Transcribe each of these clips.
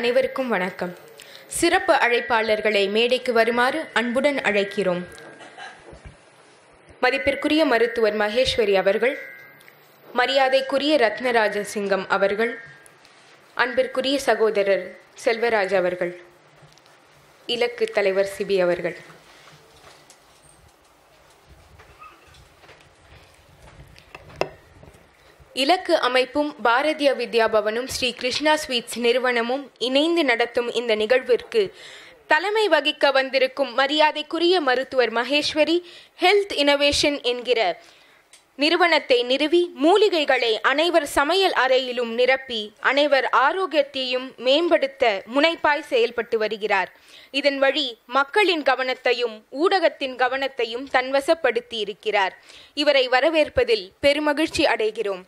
அனைவருக்கும் வணக்கம். சிறப்பு அழைப்பாளர்களை மேடைக்கு வருமாறு அன்புடன் அழைக்கிறோம். மதிப்பிற்குரிய மருத்துவர் மகேஸ்வரி அவர்கள், மரியாதைக்குரிய ரத்னராஜசிங்கம் அவர்கள், அன்பிற்குரிய சகோதரர் செல்வராஜ் அவர்கள், இலக்கு தலைவர் சிபி அவர்கள், இலக்கு அமைப்பும் பாரதிய வித்யாபவனும் ஸ்ரீ கிருஷ்ணா ஸ்வீட்ஸ் நிறுவனமும் இணைந்து நடத்தும் இந்த நிகழ்விற்கு தலைமை வகிக்க வந்திருக்கும் மரியாதைக்குரிய மருத்துவர் மகேஸ்வரி, ஹெல்த் இனோவேஷன் என்கிற நிறுவனத்தை நிறுவி மூலிகைகளை அனைவர் சமையல் அறையிலும் நிரப்பி அனைவர் ஆரோக்கியத்தையும் மேம்படுத்த முனைப்பாய் செயல்பட்டு வருகிறார். இதன் வழி மக்களின் கவனத்தையும் ஊடகத்தின் கவனத்தையும் தன்வசப்படுத்தி இருக்கிறார். இவரை வரவேற்பதில் பெருமகிழ்ச்சி அடைகிறோம்.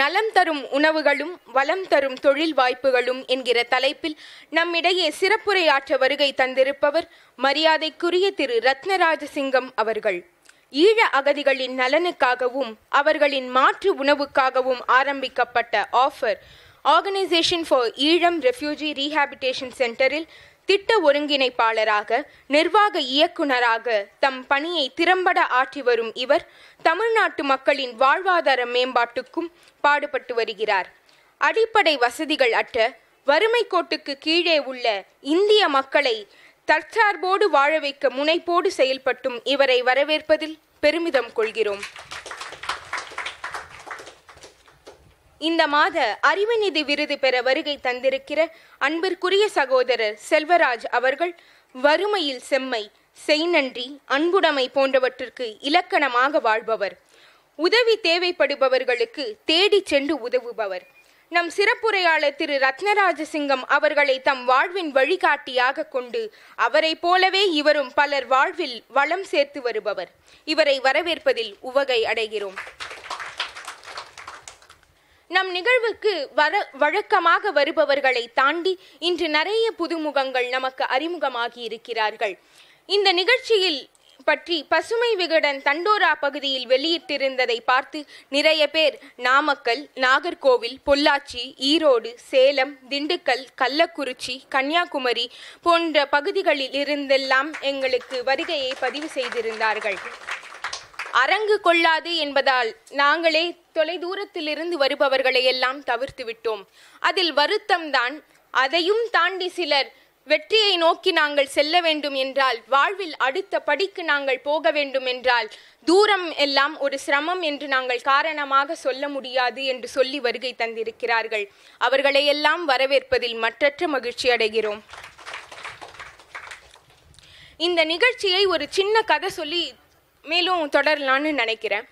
நலம் தரும் உணவுகளும் வளம் தரும் தொழில் வாய்ப்புகளும் என்கிற தலைப்பில் நம்மிடையே சிறப்புரையாற்ற வருகை தந்திருப்பவர் மரியாதைக்குரிய திரு ரத்னராஜசிங்கம் அவர்கள். ஈழ அகதிகளின் நலனுக்காகவும் அவர்களின் மாற்று உணவுக்காகவும் ஆரம்பிக்கப்பட்ட offer organisation for Eelam refugee rehabilitation சென்டரில் திட்ட ஒருங்கிணைப்பாளராக, நிர்வாக இயக்குநராக தம் பணியை திறம்பட ஆற்றி வரும் இவர் தமிழ்நாட்டு மக்களின் வாழ்வாதார மேம்பாட்டுக்கும் பாடுபட்டு வருகிறார். அடிப்படை வசதிகள் அற்ற வறுமை கோட்டுக்கு கீழே உள்ள இந்திய மக்களை தற்சார்போடு வாழ வைக்க முனைப்போடு செயல்பட்டும் இவரை வரவேற்பதில் பெருமிதம் கொள்கிறோம். இந்த மாத அறிவுநிதி விருது பெற வருகை தந்திருக்கிற அன்பிற்குரிய சகோதரர் செல்வராஜ் அவர்கள் வறுமையில் செம்மை, செய்நன்றி, அன்புடைமை போன்றவற்றிற்கு இலக்கணமாக வாழ்பவர். உதவி தேவைப்படுபவர்களுக்கு தேடி சென்று உதவுபவர். நம் சிறப்புரையாளர் திரு ரத்னராஜசிங்கம் அவர்களை தம் வாழ்வின் வழிகாட்டியாக கொண்டு அவரை போலவே இவரும் பலர் வாழ்வில் வளம் சேர்த்து வருபவர். இவரை வரவேற்பதில் உவகை அடைகிறோம். நம் நிகழ்வுக்கு வழக்கமாக வருபவர்களை தாண்டி இன்று நிறைய புதுமுகங்கள் நமக்கு அறிமுகமாகி இருக்கிறார்கள். இந்த நிகழ்ச்சியில் பற்றி பசுமை விகடன் தண்டோரா பகுதியில் வெளியிட்டிருந்ததை பார்த்து நிறைய பேர் நாமக்கல், நாகர்கோவில், பொள்ளாச்சி, ஈரோடு, சேலம், திண்டுக்கல், கள்ளக்குறிச்சி, கன்னியாகுமரி போன்ற பகுதிகளில் இருந்தெல்லாம் எங்களுக்கு வருகையை பதிவு செய்திருந்தார்கள். அரங்கு கொள்ளாது என்பதால் நாங்களே தொலைதூரத்திலிருந்து வருபவர்களை எல்லாம் தவிர்த்து விட்டோம். அதில் வருத்தம்தான். அதையும் தாண்டி சிலர் வெற்றியை நோக்கி நாங்கள் செல்ல வேண்டும் என்றால், வாழ்வில் அடுத்த படிக்கு நாங்கள் போக வேண்டும் என்றால், தூரம் எல்லாம் ஒரு சிரமம் என்று நாங்கள் காரணமாக சொல்ல முடியாது என்று சொல்லி வருகை தந்திருக்கிறார்கள். அவர்களையெல்லாம் வரவேற்பதில் மற்றற்ற மகிழ்ச்சி அடைகிறோம். இந்த நிகழ்ச்சியை ஒரு சின்ன கதை சொல்லி மேலும் தொடரலான்னு நினைக்கிறேன்.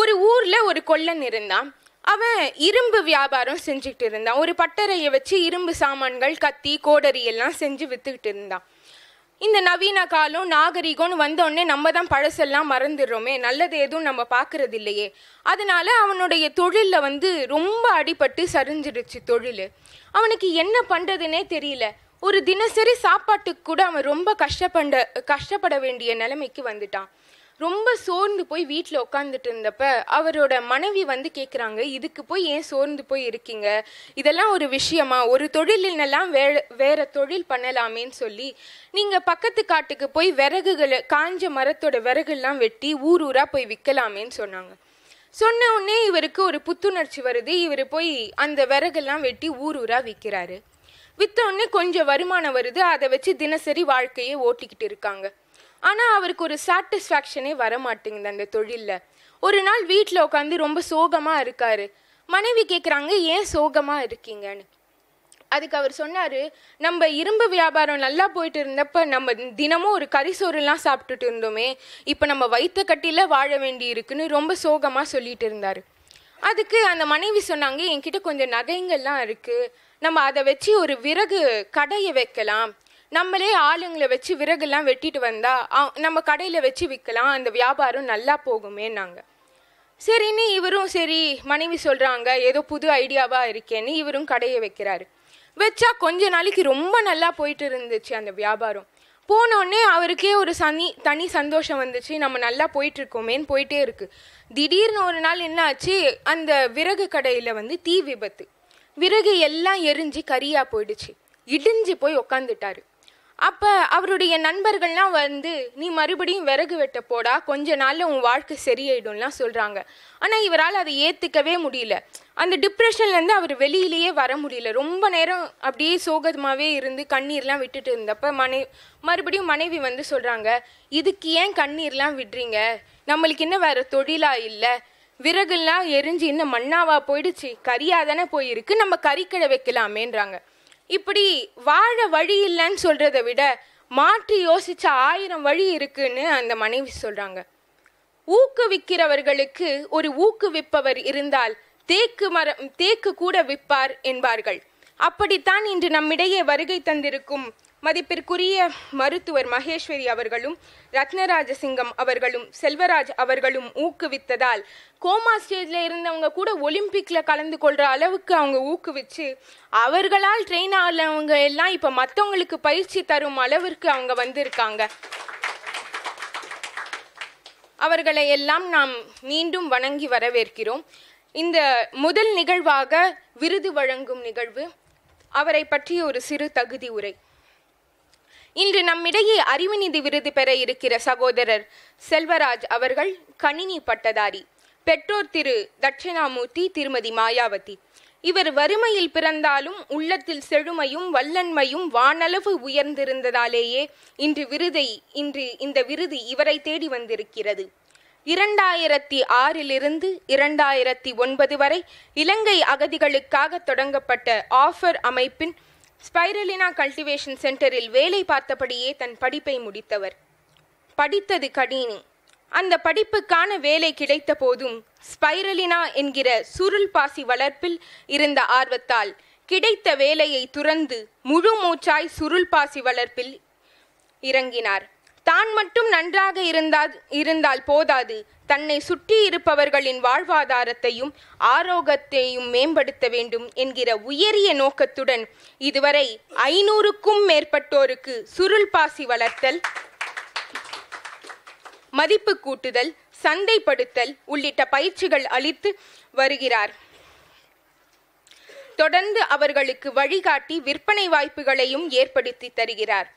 ஒரு ஊரில் ஒரு கொல்லன் இருந்தான். அவன் இரும்பு வியாபாரம் செஞ்சுக்கிட்டு இருந்தான். ஒரு பட்டறையை வச்சு இரும்பு சாமான்கள், கத்தி, கோடரி எல்லாம் செஞ்சு விற்றுக்கிட்டு இருந்தான். இந்த நவீன காலம், நாகரிகம்னு வந்தோடனே நம்ம தான் பழசெல்லாம் மறந்துடுறோமே, நல்லது எதுவும் நம்ம பார்க்கறது இல்லையே. அதனால அவனுடைய தொழிலில் ரொம்ப அடிபட்டு சரிஞ்சிடுச்சு தொழில். அவனுக்கு என்ன பண்ணுறதுனே தெரியல. ஒரு தினசரி சாப்பாட்டுக்கு கூட அவன் ரொம்ப கஷ்டப்பட வேண்டிய நிலைமைக்கு வந்துட்டான். ரொம்ப சோர்ந்து போய் வீட்டில் உட்காந்துட்டு இருந்தப்ப அவரோட மனைவி கேட்குறாங்க, இதுக்கு போய் ஏன் சோர்ந்து போய் இருக்கீங்க, இதெல்லாம் ஒரு விஷயமா, ஒரு தொழிலெல்லாம் வேற தொழில் பண்ணலாமேன்னு சொல்லி நீங்கள் பக்கத்து காட்டுக்கு போய் விறகுகளை, காஞ்ச மரத்தோட விறகுலாம் வெட்டி ஊரூராக போய் விற்கலாமேன்னு சொன்னாங்க. சொன்ன உடனே இவருக்கு ஒரு புத்துணர்ச்சி வருது. இவர் போய் அந்த விறகுலாம் வெட்டி ஊரூராக விற்கிறாரு. விற்ற உடனே கொஞ்சம் வருமானம் வருது. அதை வச்சு தினசரி வாழ்க்கையை ஓட்டிக்கிட்டு இருக்காங்க. ஆனால் அவருக்கு ஒரு சாட்டிஸ்ஃபேக்ஷனே வரமாட்டேங்குது அந்த தொழிலில். ஒரு நாள் வீட்டில் உட்காந்து ரொம்ப சோகமாக இருக்கார். மனைவி கேட்குறாங்க, ஏன் சோகமாக இருக்கீங்கன்னு. அதுக்கு அவர் சொன்னார், நம்ம இரும்பு வியாபாரம் நல்லா போயிட்டு இருந்தப்போ நம்ம தினமும் ஒரு கறிசோறுலாம் சாப்பிட்டுட்டு இருந்தோமே, இப்போ நம்ம வயிற்று கட்டியில் வாழ வேண்டி இருக்குன்னு ரொம்ப சோகமாக சொல்லிட்டு இருந்தார். அதுக்கு அந்த மனைவி சொன்னாங்க, என்கிட்ட கொஞ்சம் நகைங்கள்லாம் இருக்குது, நம்ம அதை வச்சு ஒரு விறகு கடையை வைக்கலாம், நம்மளே ஆளுங்களை வச்சு விறகுலாம் வெட்டிட்டு வந்தா நம்ம கடையில் வச்சு விற்கலாம், அந்த வியாபாரம் நல்லா போகுமேன்னாங்க. சரின்னு இவரும், சரி மனைவி சொல்கிறாங்க ஏதோ புது ஐடியாவாக இருக்கேன்னு இவரும் கடையை வைக்கிறாரு. வச்சா கொஞ்ச நாளைக்கு ரொம்ப நல்லா போயிட்டு இருந்துச்சு அந்த வியாபாரம். போனோடனே அவருக்கே ஒரு தனி சந்தோஷம் வந்துச்சு. நம்ம நல்லா போயிட்டுருக்கோமேன்னு போயிட்டே இருக்குது. திடீர்னு ஒரு நாள் என்ன ஆச்சு, அந்த விறகு கடையில் வந்து தீ விபத்து. விறகு எல்லாம் எரிஞ்சு கரியாக போயிடுச்சு. இடிஞ்சு போய் உக்காந்துட்டாரு. அப்போ அவருடைய நண்பர்கள்லாம் வந்து, நீ மறுபடியும் விறகு வெட்ட போடா, கொஞ்ச நாளில் உன் வாழ்க்கை சரியாயிடும்லாம் சொல்கிறாங்க. ஆனால் இவரால் அதை ஏற்றுக்கவே முடியல. அந்த டிப்ரெஷன்லேருந்து அவர் வெளியிலேயே வர முடியல. ரொம்ப நேரம் அப்படியே சோகமாகவே இருந்து கண்ணீர்லாம் விட்டுட்டு இருந்தப்போ மறுபடியும் மனைவி வந்து சொல்கிறாங்க, இதுக்கு ஏன் கண்ணீர்லாம் விடுறீங்க, நம்மளுக்கு இன்னும் வேறு தொழிலா இல்லை, விறகுலாம் எரிஞ்சு இன்னும் மண்ணாவா போயிடுச்சு, கறியாக தானே போயிருக்கு, நம்ம கறிக்கடை வைக்கலாமேன்றாங்க. இப்படி வாழ வழி இல்லைன்னு சொல்கிறத விட மாற்றி யோசிச்ச 1000 வழி இருக்குன்னு அந்த மனைவி சொல்கிறாங்க. ஊக்குவிக்கிறவர்களுக்கு ஒரு ஊக்குவிப்பவர் இருந்தால் தேக்கு கூட விற்பார் என்பார்கள். அப்படித்தான் இன்று நம்மிடையே வருகை தந்திருக்கும் மதிப்பிற்குரிய மருத்துவர் மகேஸ்வரி அவர்களும் ரத்னராஜசிங்கம் அவர்களும் செல்வராஜ் அவர்களும் ஊக்குவித்ததால் கோமா ஸ்டேஜில் இருந்தவங்க கூட ஒலிம்பிக்கில் கலந்து கொள்கிற அளவுக்கு அவங்க ஊக்குவிச்சு, அவர்களால் ட்ரெயின் ஆனவங்க எல்லாம் இப்போ மற்றவங்களுக்கு பயிற்சி தரும் அளவிற்கு அவங்க வந்திருக்காங்க. அவர்களை எல்லாம் நாம் மீண்டும் வணங்கி வரவேற்கிறோம். இந்த முதல் நிகழ்வாக விருது வழங்கும் நிகழ்வு. அவரை பற்றிய ஒரு சிறு தகுதி உரை. இன்று நம்மிடையே அறிவுநிதி விருது பெற இருக்கிற சகோதரர் செல்வராஜ் அவர்கள் கணினி பட்டதாரி. பெற்றோர் திரு தட்சிணாமூர்த்தி, திருமதி மாயாவதி. இவர் வறுமையில் பிறந்தாலும் உள்ளத்தில் செழுமையும் வல்லன்மையும் வானளவு உயர்ந்திருந்ததாலேயே இன்று இந்த விருது இவரை தேடி வந்திருக்கிறது. 2006 2009 வரை இலங்கை அகதிகளுக்காக தொடங்கப்பட்ட ஆஃபர் அமைப்பின் ஸ்பைரலினா கல்டிவேஷன் சென்டரில் வேலை பார்த்தபடியே தன் படிப்பை முடித்தவர். படித்தது கடினி. அந்த படிப்புக்கான வேலை கிடைத்த போதும் ஸ்பைரலினா என்கிற சுருள் பாசி வளர்ப்பில் இருந்த ஆர்வத்தால் கிடைத்த வேலையை துறந்து முழு மூச்சாய் சுருள் பாசி வளர்ப்பில் இறங்கினார். தான் மட்டும் நன்றாக இருந்தால் போதாது, தன்னை சுற்றி இருப்பவர்களின் வாழ்வாதாரத்தையும் ஆரோக்கியத்தையும் மேம்படுத்த வேண்டும் என்கிற உயரிய நோக்கத்துடன் இதுவரை 500க்கும் மேற்பட்டோருக்கு சுருள் பாசி வளர்த்தல், மதிப்பு கூட்டுதல், சந்தைப்படுத்தல் உள்ளிட்ட பயிற்சிகள் அளித்து வருகிறார். தொடர்ந்து அவர்களுக்கு வழிகாட்டி விற்பனை வாய்ப்புகளையும் ஏற்படுத்தி தருகிறார்.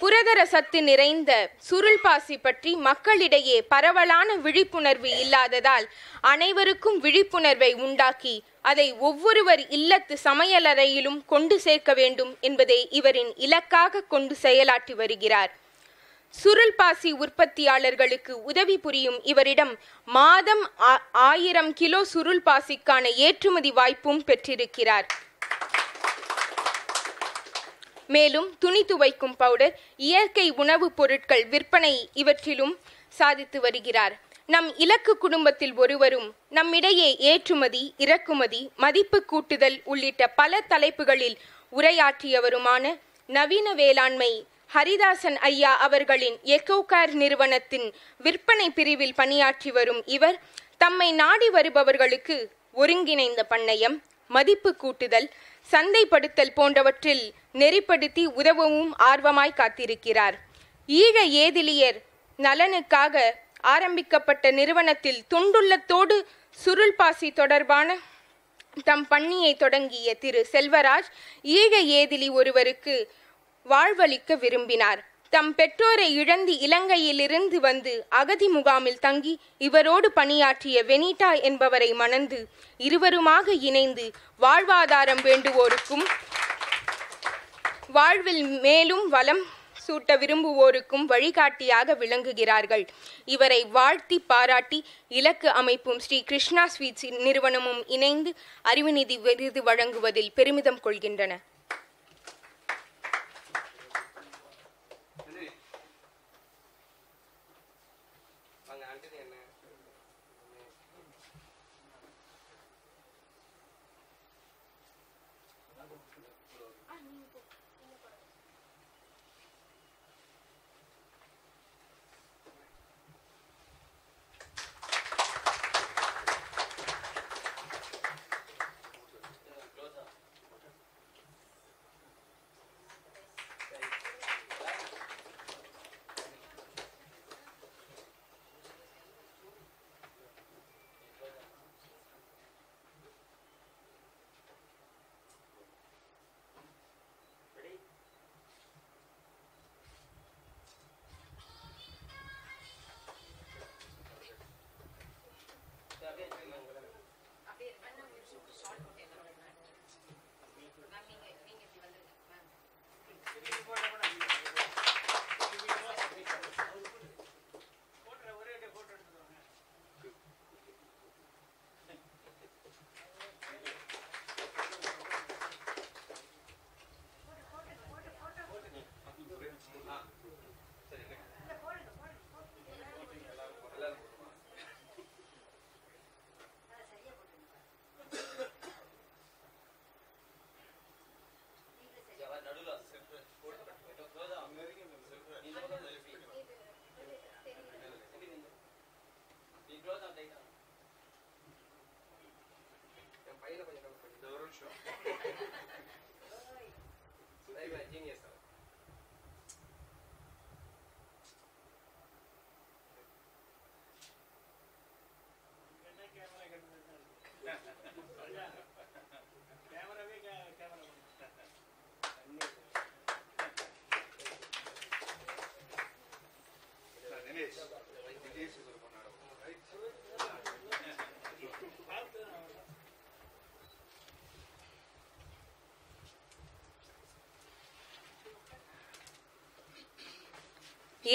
புரதர சத்து நிறைந்த சுருள்பாசி பற்றி மக்களிடையே பரவலான விழிப்புணர்வு இல்லாததால் அனைவருக்கும் விழிப்புணர்வை உண்டாக்கி அதை ஒவ்வொருவர் இல்லத்து சமையலறையிலும் கொண்டு சேர்க்க வேண்டும் என்பதை இவரின் இலக்காக கொண்டு செயலாற்றி வருகிறார். சுருள்பாசி உற்பத்தியாளர்களுக்கு உதவி புரியும் இவரிடம் மாதம் 1000 கிலோ சுருள்பாசிக்கான ஏற்றுமதி வாய்ப்பும் பெற்றிருக்கிறார். மேலும் துணி துவைக்கும் பவுடர், இயற்கை உணவுப் பொருட்கள் விற்பனை இவற்றிலும் சாதித்து வருகிறார். நம் இலக்கு குடும்பத்தில் ஒருவரும். நம்மிடையே ஏற்றுமதி, இறக்குமதி, மதிப்பு கூட்டுதல் உள்ளிட்ட பல தலைப்புகளில் உரையாற்றியவருமான நவீன வேளாண்மை ஹரிதாசன் ஐயா அவர்களின் எக்கோகார் நிறுவனத்தின் விற்பனை பிரிவில் பணியாற்றி வரும் இவர் தம்மை நாடி வருபவர்களுக்கு ஒருங்கிணைந்த பண்ணையம், மதிப்பு கூட்டுதல், சந்தைப்படுத்தல் போன்றவற்றில் நெறிப்படுத்தி உதவவும் ஆர்வமாய் காத்திருக்கிறார். ஈழ ஏதிலியர் நலனுக்காக ஆரம்பிக்கப்பட்ட நிறுவனத்தில் துண்டுள்ளத்தோடு சுருள்பாசி தொடர்பான தம் பணியை தொடங்கிய திரு செல்வராஜ் ஈழ ஏதிலி ஒருவருக்கு வாழ்வளிக்க விரும்பினார். தம் பெற்றோரை இழந்து இலங்கையிலிருந்து வந்து அகதி முகாமில் தங்கி இவரோடு பணியாற்றிய வெனிட்டா என்பவரை மணந்து இருவருமாக இணைந்து வாழ்வாதாரம் வேண்டுவோருக்கும் வாழ்வில் மேலும் வளம் சூட்ட விரும்புவோருக்கும் வழிகாட்டியாக விளங்குகிறார்கள். இவரை வாழ்த்தி பாராட்டி இலக்கு அமைப்பும் ஸ்ரீ கிருஷ்ணா ஸ்வீட்ஸ் நிறுவனமும் இணைந்து அறிவுநிதி விருது வழங்குவதில் பெருமிதம் கொள்கின்றன.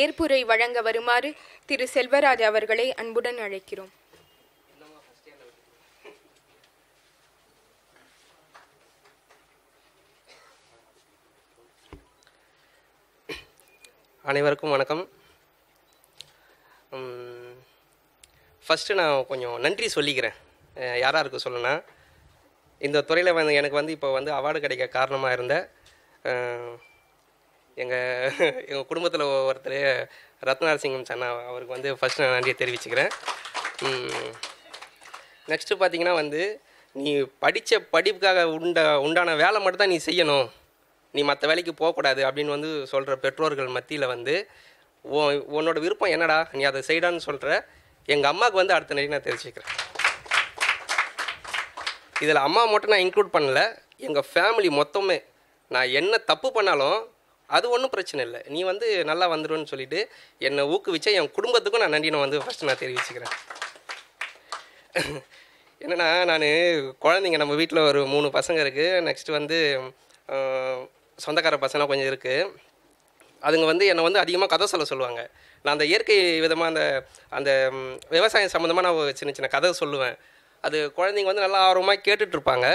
ஏற்புரை வழங்க வருமாறு திரு செல்வராஜ் அவர்களை அன்புடன் அழைக்கிறோம். அனைவருக்கும் வணக்கம். ஃபஸ்ட்டு நான் கொஞ்சம் நன்றி சொல்லிக்கிறேன். யாராருக்கு சொல்லணும்னா, இந்த துறையில் எனக்கு இப்போ அவார்டு கிடைக்க காரணமாக இருந்த எங்கள் குடும்பத்தில் ஒருத்தர் ரத்னாரசிங்கம் சன்னா அவருக்கு ஃபஸ்ட்டு நான் நன்றியை தெரிவிச்சுக்கிறேன். நெக்ஸ்ட்டு பார்த்திங்கன்னா, நீ படித்த படிப்புக்காக உண்டான வேலை மட்டும்தான் நீ செய்யணும், நீ மற்ற வேலைக்கு போகக்கூடாது அப்படின்னு சொல்கிற பெற்றோர்கள் மத்தியில் உன்னோட விருப்பம் என்னடா நீ அதை செய்யடான்னு சொல்கிற எங்கள் அம்மாவுக்கு அடுத்த நன்றி நான் தெரிவிச்சுக்கிறேன். இதில் அம்மா மட்டும் நான் இன்க்ளூட் பண்ணலை, எங்கள் ஃபேமிலி மொத்தமே நான் என்ன தப்பு பண்ணாலும் அது ஒன்றும் பிரச்சனை இல்லை, நீ நல்லா வந்துடுன்னு சொல்லிட்டு என்னை ஊக்குவிச்ச என் குடும்பத்துக்கும் நான் நன்றி நான் ஃபஸ்ட்டு நான் தெரிவிச்சுக்கிறேன். என்னென்னா, நான் குழந்தைங்க நம்ம வீட்டில் ஒரு 3 பசங்க இருக்குது. நெக்ஸ்ட்டு சொந்தக்கார பசங்களாம் கொஞ்சம் இருக்குது. அதுங்க என்னை அதிகமாக கதை சொல்ல சொல்லுவாங்க. நான் அந்த இயற்கை விதமாக அந்த விவசாயம் சம்மந்தமாக நான் சின்ன சின்ன கதை சொல்லுவேன். அது குழந்தைங்க நல்லா ஆர்வமாக கேட்டுட்ருப்பாங்க.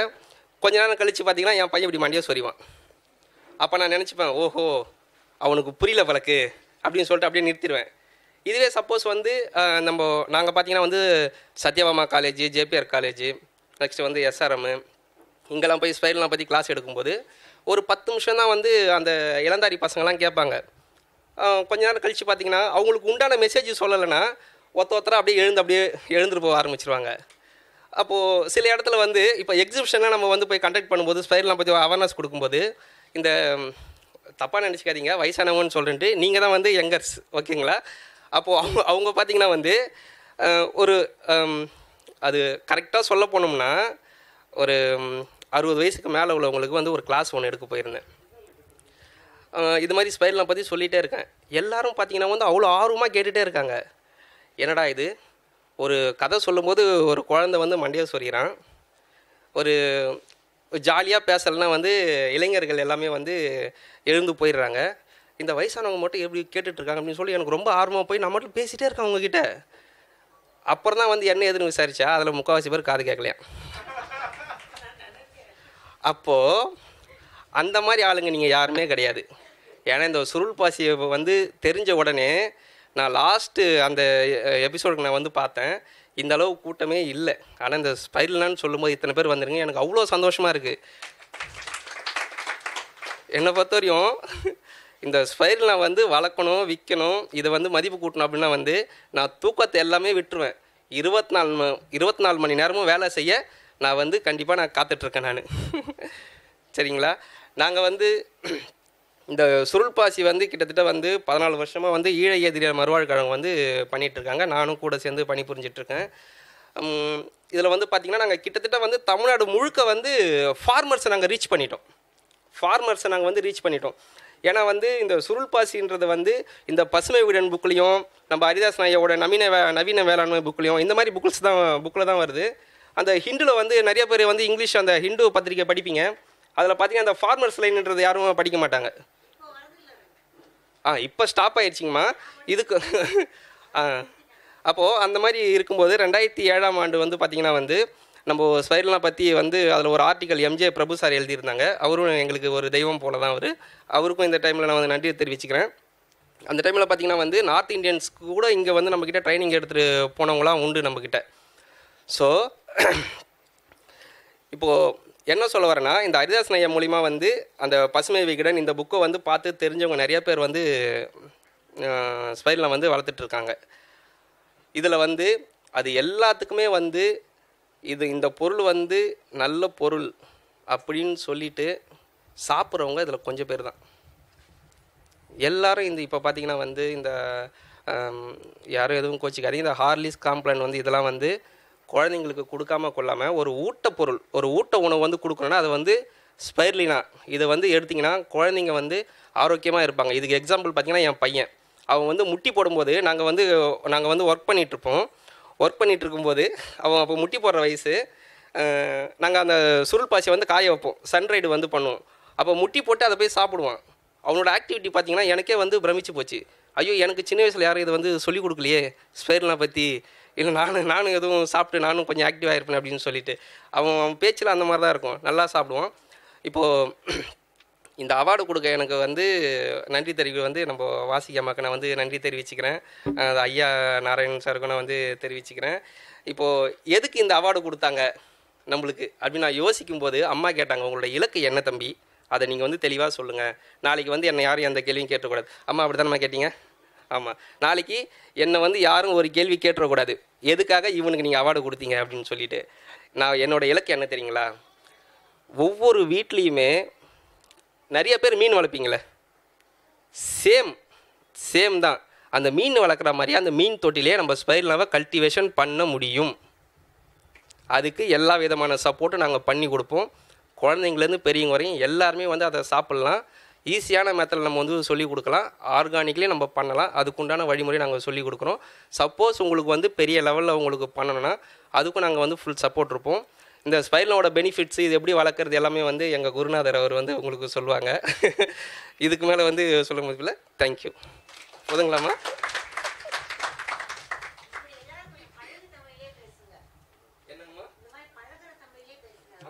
கொஞ்ச நேரம் கழித்து பார்த்திங்கன்னா என் பையன் இப்படி மண்டியாக சொறிவான். அப்போ நான் நினச்சிப்பேன், ஓஹோ அவனுக்கு புரியல வழக்கு அப்படின்னு சொல்லிட்டு அப்படியே நிறுத்திடுவேன். இதுவே சப்போஸ் நாங்கள் பார்த்திங்கன்னா Sathyabama college, JP. Er college, next SRM, இங்கெல்லாம் போய் ஸ்பைரல்னா பற்றி கிளாஸ் எடுக்கும்போது ஒரு 10 நிமிஷம் தான் அந்த இளந்தாரி பசங்கள்லாம் கேட்பாங்க. கொஞ்ச நேரம் கழித்து பார்த்திங்கன்னா அவங்களுக்கு உண்டான மெசேஜ் சொல்லலைன்னா ஒருத்தராக அப்படியே எழுந்துட்டு போக ஆரம்பிச்சிருவாங்க. அப்போது சில இடத்துல இப்போ எக்ஸிபிஷன்லாம் நம்ம போய் கண்டக்ட் பண்ணும்போது ஸ்பைரல்னா பற்றி அவேர்னஸ் கொடுக்கும்போது இந்த தப்பாக நினச்சிக்காதீங்க, வயசானவங்கன்னு சொல்லிட்டு நீங்கள் தான் யங்கர்ஸ், ஓகேங்களா? அப்போது அவங்க பார்த்திங்கன்னா ஒரு அது கரெக்டாக சொல்ல போனோம்னா ஒரு 60 வயசுக்கு மேலே உள்ளவங்களுக்கு ஒரு கிளாஸ் ஒன்று எடுக்க போயிருந்தேன். இது மாதிரி ஸ்பைரல்னா பற்றி சொல்லிகிட்டே இருக்கேன். எல்லோரும் பார்த்திங்கன்னா அவ்வளோ ஆர்வமாக கேட்டுகிட்டே இருக்காங்க. என்னடா இது, ஒரு கதை சொல்லும்போது ஒரு குழந்தை மண்டையை சொறிகிறான், ஒரு ஜாலியாக பேசலைன்னா இளைஞர்கள் எல்லாமே எழுந்து போயிடுறாங்க, இந்த வயசானவங்க மட்டும் எப்படி கேட்டுட்ருக்காங்க அப்படின்னு சொல்லி எனக்கு ரொம்ப ஆர்வமாக போய் நான் மட்டும் பேசிகிட்டே இருக்கேன் அவங்கக்கிட்ட. அப்புறம் தான் என்ன எதுன்னு விசாரித்தா அதில் முக்கால்வாசி பேர் காது கேட்கலையா. அப்போது அந்த மாதிரி ஆளுங்க நீங்கள் யாருமே கிடையாது. ஏன்னா இந்த சுருள் பாசியை தெரிஞ்ச உடனே நான் லாஸ்ட்டு அந்த எபிசோடுக்கு நான் பார்த்தேன், இந்த அளவு கூட்டமே இல்லை. ஆனால் இந்த ஸ்பைரல்னான்னு சொல்லும்போது இத்தனை பேர் வந்துருங்க, எனக்கு அவ்வளோ சந்தோஷமாக இருக்குது. என்னை பொறுத்த வரையும் இந்த ஸ்பைரல்னா வளர்க்கணும், விற்கணும், இதை மதிப்பு கூட்டணும் அப்படின்னா நான் தூக்கத்தை எல்லாமே விட்டுருவேன். 24 மணி நேரமும் வேலை செய்ய நான் கண்டிப்பாக நான் காத்துட்ருக்கேன் நான், சரிங்களா? நாங்கள் இந்த சுருள் பாசி கிட்டத்தட்ட 14 வருஷமாக ஈழ எதிரியார் மறுவாழ் கழகம் பண்ணிகிட்ருக்காங்க. நானும் கூட சேர்ந்து பணி புரிஞ்சிட்ருக்கேன். இதில் பார்த்திங்கன்னா நாங்கள் கிட்டத்தட்ட தமிழ்நாடு முழுக்க ஃபார்மர்ஸை நாங்கள் ரீச் பண்ணிட்டோம். ஃபார்மர்ஸை நாங்கள் ரீச் பண்ணிட்டோம். ஏன்னா இந்த சுருள் பாசின்றது இந்த பசுமை வீடன் புக்லேயும் நம்ம ஹரிதாஸ் நாயோட நவீன வேளாண்மை புக்லேயும் இந்த மாதிரி புக்கில் தான் வருது. அந்த ஹிண்டில் நிறைய பேர் இங்கிலீஷ் அந்த ஹிண்டு பத்திரிக்கை படிப்பீங்க. அதில் பார்த்திங்கன்னா அந்த ஃபார்மர்ஸ் லைன்றது யாரும் படிக்க மாட்டாங்க. இப்போ ஸ்டாப் ஆகிடுச்சிங்கம்மா இதுக்கு. அப்போது அந்த மாதிரி இருக்கும்போது 2007 ஆண்டு பார்த்திங்கன்னா நம்ம ஸ்பைரல்னா பற்றி அதில் ஒரு ஆர்டிக்கல் எம்ஜே பிரபு சார் எழுதியிருந்தாங்க. அவரும் எங்களுக்கு ஒரு தெய்வம் போல தான் அவருக்கும் இந்த டைமில் நான் நன்றி தெரிவிச்சுக்கிறேன். அந்த டைமில் பார்த்திங்கன்னா நார்த் இண்டியன்ஸ்க்கு கூட இங்கே நம்மக்கிட்ட ட்ரைனிங் எடுத்துகிட்டு போனவங்களாம் உண்டு நம்மக்கிட்ட. ஸோ இப்போது என்ன சொல்ல வரேன்னா, இந்த ஹரிதாஸ் நாயா மூலிமா அந்த பசுமை விகடன் இந்த புக்கை பார்த்து தெரிஞ்சவங்க நிறைய பேர் ஸ்பைரல்னா வளர்த்துட்ருக்காங்க. இதில் அது எல்லாத்துக்குமே இந்த பொருள் நல்ல பொருள் அப்படின்னு சொல்லிட்டு சாப்பிட்றவங்க இதில் கொஞ்சம் பேர் தான். எல்லோரும் இந்த இப்போ பார்த்திங்கன்னா வந்து இந்த யாரும் எதுவும் கோச்சிக்காதீங்க, இந்த ஹார்லிக்ஸ் காம்ப்ளான் வந்து இதெல்லாம் வந்து குழந்தைங்களுக்கு கொடுக்காம கொள்ளாமல் ஒரு ஊட்டப்பொருள், ஒரு ஊட்ட உணவு வந்து கொடுக்கணுன்னா அது வந்து ஸ்பைர்லினா இதை வந்து எடுத்திங்கன்னா குழந்தைங்க வந்து ஆரோக்கியமாக இருப்பாங்க. இதுக்கு எக்ஸாம்பிள் பார்த்திங்கன்னா என் பையன், அவன் வந்து முட்டி போடும்போது நாங்கள் வந்து ஒர்க் பண்ணிகிட்ருக்கும்போது அவன் அப்போ முட்டி போடுற வயசு, நாங்கள் அந்த சுருள் பாசியை வந்து காய வைப்போம், சன்ரைடு வந்து பண்ணுவோம். அப்போ முட்டி போட்டு அதை போய் சாப்பிடுவான். அவனோட ஆக்டிவிட்டி பார்த்திங்கன்னா எனக்கே வந்து பிரமிச்சு போச்சு. ஐயோ, எனக்கு சின்ன வயசில் யாரும் இதை வந்து சொல்லிக் கொடுக்கலையே ஸ்பைர்லினா பற்றி, இல்லை நானும் எதுவும் சாப்பிட்டு நானும் கொஞ்சம் ஆக்டிவாக இருப்பேன் அப்படின்னு சொல்லிட்டு அவன் பேச்சில் அந்த மாதிரி தான் இருக்கும், நல்லா சாப்பிடுவான். இப்போது இந்த அவார்டு கொடுக்க எனக்கு வந்து நன்றி தெரிவிக்க வந்து நம்ம வாசிக்க அம்மாவுக்கு நான் வந்து நன்றி தெரிவிச்சுக்கிறேன், அது ஐயா நாராயணன் சாருக்கு நான் வந்து தெரிவிச்சுக்கிறேன். இப்போது எதுக்கு இந்த அவார்டு கொடுத்தாங்க நம்மளுக்கு அப்படின்னு நான் யோசிக்கும்போது அம்மா கேட்டாங்க, உங்களோட இலக்கு என்ன தம்பி, அதை நீங்கள் வந்து தெளிவாக சொல்லுங்கள், நாளைக்கு வந்து என்னை யாரும் எந்த கேள்வியும் கேட்டக்கூடாது. அம்மா அப்படி தானே கேட்டீங்க? ஆமாம், நாளைக்கு என்னை வந்து யாரும் ஒரு கேள்வி கேட்டுறக்கூடாது, எதுக்காக இவனுக்கு நீங்கள் அவார்டு கொடுத்தீங்க அப்படின்னு சொல்லிட்டு. நான் என்னோடய இலக்கு என்ன தெரியுங்களா, ஒவ்வொரு வீட்லேயுமே நிறைய பேர் மீன் வளர்ப்பீங்களே, சேம் தான் அந்த மீன் வளர்க்குற மாதிரி அந்த மீன் தொட்டிலே நம்ம ஸ்பைரலாவை கல்டிவேஷன் பண்ண முடியும். அதுக்கு எல்லா விதமான சப்போர்ட்டும் நாங்கள் பண்ணி கொடுப்போம். குழந்தைங்கள்லேருந்து பெரியவங்க வரையும் எல்லாருமே வந்து அதை சாப்பிட்லாம். ஈஸியான மெத்தடில் நம்ம வந்து சொல்லிக் கொடுக்கலாம், ஆர்கானிக்லேயே நம்ம பண்ணலாம், அதுக்குண்டான வழிமுறை நாங்கள் சொல்லிக் கொடுக்குறோம். சப்போஸ் உங்களுக்கு வந்து பெரிய லெவலில் உங்களுக்கு பண்ணணும்னா அதுக்கும் நாங்கள் வந்து ஃபுல் சப்போர்ட் இருப்போம். இந்த ஸ்பைரலோட பெனிஃபிட்ஸ், இது எப்படி வளர்க்குறது எல்லாமே வந்து எங்கள் குருநாதர் அவர் வந்து உங்களுக்கு சொல்லுவாங்க. இதுக்கு மேலே வந்து சொல்ல முடியல. தேங்க்யூ. போதுங்களாம்மா? என்னங்கம்மா?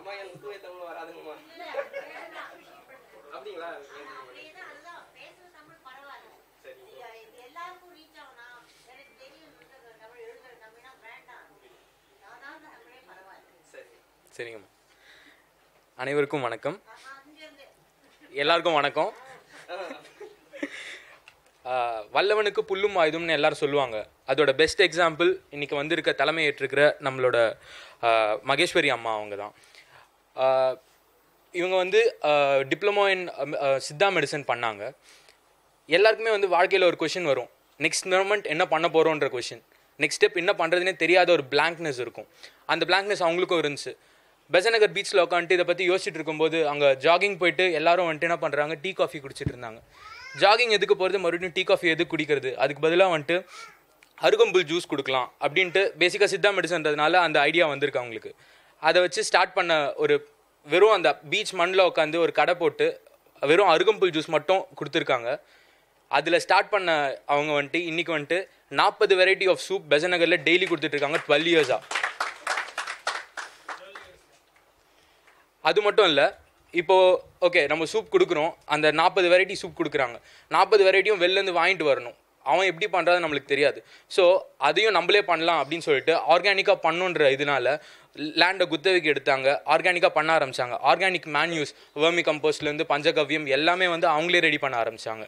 அம்மா எனக்கு தூய தமிழ் வராதுங்கம்மா. அப்படிங்களா? சரிங்கம்மா. அனைவருக்கும் வணக்கம், எல்லாருக்கும் வணக்கம். வல்லவனுக்கு புல்லும் ஆயுதம்னு எல்லாரும் சொல்லுவாங்க. அதோட பெஸ்ட் எக்ஸாம்பிள் இன்றைக்கி வந்திருக்க தலைமை ஏற்றிருக்கிற நம்மளோட மகேஸ்வரி அம்மா. அவங்க தான் இவங்க வந்து டிப்ளமோ இன் சித்தா மெடிசன் பண்ணாங்க. எல்லாருக்குமே வந்து வாழ்க்கையில் ஒரு கொஷின் வரும், நெக்ஸ்ட் மூமெண்ட் என்ன பண்ண போகிறோன்ற கொஷின், நெக்ஸ்ட் ஸ்டெப் என்ன பண்ணுறதுனே தெரியாத ஒரு பிளாங்க்னஸ் இருக்கும். அந்த பிளாங்க்னஸ் அவங்களுக்கும் இருந்துச்சு. பசநகர் பீச்சில் உட்காந்துட்டு இதை பற்றி யோசிச்சுட்டு இருக்கும்போது அங்கே ஜாகிங் போயிட்டு எல்லாரும் வந்துட்டு என்ன பண்ணுறாங்க, டீ காஃபி குடிச்சிட்டு இருந்தாங்க. ஜாகிங் எதுக்கு போகிறது, மறுபடியும் டீ காஃபி எதுக்கு குடிக்கிறது, அதுக்கு பதிலாக வந்துட்டு அருகம்புல் ஜூஸ் குடிக்கலாம் அப்படின்ட்டு பேசிக்காக சித்தா மெடிசன்றதுனால அந்த ஐடியா வந்திருக்கு அவங்களுக்கு. அதை வச்சு ஸ்டார்ட் பண்ண ஒரு வெறும் அந்த பீச் மண்ணில் உட்காந்து ஒரு கடை போட்டு வெறும் அருகம்புல் ஜூஸ் மட்டும் கொடுத்துருக்காங்க. அதில் ஸ்டார்ட் பண்ண அவங்க வந்துட்டு இன்றைக்கி வந்துட்டு 40 வெரைட்டி ஆஃப் சூப் பசநகரில் டெய்லி கொடுத்துட்ருக்காங்க 12 இயர்ஸாக. அது மட்டும் இல்லை, இப்போது ஓகே நம்ம சூப் கொடுக்குறோம், அந்த 40 வெரைட்டி சூப் கொடுக்குறாங்க, 40 வெரைட்டியும் வெளிலேருந்து வாங்கிட்டு வரணும். அவன் எப்படி பண்ணுறது நம்மளுக்கு தெரியாது. ஸோ அதையும் நம்மளே பண்ணலாம் அப்படின்னு சொல்லிட்டு ஆர்கானிக்காக பண்ணுன்ற இதனால லேண்டை குத்தகைக்கு எடுத்தாங்க, ஆர்கானிக்காக பண்ண ஆரம்பித்தாங்க. ஆர்கானிக் மேன்யூஸ், வேர்மி கம்போஸ்ட்லேருந்து பஞ்சகவ்யம் எல்லாமே வந்து அவங்களே ரெடி பண்ண ஆரம்பித்தாங்க.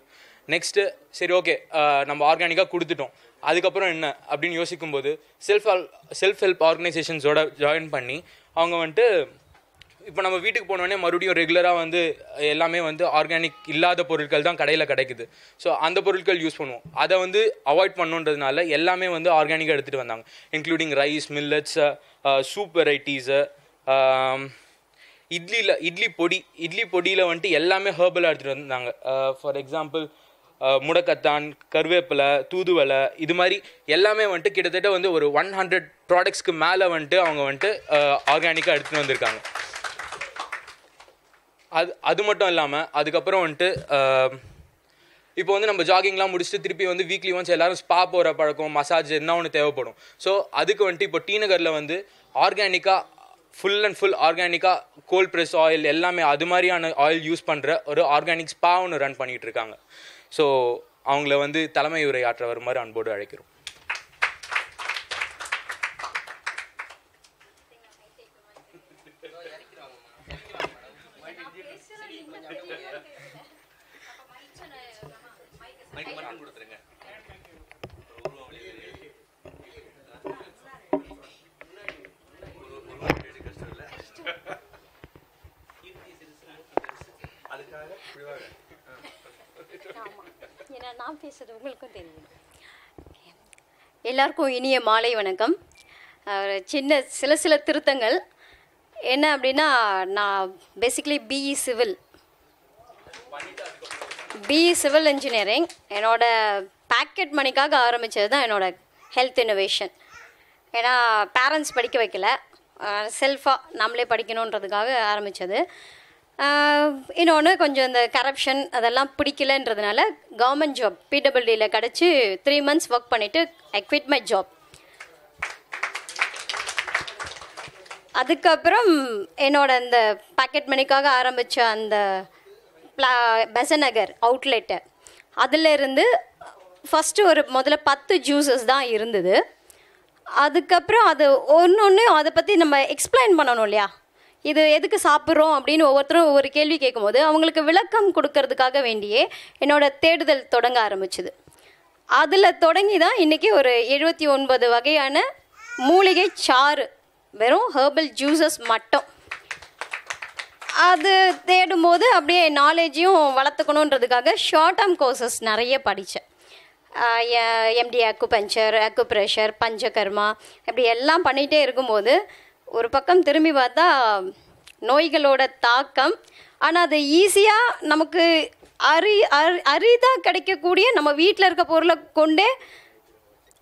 நெக்ஸ்ட்டு சரி ஓகே நம்ம ஆர்கானிக்காக கொடுத்துட்டோம், அதுக்கப்புறம் என்ன அப்படின்னு யோசிக்கும்போது செல்ஃப் ஹெல்ப் ஆர்கனைசேஷன்ஸோட ஜாயின் பண்ணி அவங்க வந்துட்டு இப்போ நம்ம வீட்டுக்கு போனோடனே மறுபடியும் ரெகுலராக வந்து எல்லாமே வந்து ஆர்கானிக் இல்லாத பொருட்கள் தான் கடையில் கிடைக்குது. ஸோ அந்த பொருட்கள் யூஸ் பண்ணுவோம், அதை வந்து அவாய்ட் பண்ணுன்றதுனால எல்லாமே வந்து ஆர்கானிக்காக எடுத்துகிட்டு வந்தாங்க, including rice, millets, soup varieties, idli பொடியில் வந்துட்டு எல்லாமே ஹெர்பலாக எடுத்துகிட்டு வந்தாங்க. ஃபார் எக்ஸாம்பிள் முடக்கத்தான், கருவேப்பிலை, தூதுவலை, இது மாதிரி எல்லாமே வந்துட்டு கிட்டத்தட்ட வந்து ஒரு 100 ப்ராடக்ட்ஸ்க்கு மேலே வந்துட்டு அவங்க வந்துட்டு ஆர்கானிக்காக எடுத்துகிட்டு வந்திருக்காங்க. அது மட்டும் இல்லாமல் அதுக்கப்புறம் வந்துட்டு இப்போ வந்து நம்ம ஜாகிங்லாம் முடிச்சுட்டு திருப்பி வந்து வீக்லி ஒன்ஸ் எல்லோரும் ஸ்பா போகிற பழக்கம், மசாஜ் என்ன ஒன்று தேவைப்படும். ஸோ அதுக்கு வந்துட்டு இப்போ டி நகரில் வந்து ஆர்கானிக்காக ஃபுல் ஆர்கானிக்காக கோல்ட் ப்ரெஸ் ஆயில் எல்லாமே அது மாதிரியான ஆயில் யூஸ் பண்ணுற ஒரு ஆர்கானிக் ஸ்பா ஒன்று ரன் பண்ணிகிட்டு இருக்காங்க. ஸோ அவங்கள வந்து தலைமை உரையாற்றவர் மாதிரி அன்போடு அழைக்கிறோம். ஆமாம், ஏன்னா நான் பேசுகிறது உங்களுக்கும் தெரியும். எல்லாருக்கும் இனிய மாலை வணக்கம். சின்ன சில திருத்தங்கள் என்ன அப்படின்னா, நான் பேசிக்கலி பிஇ சிவில் இன்ஜினியரிங் என்னோட பேக்கெட் மணிக்காக ஆரம்பித்தது தான் என்னோடய ஹெல்த் இன்னோவேஷன். ஏன்னா பேரண்ட்ஸ் படிக்க வைக்கல, செல்ஃபாக நம்மளே படிக்கணுன்றதுக்காக ஆரம்பித்தது. இன்னொன்று கொஞ்சம் இந்த கரப்ஷன் அதெல்லாம் பிடிக்கலன்றதுனால கவர்மெண்ட் ஜாப் பிடபிள்யூடியில் கிடச்சி 3 months ஒர்க் பண்ணிவிட்டு ஐ குவிட் மை ஜாப். அதுக்கப்புறம் என்னோட இந்த பாக்கெட் மணிக்காக ஆரம்பித்த அந்த பசநகர் அவுட்லெட்டு, அதிலேருந்து ஃபஸ்ட்டு முதல்ல 10 juices தான் இருந்தது. அதுக்கப்புறம் அது ஒன்று அதை பற்றி நம்ம எக்ஸ்பிளைன் பண்ணணும் இல்லையா, இது எதுக்கு சாப்பிட்றோம் அப்படின்னு ஒவ்வொருத்தரும் ஒவ்வொரு கேள்வி கேட்கும்போது அவங்களுக்கு விளக்கம் கொடுக்கறதுக்காக வேண்டியே என்னோடய தேடுதல் தொடங்க ஆரம்பிச்சுது. அதில் தொடங்கி தான் இன்றைக்கி ஒரு 79 வகையான மூலிகை சாறு, வெறும் ஹெர்பல் ஜூஸஸ் மட்டும். அது தேடும்போது அப்படியே நாலேஜையும் வளர்த்துக்கணுன்றதுக்காக ஷார்ட் டேர்ம் கோர்சஸ் நிறைய படித்தேன். எம்டி அக்குபஞ்சர், அக்குப்ரெஷர், பஞ்சகர்மா, இப்படி எல்லாம் பண்ணிகிட்டே இருக்கும்போது ஒரு பக்கம் திரும்பி பார்த்தா நோய்களோட தாக்கம். ஆனால் அது ஈஸியாக நமக்கு அரிதாக கிடைக்கக்கூடிய, நம்ம வீட்டில் இருக்க பொருளை கொண்டே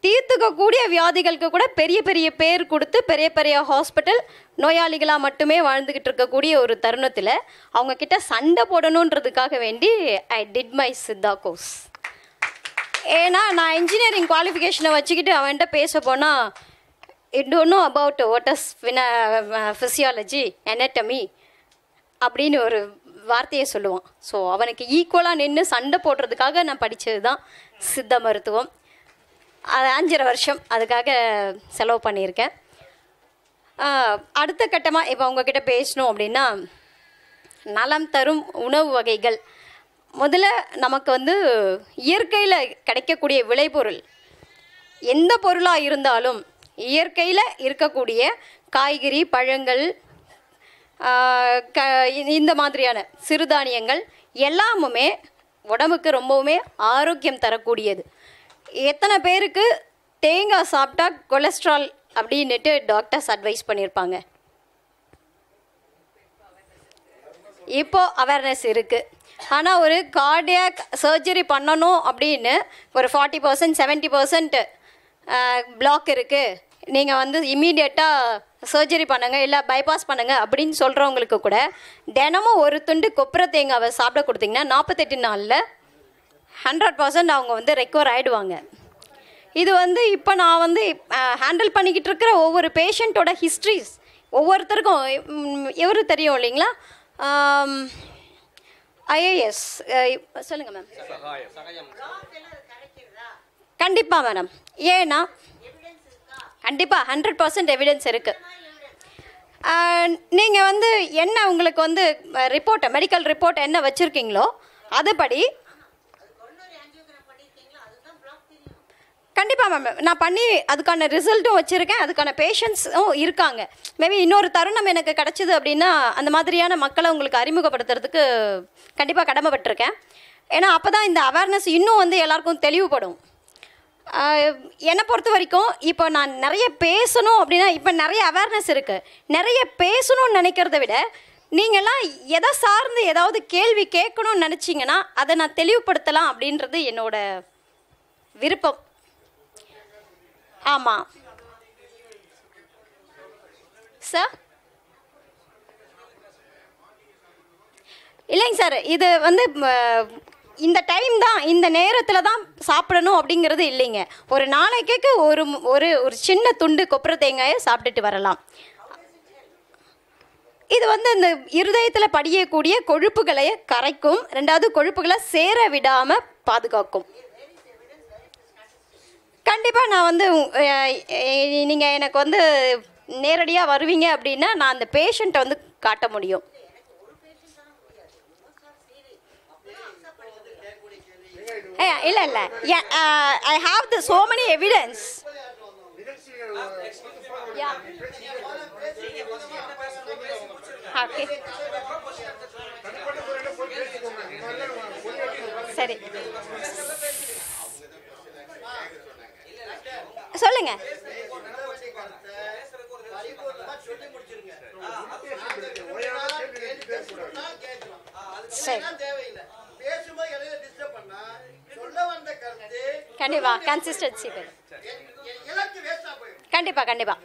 தீர்த்துக்கக்கூடிய வியாதிகளுக்கு கூட பெரிய பெரிய பேர் கொடுத்து பெரிய பெரிய ஹாஸ்பிட்டல் நோயாளிகளாக மட்டுமே வாழ்ந்துக்கிட்டு இருக்கக்கூடிய ஒரு தருணத்தில் அவங்கக்கிட்ட சண்டை போடணுன்றதுக்காக வேண்டி I did my Siddha course. ஏன்னா நான் இன்ஜினியரிங் குவாலிஃபிகேஷனை வச்சுக்கிட்டு அவன்கிட்ட பேச போனால், it know about what is physiology anatomy அப்படின்னு ஒரு வார்த்தையை சொல்லுவான். ஸோ அவனுக்கு ஈக்குவலாக நின்று சண்டை போடுறதுக்காக நான் படித்தது தான் சித்த மருத்துவம். அது 5.5 வருஷம் அதுக்காக செலவு பண்ணியிருக்கேன். அடுத்த கட்டமாக இப்போ உங்ககிட்ட பேசணும் அப்படின்னா, நலம் தரும் உணவு வகைகள். முதல்ல நமக்கு இயற்கையில் கிடைக்கக்கூடிய விளைபொருள், எந்த பொருளாக இருந்தாலும் இயற்கையில் இருக்கக்கூடிய காய்கறி, பழங்கள், இந்த மாதிரியான சிறுதானியங்கள் எல்லாமுமே உடம்புக்கு ரொம்பவுமே ஆரோக்கியம் தரக்கூடியது. எத்தனை பேருக்கு தேங்காய் சாப்பிட்டா கொலஸ்ட்ரால் அப்படின்னுட்டு டாக்டர்ஸ் அட்வைஸ் பண்ணியிருப்பாங்க? இப்போது அவேர்னஸ் இருக்குது. ஆனால் ஒரு கார்டியாக் சர்ஜரி பண்ணணும் அப்படின்னு ஒரு 40%, 70% பிளாக் இருக்குது, நீங்கள் இம்மீடியட்டாக சர்ஜரி பண்ணுங்கள், இல்லை பைபாஸ் பண்ணுங்கள் அப்படின்னு சொல்கிறவங்களுக்கு கூட தினமும் ஒரு துண்டு கொப்பரை தேங்காவை சாப்பிட கொடுத்தீங்கன்னா 48 நாளில் 100% அவங்க ரெக்கவர் ஆகிடுவாங்க. இது இப்போ நான் ஹேண்டில் பண்ணிக்கிட்டு இருக்கிற ஒவ்வொரு பேஷண்ட்டோட ஹிஸ்ட்ரிஸ் ஒவ்வொருத்தருக்கும் எவரு தெரியும் இல்லைங்களா. ஐஏஎஸ் சொல்லுங்கள் மேம். கண்டிப்பாக மேடம், ஏன்னா கண்டிப்பாக 100% எவிடன்ஸ் இருக்குது. நீங்கள் என்ன உங்களுக்கு ரிப்போர்ட்டை, மெடிக்கல் ரிப்போர்ட் என்ன வச்சுருக்கீங்களோ அதுபடி கண்டிப்பாக மேம் நான் பண்ணி அதுக்கான ரிசல்ட்டும் வச்சுருக்கேன், அதுக்கான பேஷண்ட்ஸும் இருக்காங்க. மேபி இன்னொரு தருணம் எனக்கு கிடச்சிது அப்படின்னா அந்த மாதிரியான மக்களை உங்களுக்கு அறிமுகப்படுத்துறதுக்கு கண்டிப்பாக கடமைப்பட்டிருக்கேன். ஏன்னா அப்போ தான் இந்த அவேர்னஸ் இன்னும் எல்லாருக்கும் தெளிவுபடும். என்னை பொறுத்த வரைக்கும் இப்போ நான் நிறைய பேசணும் அப்படின்னா, இப்போ நிறைய அவேர்னஸ் இருக்குது, நிறைய பேசணும்னு நினைக்கிறத விட நீங்கள்லாம் எதை சார்ந்து ஏதாவது கேள்வி கேட்கணும்னு நினச்சிங்கன்னா அதை நான் தெளிவுபடுத்தலாம் அப்படின்றது என்னோட விருப்பம். ஆமாம் சார், இல்லைங்க சார், இது இந்த டைம் தான், இந்த நேரத்தில் தான் சாப்பிடணும் அப்படிங்கிறது இல்லைங்க. ஒரு நாளைக்கு ஒரு ஒரு சின்ன துண்டு கொப்பரை தேங்காயை சாப்பிட்டுட்டு வரலாம். இது இந்த இருதயத்தில் படியக்கூடிய கொழுப்புகளை கரைக்கும், ரெண்டாவது கொழுப்புகளை சேர விடாமல் பாதுகாக்கும். கண்டிப்பாக நான் நீங்கள் எனக்கு நேரடியாக வருவீங்க அப்படின்னா நான் அந்த பேஷண்ட்டை காட்ட முடியும். இல்லை இல்லை, I have the so many evidence. Okay சரி சொல்லுங்க. கண்டிப்பா கன்சிஸ்டன்சி கண்டிப்பா கண்டிப்பா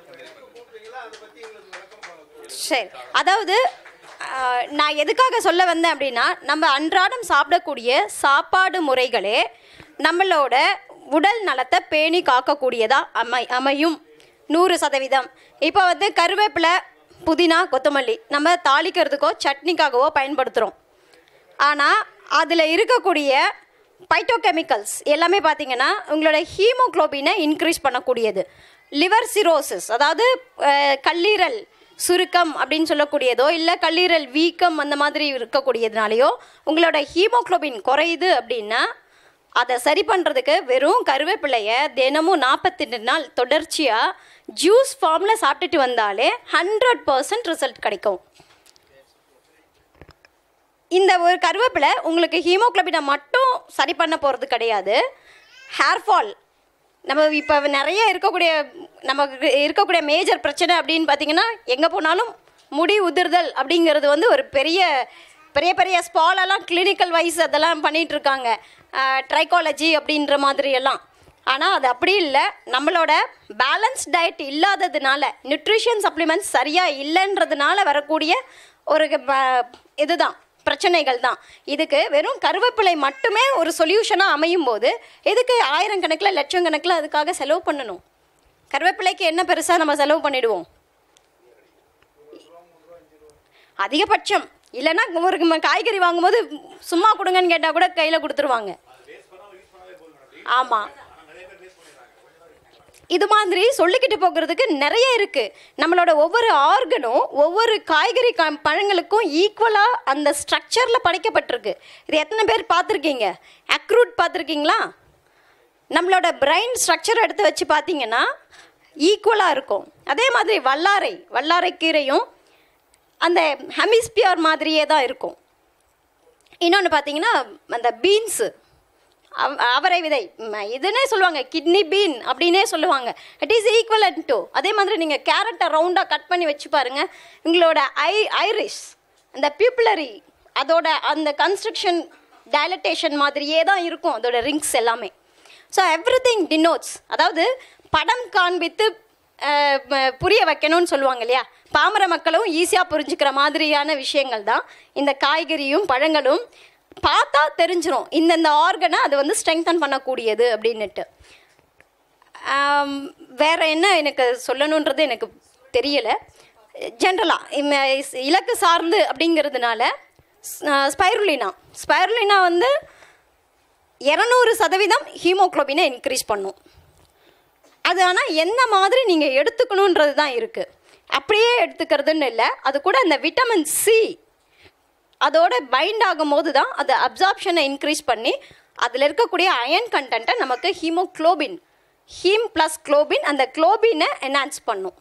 சரி. அதாவது நான் எதுக்காக சொல்ல வந்தேன் அப்படின்னா, நம்ம அன்றாடம் சாப்பிடக்கூடிய சாப்பாடு முறைகளே நம்மளோட உடல் நலத்தை பேணி காக்கக்கூடியதாக அமையும் 100%. இப்போ கருவேப்பிலை, புதினா, கொத்தமல்லி நம்ம தாளிக்கிறதுக்கோ சட்னிக்காகவோ பயன்படுத்துகிறோம். ஆனால் அதில் இருக்கக்கூடிய பைட்டோகெமிக்கல்ஸ் எல்லாமே பார்த்திங்கன்னா உங்களோட ஹீமோக்ளோபினை இன்க்ரீஸ் பண்ணக்கூடியது. லிவர் சிரோசிஸ், அதாவது கல்லீரல் சுருக்கம் அப்படின்னு சொல்லக்கூடியதோ இல்லை கல்லீரல் வீக்கம் அந்த மாதிரி இருக்கக்கூடியதுனாலையோ உங்களோட ஹீமோக்ளோபின் குறையுது அப்படின்னா அதை சரி பண்ணுறதுக்கு வெறும் கருவேப்பிலையை தினமும் 42 நாள் தொடர்ச்சியாக ஜூஸ் ஃபார்மில் சாப்பிட்டுட்டு வந்தாலே 100% ரிசல்ட் கிடைக்கும். இந்த ஒரு கருவேப்பிலை உங்களுக்கு ஹீமோக்ளோபினை மட்டும் சரி பண்ண போகிறது கிடையாது. ஹேர்ஃபால், நம்ம இப்போ நிறைய இருக்கக்கூடிய நமக்கு இருக்கக்கூடிய மேஜர் பிரச்சனை அப்படின்னு பார்த்திங்கன்னா எங்கே போனாலும் முடி உதிர்தல் அப்படிங்கிறது ஒரு பெரிய பெரிய பெரிய ஸ்பாலெல்லாம் கிளினிக்கல் வைஸ் அதெல்லாம் பண்ணிகிட்ருக்காங்க, ட்ரைக்காலஜி அப்படின்ற மாதிரியெல்லாம். ஆனால் அது அப்படி இல்லை. நம்மளோட பேலன்ஸ் டயட் இல்லாததுனால, நியூட்ரிஷன் சப்ளிமெண்ட்ஸ் சரியாக இல்லைன்றதுனால வரக்கூடிய ஒரு இதுதான் பிரச்சனைகள் தான். இதுக்கு வெறும் கருவேப்பிலை மட்டுமே ஒரு சொல்யூஷனாக அமையும் போது இதுக்கு ஆயிரக்கணக்கில் லட்சக்கணக்கில் அதுக்காக செலவு பண்ணணும். கருவேப்பிலைக்கு என்ன பெருசாக நம்ம செலவு பண்ணிடுவோம் அதிகபட்சம். இல்லைன்னா ஒரு காய்கறி வாங்கும்போது சும்மா கொடுங்கன்னு கேட்டால் கூட கையில் கொடுத்துருவாங்க. ஆமாம், இது மாதிரி சொல்லிக்கிட்டு போகிறதுக்கு நிறைய இருக்குது. நம்மளோட ஒவ்வொரு ஆர்கனும் ஒவ்வொரு காய்கறி பழங்களுக்கும் ஈக்குவலாக அந்த ஸ்ட்ரக்சரில் படைக்கப்பட்டிருக்கு. இது எத்தனை பேர் பார்த்துருக்கீங்க? அக்ரூட் பார்த்துருக்கீங்களா? நம்மளோட பிரெயின் ஸ்ட்ரக்சர் எடுத்து வச்சு பார்த்தீங்கன்னா ஈக்குவலாக இருக்கும். அதே மாதிரி வல்லாரை, வல்லாரைக்கீரையும் அந்த ஹெமிஸ்பியர் மாதிரியே தான் இருக்கும். இன்னொன்று பார்த்தீங்கன்னா அந்த பீன்ஸு, அவரை விதை இதுன்னே சொல்லுவாங்க, கிட்னி பீன் அப்படின்னே சொல்லுவாங்க. It is equivalent to. அதே மாதிரி நீங்கள் கேரட்டை ரவுண்டாக கட் பண்ணி வச்சு பாருங்கள், உங்களோட ஐரிஷ் அந்த பியூப்புலரி அதோட அந்த கன்ஸ்ட்ரக்ஷன் டைலட்டேஷன் மாதிரியே தான் இருக்கும் அதோட ரிங்ஸ் எல்லாமே. ஸோ எவ்ரி திங் டினோட்ஸ், அதாவது படம் காண்பித்து புரிய வைக்கணும்னு சொல்லுவாங்க இல்லையா, பாமர மக்களும் ஈஸியாக புரிஞ்சுக்கிற மாதிரியான விஷயங்கள் தான் இந்த காய்கறியும் பழங்களும். பார்த்தா தெரிஞ்சிடும் இந்தந்த ஆர்கனை அது ஸ்ட்ரெங்தன் பண்ணக்கூடியது அப்படின்னுட்டு. வேறு என்ன எனக்கு சொல்லணுன்றது எனக்கு தெரியலை. ஜென்ரலாக இலக்கு சார்ந்து அப்படிங்கிறதுனால ஸ்பைருலினா, ஸ்பைருலினா 200% ஹீமோக்ளோபினை இன்க்ரீஸ் பண்ணும். அது ஆனால் என்ன மாதிரி நீங்கள் எடுத்துக்கணுன்றது தான் இருக்குது. அப்படியே எடுத்துக்கிறதுன்னு இல்லை, அது கூட அந்த விட்டமின் சி அதோட பைண்ட் ஆகும்போது தான் அது அப்சார்ப்ஷனை இன்க்ரீஸ் பண்ணி அதில் இருக்கக்கூடிய அயன் கண்டென்ட்டை நமக்கு ஹீமோக்ளோபின், ஹீம் ப்ளஸ் குளோபின், அந்த குளோபினை என்ஹான்ஸ் பண்ணும்.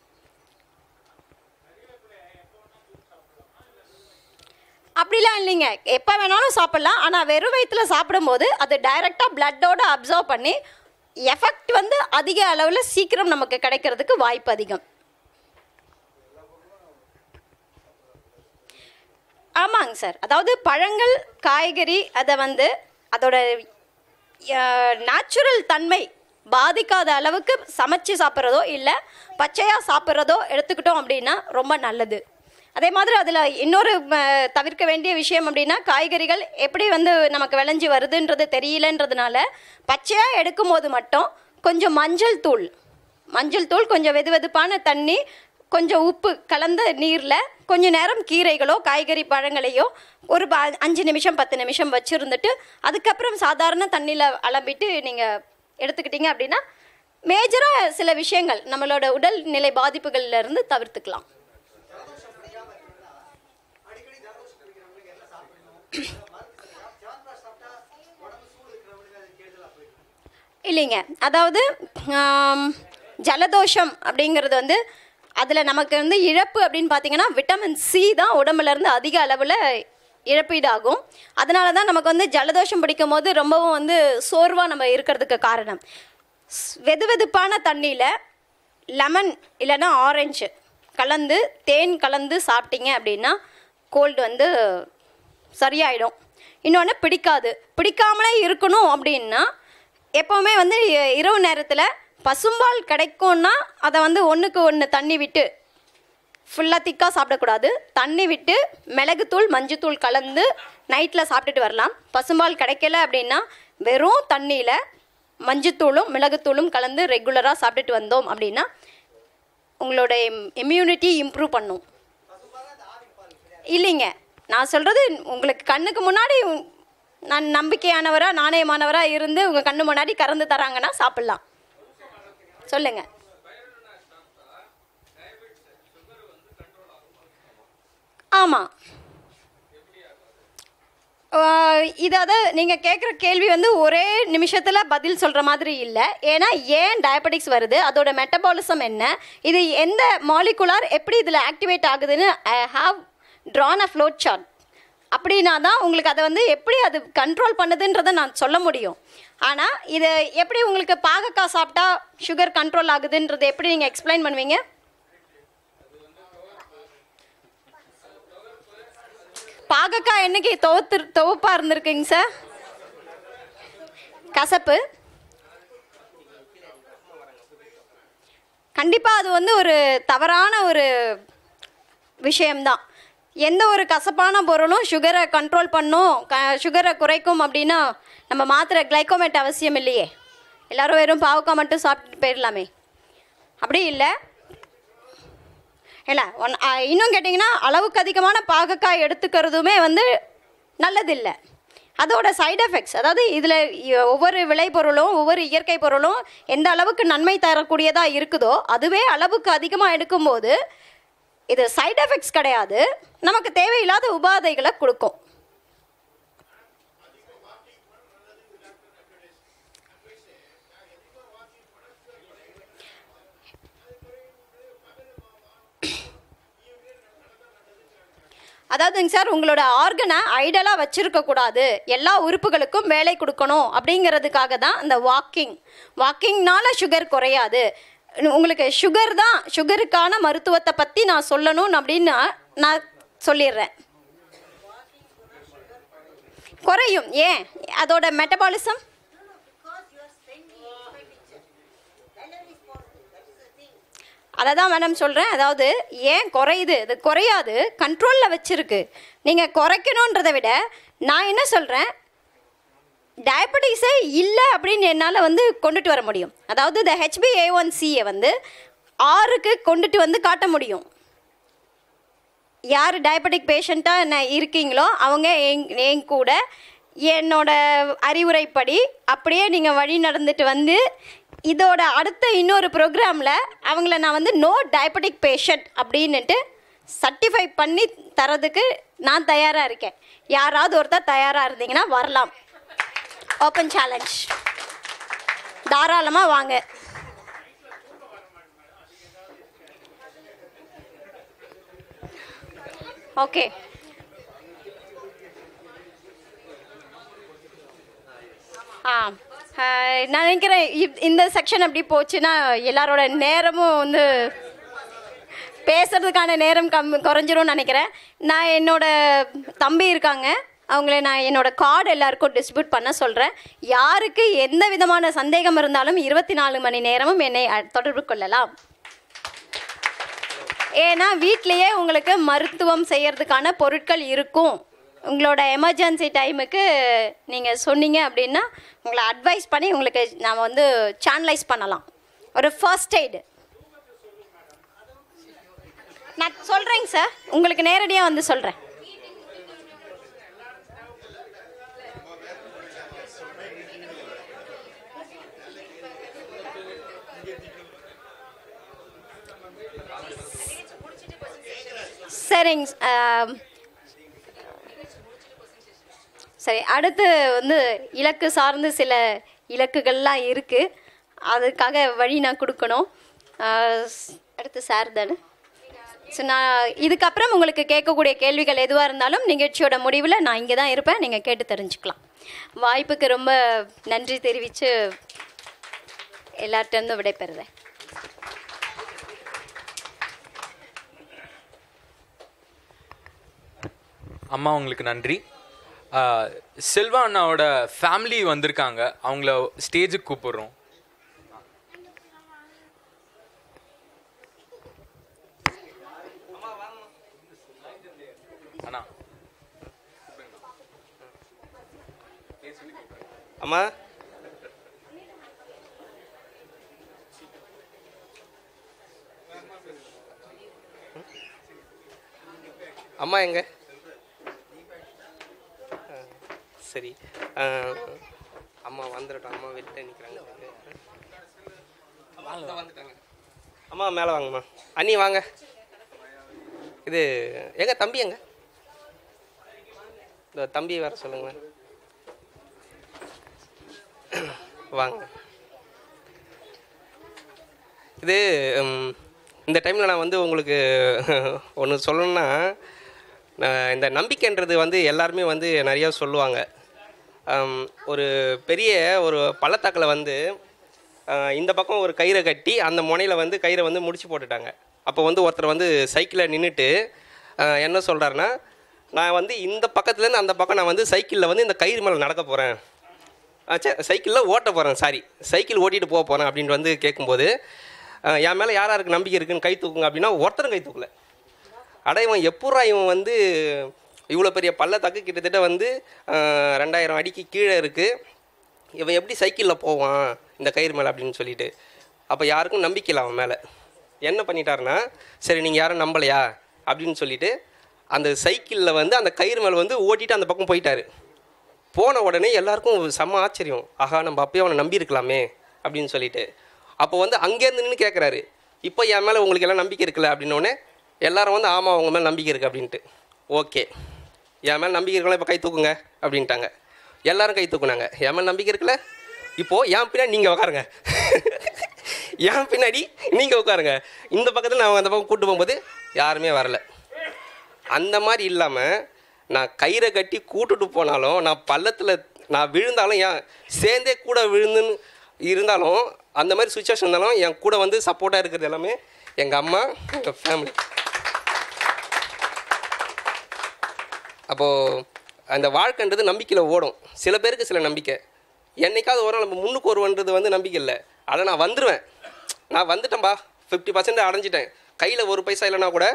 அப்படிலாம் இல்லைங்க, எப்போ வேணாலும் சாப்பிட்லாம். ஆனால் வெறும் வயிற்றில் சாப்பிடும்போது அது டைரெக்டாக பிளட்டோடு அப்சார்ப் பண்ணி எஃபெக்ட் அதிக அளவில் சீக்கிரம் நமக்கு கிடைக்கிறதுக்கு வாய்ப்பு அதிகம். ஆமாங்க சார், அதாவது பழங்கள் காய்கறி அதை அதோட நேச்சுரல் தன்மை பாதிக்காத அளவுக்கு சமைச்சு சாப்பிட்றதோ இல்லை பச்சையாக சாப்பிட்றதோ எடுத்துக்கிட்டோம் அப்படின்னா ரொம்ப நல்லது. அதே மாதிரி அதில் இன்னொரு தவிர்க்க வேண்டிய விஷயம் அப்படின்னா, காய்கறிகள் எப்படி நமக்கு விளைஞ்சி வருதுன்றது தெரியலன்றதுனால பச்சையாக எடுக்கும்போது மட்டும் கொஞ்சம் மஞ்சள் தூள் கொஞ்சம் வெதுவெதுப்பான தண்ணி கொஞ்சம் உப்பு கலந்த நீரில் கொஞ்சம் நேரம் கீரைகளோ காய்கறி பழங்களையோ ஒரு 5 நிமிஷம் 10 நிமிஷம் வச்சுருந்துட்டு அதுக்கப்புறம் சாதாரண தண்ணியில் அலம்பிட்டு நீங்கள் எடுத்துக்கிட்டிங்க அப்படின்னா மேஜராக சில விஷயங்கள் நம்மளோட உடல் நிலை பாதிப்புகள்லேருந்து தவிர்த்துக்கலாம். இல்லைங்க, அதாவது ஜலதோஷம் அப்படிங்கிறது அதில் நமக்கு இழப்பு அப்படின்னு பார்த்தீங்கன்னா விட்டமின் சி தான் உடம்புலேருந்து அதிக அளவில் இழப்பீடாகும். அதனால தான் நமக்கு வந்து ஜலதோஷம் பிடிக்கும் போது ரொம்பவும் வந்து சோர்வாக நம்ம இருக்கிறதுக்கு காரணம், வெது வெதுப்பான தண்ணியில் லெமன் இல்லைன்னா ஆரஞ்சு கலந்து தேன் கலந்து சாப்பிட்டீங்க அப்படின்னா கோல்டு வந்து சரியாயிடும். இன்னொன்று பிடிக்காது, பிடிக்காமலே இருக்கணும் அப்படின்னா எப்போவுமே வந்து இரவு நேரத்தில் பசும்பால் கிடைக்கும்னா அதை வந்து 1:1 தண்ணி விட்டு ஃபுல்லாக திக்காக சாப்பிடக்கூடாது, தண்ணி விட்டு மிளகுத்தூள் மஞ்சத்தூள் கலந்து நைட்டில் சாப்பிட்டுட்டு வரலாம். பசும்பால் கிடைக்கல அப்படின்னா வெறும் தண்ணியில் மஞ்சத்தூளும் மிளகுத்தூளும் கலந்து ரெகுலராக சாப்பிட்டுட்டு வந்தோம் அப்படின்னா உங்களோட இம்யூனிட்டி இம்ப்ரூவ் பண்ணும். இல்லைங்க, நான் சொல்கிறது உங்களுக்கு கண்ணுக்கு முன்னாடி நான் நம்பிக்கையானவராக நாணயமானவராக இருந்து உங்கள் கண்ணு முன்னாடி கறந்து தராங்கன்னா சாப்பிட்லாம். சொல்லுங்க. ஆமாம், இதாவது நீங்கள் கேட்குற கேள்வி வந்து ஒரே நிமிஷத்தில் பதில் சொல்கிற மாதிரி இல்லை. ஏன்னா ஏன் டயபெட்டிக்ஸ் வருது, அதோட மெட்டபாலிசம் என்ன, இது எந்த மாலிகுலார் எப்படி இதில் ஆக்டிவேட் ஆகுதுன்னு I have drawn a flow chart. அப்படின்னா தான் உங்களுக்கு அதை வந்து எப்படி அது கண்ட்ரோல் பண்ணுதுன்றதை நான் சொல்ல முடியும். ஆனால் இது எப்படி உங்களுக்கு பாகக்காய் சாப்பிட்டா சுகர் கண்ட்ரோல் ஆகுதுன்றது எப்படி நீங்கள் எக்ஸ்பிளைன் பண்ணுவீங்க? பாகக்காய் என்னைக்கு துவப்பாக இருந்திருக்குங்க சார்? கசப்பு கண்டிப்பாக அது வந்து ஒரு தவறான ஒரு விஷயம்தான். எந்த ஒரு கசப்பான பொருளும் சுகரை கண்ட்ரோல் பண்ணும், சுகரை குறைக்கும் அப்படின்னா நம்ம மாத்திரை கிளைக்கோமேட் அவசியம் இல்லையே, எல்லோரும் வெறும் பாவக்காய் மட்டும் சாப்பிட்டு போயிடலாமே. அப்படி இல்லை இல்லை இன்னும் கேட்டிங்கன்னா அளவுக்கு அதிகமான பாகக்காய் எடுத்துக்கிறதுமே வந்து நல்லதில்லை, அதோட சைடு எஃபெக்ட்ஸ். அதாவது இதில் ஒவ்வொரு விளைபொருளும் ஒவ்வொரு இயற்கை பொருளும் எந்த அளவுக்கு நன்மை தரக்கூடியதாக இருக்குதோ அதுவே அளவுக்கு அதிகமாக எடுக்கும்போது இது சைடு எஃபெக்ட்ஸ் கிடையாது, நமக்கு தேவையில்லாத உபாதைகளை கொடுக்கும். அதாவதுங்க சார், உங்களோட ஆர்கனை ஐடலாக வச்சுருக்க கூடாது, எல்லா உறுப்புகளுக்கும் வேலை கொடுக்கணும் அப்படிங்கிறதுக்காக தான் இந்த வாக்கிங்னால சுகர் குறையாது. உங்களுக்கு சுகர் தான், சுகருக்கான மருத்துவத்தை பற்றி நான் சொல்லணும் அப்படின்னா நான் சொல்லிடுறேன். குறையும், ஏன் அதோட மெட்டபாலிசம். அதை தான் மேடம் சொல்கிறேன், அதாவது ஏன் குறையுது, இது குறையாது, கண்ட்ரோலில் வச்சுருக்கு. நீங்கள் குறைக்கணுன்றதை விட நான் என்ன சொல்கிறேன், டயபெட்டிக்ஸே இல்லை அப்படின்னு என்னால் வந்து கொண்டுட்டு வர முடியும். அதாவது இந்த HbA1c வந்து 6க்கு கொண்டுட்டு வந்து காட்ட முடியும். யார் டயபெட்டிக் பேஷண்ட்டாக என்ன இருக்கீங்களோ அவங்க என் கூட என்னோட அறிவுரைப்படி அப்படியே நீங்கள் வழி நடந்துட்டு வந்து இதோட அடுத்த இன்னொரு ப்ரோக்ராமில் அவங்கள நான் வந்து நோ டயபெட்டிக் பேஷண்ட் அப்படின்னுட்டு சர்டிஃபை பண்ணி தரதுக்கு நான் தயாராக இருக்கேன். யாராவது ஒருத்தர் தயாராக இருந்தீங்கன்னா வரலாம், ஓப்பன் சேலஞ்ச், தாராளமாக வாங்க. ஓகே, ஆ, நான் நினைக்கிறேன் இந்த செக்ஷன் அப்படி போச்சுன்னா எல்லாரோட நேரமும் வந்து பேசுகிறதுக்கான நேரம் குறைஞ்சிரும்னு நினைக்கிறேன். நான் என்னோடய தம்பி இருக்காங்க, அவங்கள நான் என்னோடய கார்டு எல்லாருக்கும் டிஸ்ட்ரிபியூட் பண்ண சொல்கிறேன். யாருக்கு எந்த விதமான சந்தேகம் இருந்தாலும் 24 மணி நேரமும் என்னை தொடர்பு கொள்ளலாம். ஏன்னா வீட்டிலையே உங்களுக்கு மருத்துவம் செய்கிறதுக்கான பொருட்கள் இருக்கும். உங்களோட எமர்ஜென்சி டைமுக்கு நீங்கள் சொன்னீங்க அப்படின்னா உங்களை அட்வைஸ் பண்ணி உங்களுக்கு நாம் வந்து சேனலைஸ் பண்ணலாம். ஒரு ஃபர்ஸ்ட் எய்டு நான் சொல்கிறேங்க சார், உங்களுக்கு நேரடியாக வந்து சொல்கிறேன். சரிங்க, சரி, அடுத்து வந்து இலக்கு சார்ந்து சில இலக்குகள்லாம் இருக்குது, அதுக்காக வழி நான் கொடுக்கணும். அடுத்து சார் தானே ஸோ நான் இதுக்கப்புறம் உங்களுக்கு கேட்கக்கூடிய கேள்விகள் எதுவாக இருந்தாலும் நிகழ்ச்சியோட முடிவில் நான் இங்கே தான் இருப்பேன், நீங்கள் கேட்டு தெரிஞ்சுக்கலாம். வாய்ப்புக்கு ரொம்ப நன்றி தெரிவித்து எல்லார்ட்டேருந்து விடைபெறுறேன். அம்மா உங்களுக்கு நன்றி. செல்வா அண்ணாவோட ஃபேமிலி வந்திருக்காங்க, அவங்கள ஸ்டேஜுக்கு கூப்பிடுறோம். அம்மா அம்மா எங்க? சரி அம்மா வந்துட்டோம். அம்மா வெளியே நிற்கிறாங்க. வந்துட்டாங்க. அம்மா மேலே வாங்கம்மா. அண்ணி வாங்க. இது எங்க தம்பி? எங்க இந்த தம்பி வர சொல்லுங்களேன். வாங்க. இது இந்த டைமில் நான் வந்து உங்களுக்கு ஒன்று சொல்லணும்னா, இந்த நம்பிக்கைன்றது வந்து எல்லாருமே வந்து நிறையா சொல்லுவாங்க. ஒரு பெரிய ஒரு பள்ளத்தாக்கில் வந்து இந்த பக்கம் ஒரு கயிறை கட்டி அந்த முனையில் வந்து கயிறை வந்து முடிச்சு போட்டுட்டாங்க. அப்போ வந்து ஒருத்தர் வந்து சைக்கிளில் நின்றுட்டு என்ன சொல்கிறாருன்னா, நான் வந்து இந்த பக்கத்துலேருந்து அந்த பக்கம் நான் வந்து சைக்கிளில் வந்து இந்த கயிறு மேலே நடக்க போகிறேன், சைக்கிளில் ஓட்ட போகிறேன், சைக்கிள் ஓட்டிகிட்டு போக போகிறேன் அப்படின்ட்டு வந்து கேட்கும்போது, என் மேலே யார் யாருக்கு நம்பிக்கை இருக்குன்னு கை தூக்குங்க அப்படின்னா ஒருத்தரும் கை தூக்கலை. அட இவன் எப்பூரா இவன் வந்து இவ்வளோ பெரிய பள்ளத்தாக்கு கிட்டத்தட்ட வந்து 2000 அடிக்கு கீழே இருக்குது, இவன் எப்படி சைக்கிளில் போவான் இந்த கயிறு மேலே அப்படின்னு சொல்லிட்டு அப்போ யாருக்கும் நம்பிக்கை இல்லை. அவன் மேலே என்ன பண்ணிட்டாருன்னா, சரி நீங்கள் யாரும் நம்பலையா அப்படின்னு சொல்லிட்டு அந்த சைக்கிளில் வந்து அந்த கயிறு மேலே வந்து ஓட்டிட்டு அந்த பக்கம் போயிட்டார். போன உடனே எல்லாருக்கும் செம்ம ஆச்சரியம், ஆகா நம்ம அப்பயே அவனை நம்பியிருக்கலாமே அப்படின்னு சொல்லிட்டு. அப்போ வந்து அங்கேருந்து நின்று கேட்குறாரு, இப்போ என் மேலே உங்களுக்கு எல்லாம் நம்பிக்கை இருக்குல்ல அப்படின்னோடனே எல்லாரும் வந்து ஆமாம் அவங்க மேலே நம்பிக்கை இருக்குது அப்படின்ட்டு. ஓகே என் மேலே நம்பிக்கை இருக்கலாம், இப்போ கை தூக்குங்க அப்படின்ட்டாங்க. எல்லோரும் கை தூக்குனாங்க. என் மேலே நம்பிக்கை இருக்குல்ல, இப்போது என் பின்னாடி நீங்கள் உட்காருங்க, என் பின்னாடி நீங்கள் உட்காருங்க. இந்த பக்கத்தில் நான் அந்த பக்கம் கூப்பிட்டு போகும்போது யாருமே வரலை. அந்த மாதிரி இல்லாமல் நான் கயிறை கட்டி கூட்டுட்டு போனாலும், நான் பள்ளத்தில் நான் விழுந்தாலும் என் சேர்ந்தே கூட விழுந்துன்னு இருந்தாலும், அந்த மாதிரி சுச்சுவேஷன் இருந்தாலும் என் கூட வந்து சப்போர்ட்டாக இருக்கிறது எல்லாமே எங்கள் அம்மா, எங்கள் ஃபேமிலி. அப்போது அந்த வாழ்க்கைன்றது நம்பிக்கையில் ஓடும். சில பேருக்கு சில நம்பிக்கை, என்றைக்காவது ஒரு நாள் நம்ம முன்னுக்கு வருவன்றது வந்து நம்பிக்கை இல்லை. ஆனால் நான் வந்துடுவேன், நான் வந்துட்டேன்பா, 50% அடைஞ்சிட்டேன், கையில் ஒரு பைசா இல்லைனா கூட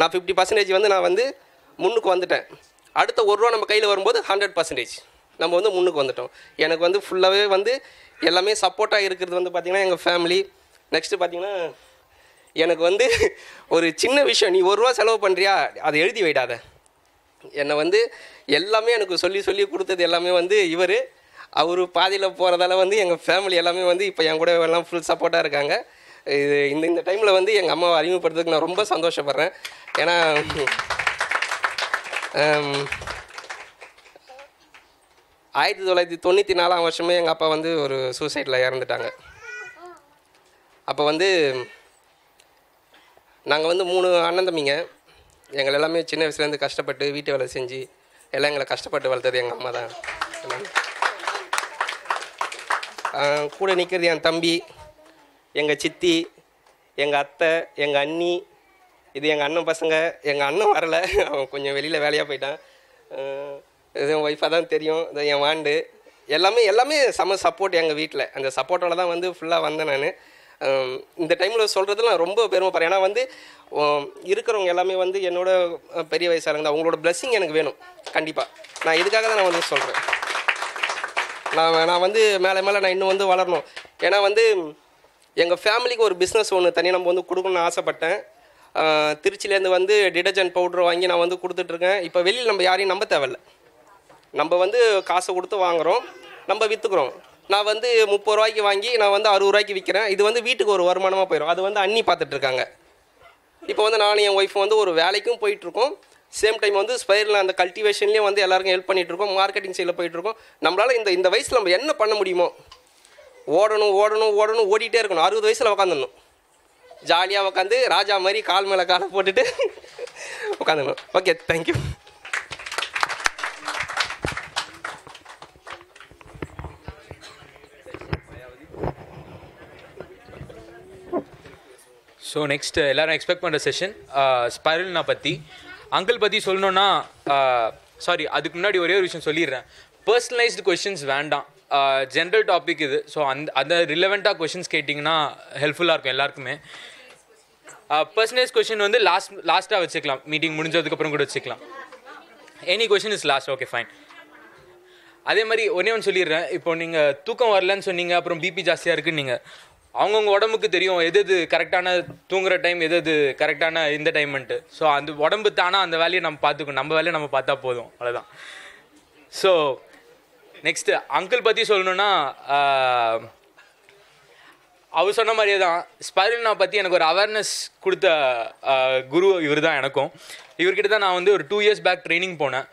நான் 50% வந்து நான் வந்து முன்னுக்கு வந்துட்டேன். அடுத்த ஒரு ரூபா நம்ம கையில் வரும்போது 100% நம்ம வந்து முன்னுக்கு வந்துட்டோம். எனக்கு வந்து ஃபுல்லாகவே வந்து எல்லாமே சப்போர்ட்டாக இருக்கிறது வந்து பார்த்திங்கன்னா எங்கள் ஃபேமிலி. நெக்ஸ்ட்டு பார்த்திங்கன்னா எனக்கு வந்து ஒரு சின்ன விஷயம், நீ ஒரு ரூபா செலவு பண்ணுறியா அதை எழுதி வைடாத, என்னை வந்து எல்லாமே எனக்கு சொல்லி சொல்லி கொடுத்தது எல்லாமே வந்து இவர். அவர் பாதியில் போகிறதால வந்து எங்கள் ஃபேமிலி எல்லாமே வந்து இப்போ என் கூட எல்லாம் ஃபுல் சப்போர்ட்டாக இருக்காங்க. இது இந்த இந்த டைமில் வந்து எங்கள் அம்மாவை அறிமுகப்படுத்துறதுக்கு நான் ரொம்ப சந்தோஷப்படுறேன். ஏன்னா ஆயிரத்தி 1994 வருஷமே எங்கள் அப்பா வந்து ஒரு சூசைட்டில் இறந்துட்டாங்க. அப்போ வந்து நாங்கள் வந்து 3 அண்ணன் தம்பிங்க. எங்களை எல்லாமே சின்ன வயசுலேருந்து கஷ்டப்பட்டு வீட்டு வேலை செஞ்சு எல்லாம் எங்களை கஷ்டப்பட்டு வளர்த்தது எங்கள் அம்மா தான். கூட நிற்கிறது என் தம்பி, எங்கள் சித்தி, எங்கள் அத்தை, எங்கள் அண்ணி, இது எங்கள் அண்ணன் பசங்க. எங்கள் அண்ணன் வரலை, அவன் கொஞ்சம் வெளியில் வேலையாக போயிட்டான். இது என் ஒய்ஃபாக தான் தெரியும், இது என் வாண்டு எல்லாமே எல்லாமே செம சப்போர்ட் எங்கள் வீட்டில். அந்த சப்போர்ட்டோட தான் வந்து ஃபுல்லாக வந்தேன் நான். இந்த டைமில் சொல்கிறதுல நான் ரொம்ப பெருமைப்படுறேன். ஏன்னா வந்து இருக்கிறவங்க எல்லாமே வந்து என்னோட பெரிய வயசாக இருந்தால் அவங்களோட பிளெஸ்ஸிங் எனக்கு வேணும் கண்டிப்பாக. நான் இதுக்காக தான் நான் வந்து சொல்கிறேன், நான் வந்து மேலே மேலே நான் இன்னும் வந்து வளரணும். ஏன்னா வந்து எங்கள் ஃபேமிலிக்கு ஒரு பிஸ்னஸ் ஒன்று தனியாக நம்ம வந்து கொடுக்கணும்னு ஆசைப்பட்டேன். திருச்சியிலேருந்து வந்து டிடர்ஜென்ட் பவுடர் வாங்கி நான் வந்து கொடுத்துட்ருக்கேன். இப்போ வெளியில் நம்ம யாரையும் நம்ப தேவையில்லை, நம்ம வந்து காசை கொடுத்து வாங்குகிறோம், நம்ம விற்றுக்குறோம். நான் வந்து 30 ரூபாய்க்கு வாங்கி நான் வந்து 60 ரூபாய்க்கு விற்கிறேன். இது வந்து வீட்டுக்கு ஒரு வருமானமாக போயிடும். அது வந்து அண்ணி பார்த்துட்ருக்காங்க. இப்போ வந்து நானும் என் ஒய்ஃபும் வந்து ஒரு வேலைக்கும் போயிட்டுருக்கோம், சேம் டைம் வந்து ஸ்பைரில் அந்த கல்டிவேஷன்லேயும் வந்து எல்லாருக்கும் ஹெல்ப் பண்ணிகிட்ருக்கோம், மார்க்கெட்டிங் சைடில் போயிட்டுருக்கோம். நம்மளால் இந்த வயசில் நம்ம என்ன பண்ண முடியுமோ ஓடணும் ஓடணும் ஓடணும் ஓடிட்டே இருக்கணும். 60 வயசில் உக்காந்துடணும், ஜாலியாக உட்காந்து ராஜா மாதிரி கால் மேலே காலை போட்டுட்டு உட்காந்துக்கணும். Okay, thank you. ஸோ நெக்ஸ்ட் எல்லோரும் எக்ஸ்பெக்ட் பண்ணுற செஷன் ஸ்பைரல்னா பற்றி. அங்கிள் பற்றி சொல்லணுன்னா, சாரி அதுக்கு முன்னாடி ஒரே ஒரு விஷயம் சொல்லிடுறேன். பர்சனலைஸ்டு கொஷின்ஸ் வேண்டாம், ஜென்ரல் டாபிக் இது. ஸோ அந்த ரிலவெண்ட்டாக கொஷின்ஸ் கேட்டிங்கன்னா ஹெல்ப்ஃபுல்லாக இருக்கும் எல்லாருக்குமே. பர்சனலைஸ் கொஷின் வந்து லாஸ்ட்டாக வச்சுக்கலாம், மீட்டிங் முடிஞ்சதுக்கப்புறம் கூட வச்சுக்கலாம். Any question is last. Okay fine. அதே மாதிரி ஒன்றே ஒன்று சொல்லிடுறேன். இப்போ நீங்கள் தூக்கம் வரலன்னு சொன்னீங்க, அப்புறம் பிபி ஜாஸ்தியாக இருக்குன்னு நீங்கள், அவங்கவுங்க உடம்புக்கு தெரியும் எது எது கரெக்டான தூங்குகிற டைம், எது எது கரெக்டான இந்த டைம்ன்ட்டு. ஸோ அந்த உடம்பு தானே அந்த வேலையை நம்ம பார்த்துக்கணும், நம்ம வேலையை நம்ம பார்த்தா போதும், அவ்வளோதான். ஸோ நெக்ஸ்ட்டு அங்கிள் பற்றி சொல்லணுன்னா, அவர் சொன்ன மாதிரியே தான் ஸ்பைரல்னா பற்றி எனக்கு ஒரு அவேர்னஸ் கொடுத்த குரு இவர் தான். எனக்கும் இவர்கிட்ட தான் நான் வந்து ஒரு 2 years பேக் ட்ரைனிங் போனேன்.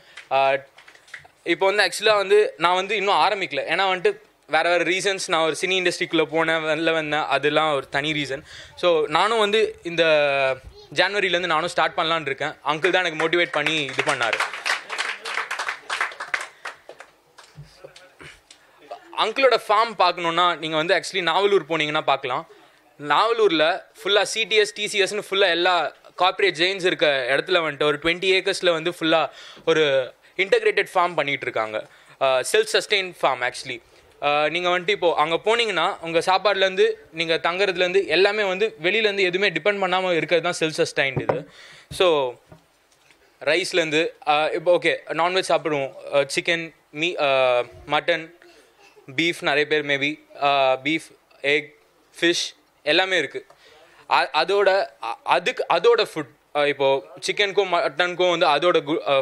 இப்போ வந்து ஆக்சுவலாக வந்து நான் வந்து இன்னும் ஆரம்பிக்கல, ஏன்னா வந்துட்டு வேறு ரீசன்ஸ், நான் ஒரு சினி இண்டஸ்ட்ரிக்குள்ளே போனேன், வெளில வந்தேன், அதெல்லாம் ஒரு தனி ரீசன். ஸோ நானும் வந்து இந்த ஜான்வரியிலேருந்து நானும் ஸ்டார்ட் பண்ணலான்னு இருக்கேன். அங்கிள் தான் எனக்கு மோட்டிவேட் பண்ணி இது பண்ணார். அங்கிளோட ஃபார்ம் பார்க்கணுன்னா நீங்கள் வந்து ஆக்சுவலி நாவலூர் போனீங்கன்னா பார்க்கலாம். நாவலூரில் ஃபுல்லாக சிடிஎஸ் டிசிஎஸ்ன்னு ஃபுல்லாக எல்லா கார்பரேட் ஜெயின்ஸ் இருக்க இடத்துல வந்துட்டு ஒரு 20 acres வந்து ஃபுல்லாக ஒரு இன்டெகிரேட்டட் ஃபார்ம் பண்ணிகிட்ருக்காங்க. Self sustain farm. ஆக்சுவலி நீங்கள் வந்துட்டு இப்போது அங்கே போனீங்கன்னா உங்கள் சாப்பாடுலேருந்து நீங்கள் தங்குறதுலேருந்து எல்லாமே வந்து வெளியிலேருந்து எதுவுமே டிபெண்ட் பண்ணாமல் இருக்கிறது தான் செல்ஃப் சஸ்டைன்டு இது. ஸோ ரைஸ்லேருந்து இப்போ ஓகே நான்வெஜ் சாப்பிடுவோம், சிக்கன், மட்டன், பீஃப், நிறைய பேர் மேபி பீஃப், எக், ஃபிஷ் எல்லாமே இருக்குது. அதோட ஃபுட், இப்போது சிக்கனுக்கும் மட்டனுக்கும் வந்து அதோட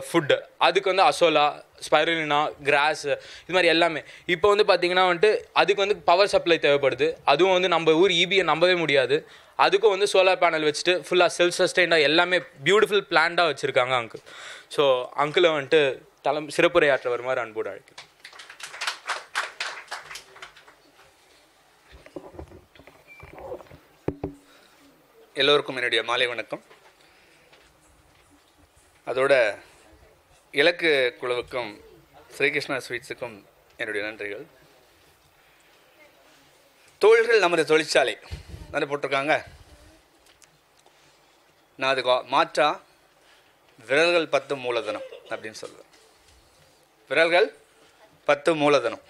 ஃபுட்டு, அதுக்கு வந்து அசோலா, ஸ்பைரலினா, கிராஸ், இது மாதிரி எல்லாமே. இப்போ வந்து பார்த்திங்கன்னா வந்துட்டு அதுக்கு வந்து பவர் சப்ளை தேவைப்படுது. அதுவும் வந்து நம்ம ஊர் இபியை நம்பவே முடியாது. அதுக்கும் வந்து சோலார் பேனல் வச்சுட்டு ஃபுல்லாக செல்ஃப் சஸ்டெயின்டாக எல்லாமே பியூட்டிஃபுல் பிளான்டாக வச்சுருக்காங்க அங்கிள். ஸோ அங்கிளை வந்துட்டு சிறப்புரையாற்ற வருமாறு அன்போடு அழைக்கிறேன். எல்லோருக்கும் என்னுடைய மாலை வணக்கம். அதோட இலக்கு குழுவுக்கும் ஸ்ரீகிருஷ்ணா ஸ்வீட்ஸுக்கும் என்னுடைய நன்றிகள். தோள்கள் நமது தொழிற்சாலை தானே போட்டிருக்காங்க. நான் அதுக்கு மாற்றா விரல்கள் 10 மூலதனம் அப்படின்னு சொல்லுவேன். விரல்கள் 10 மூலதனம்.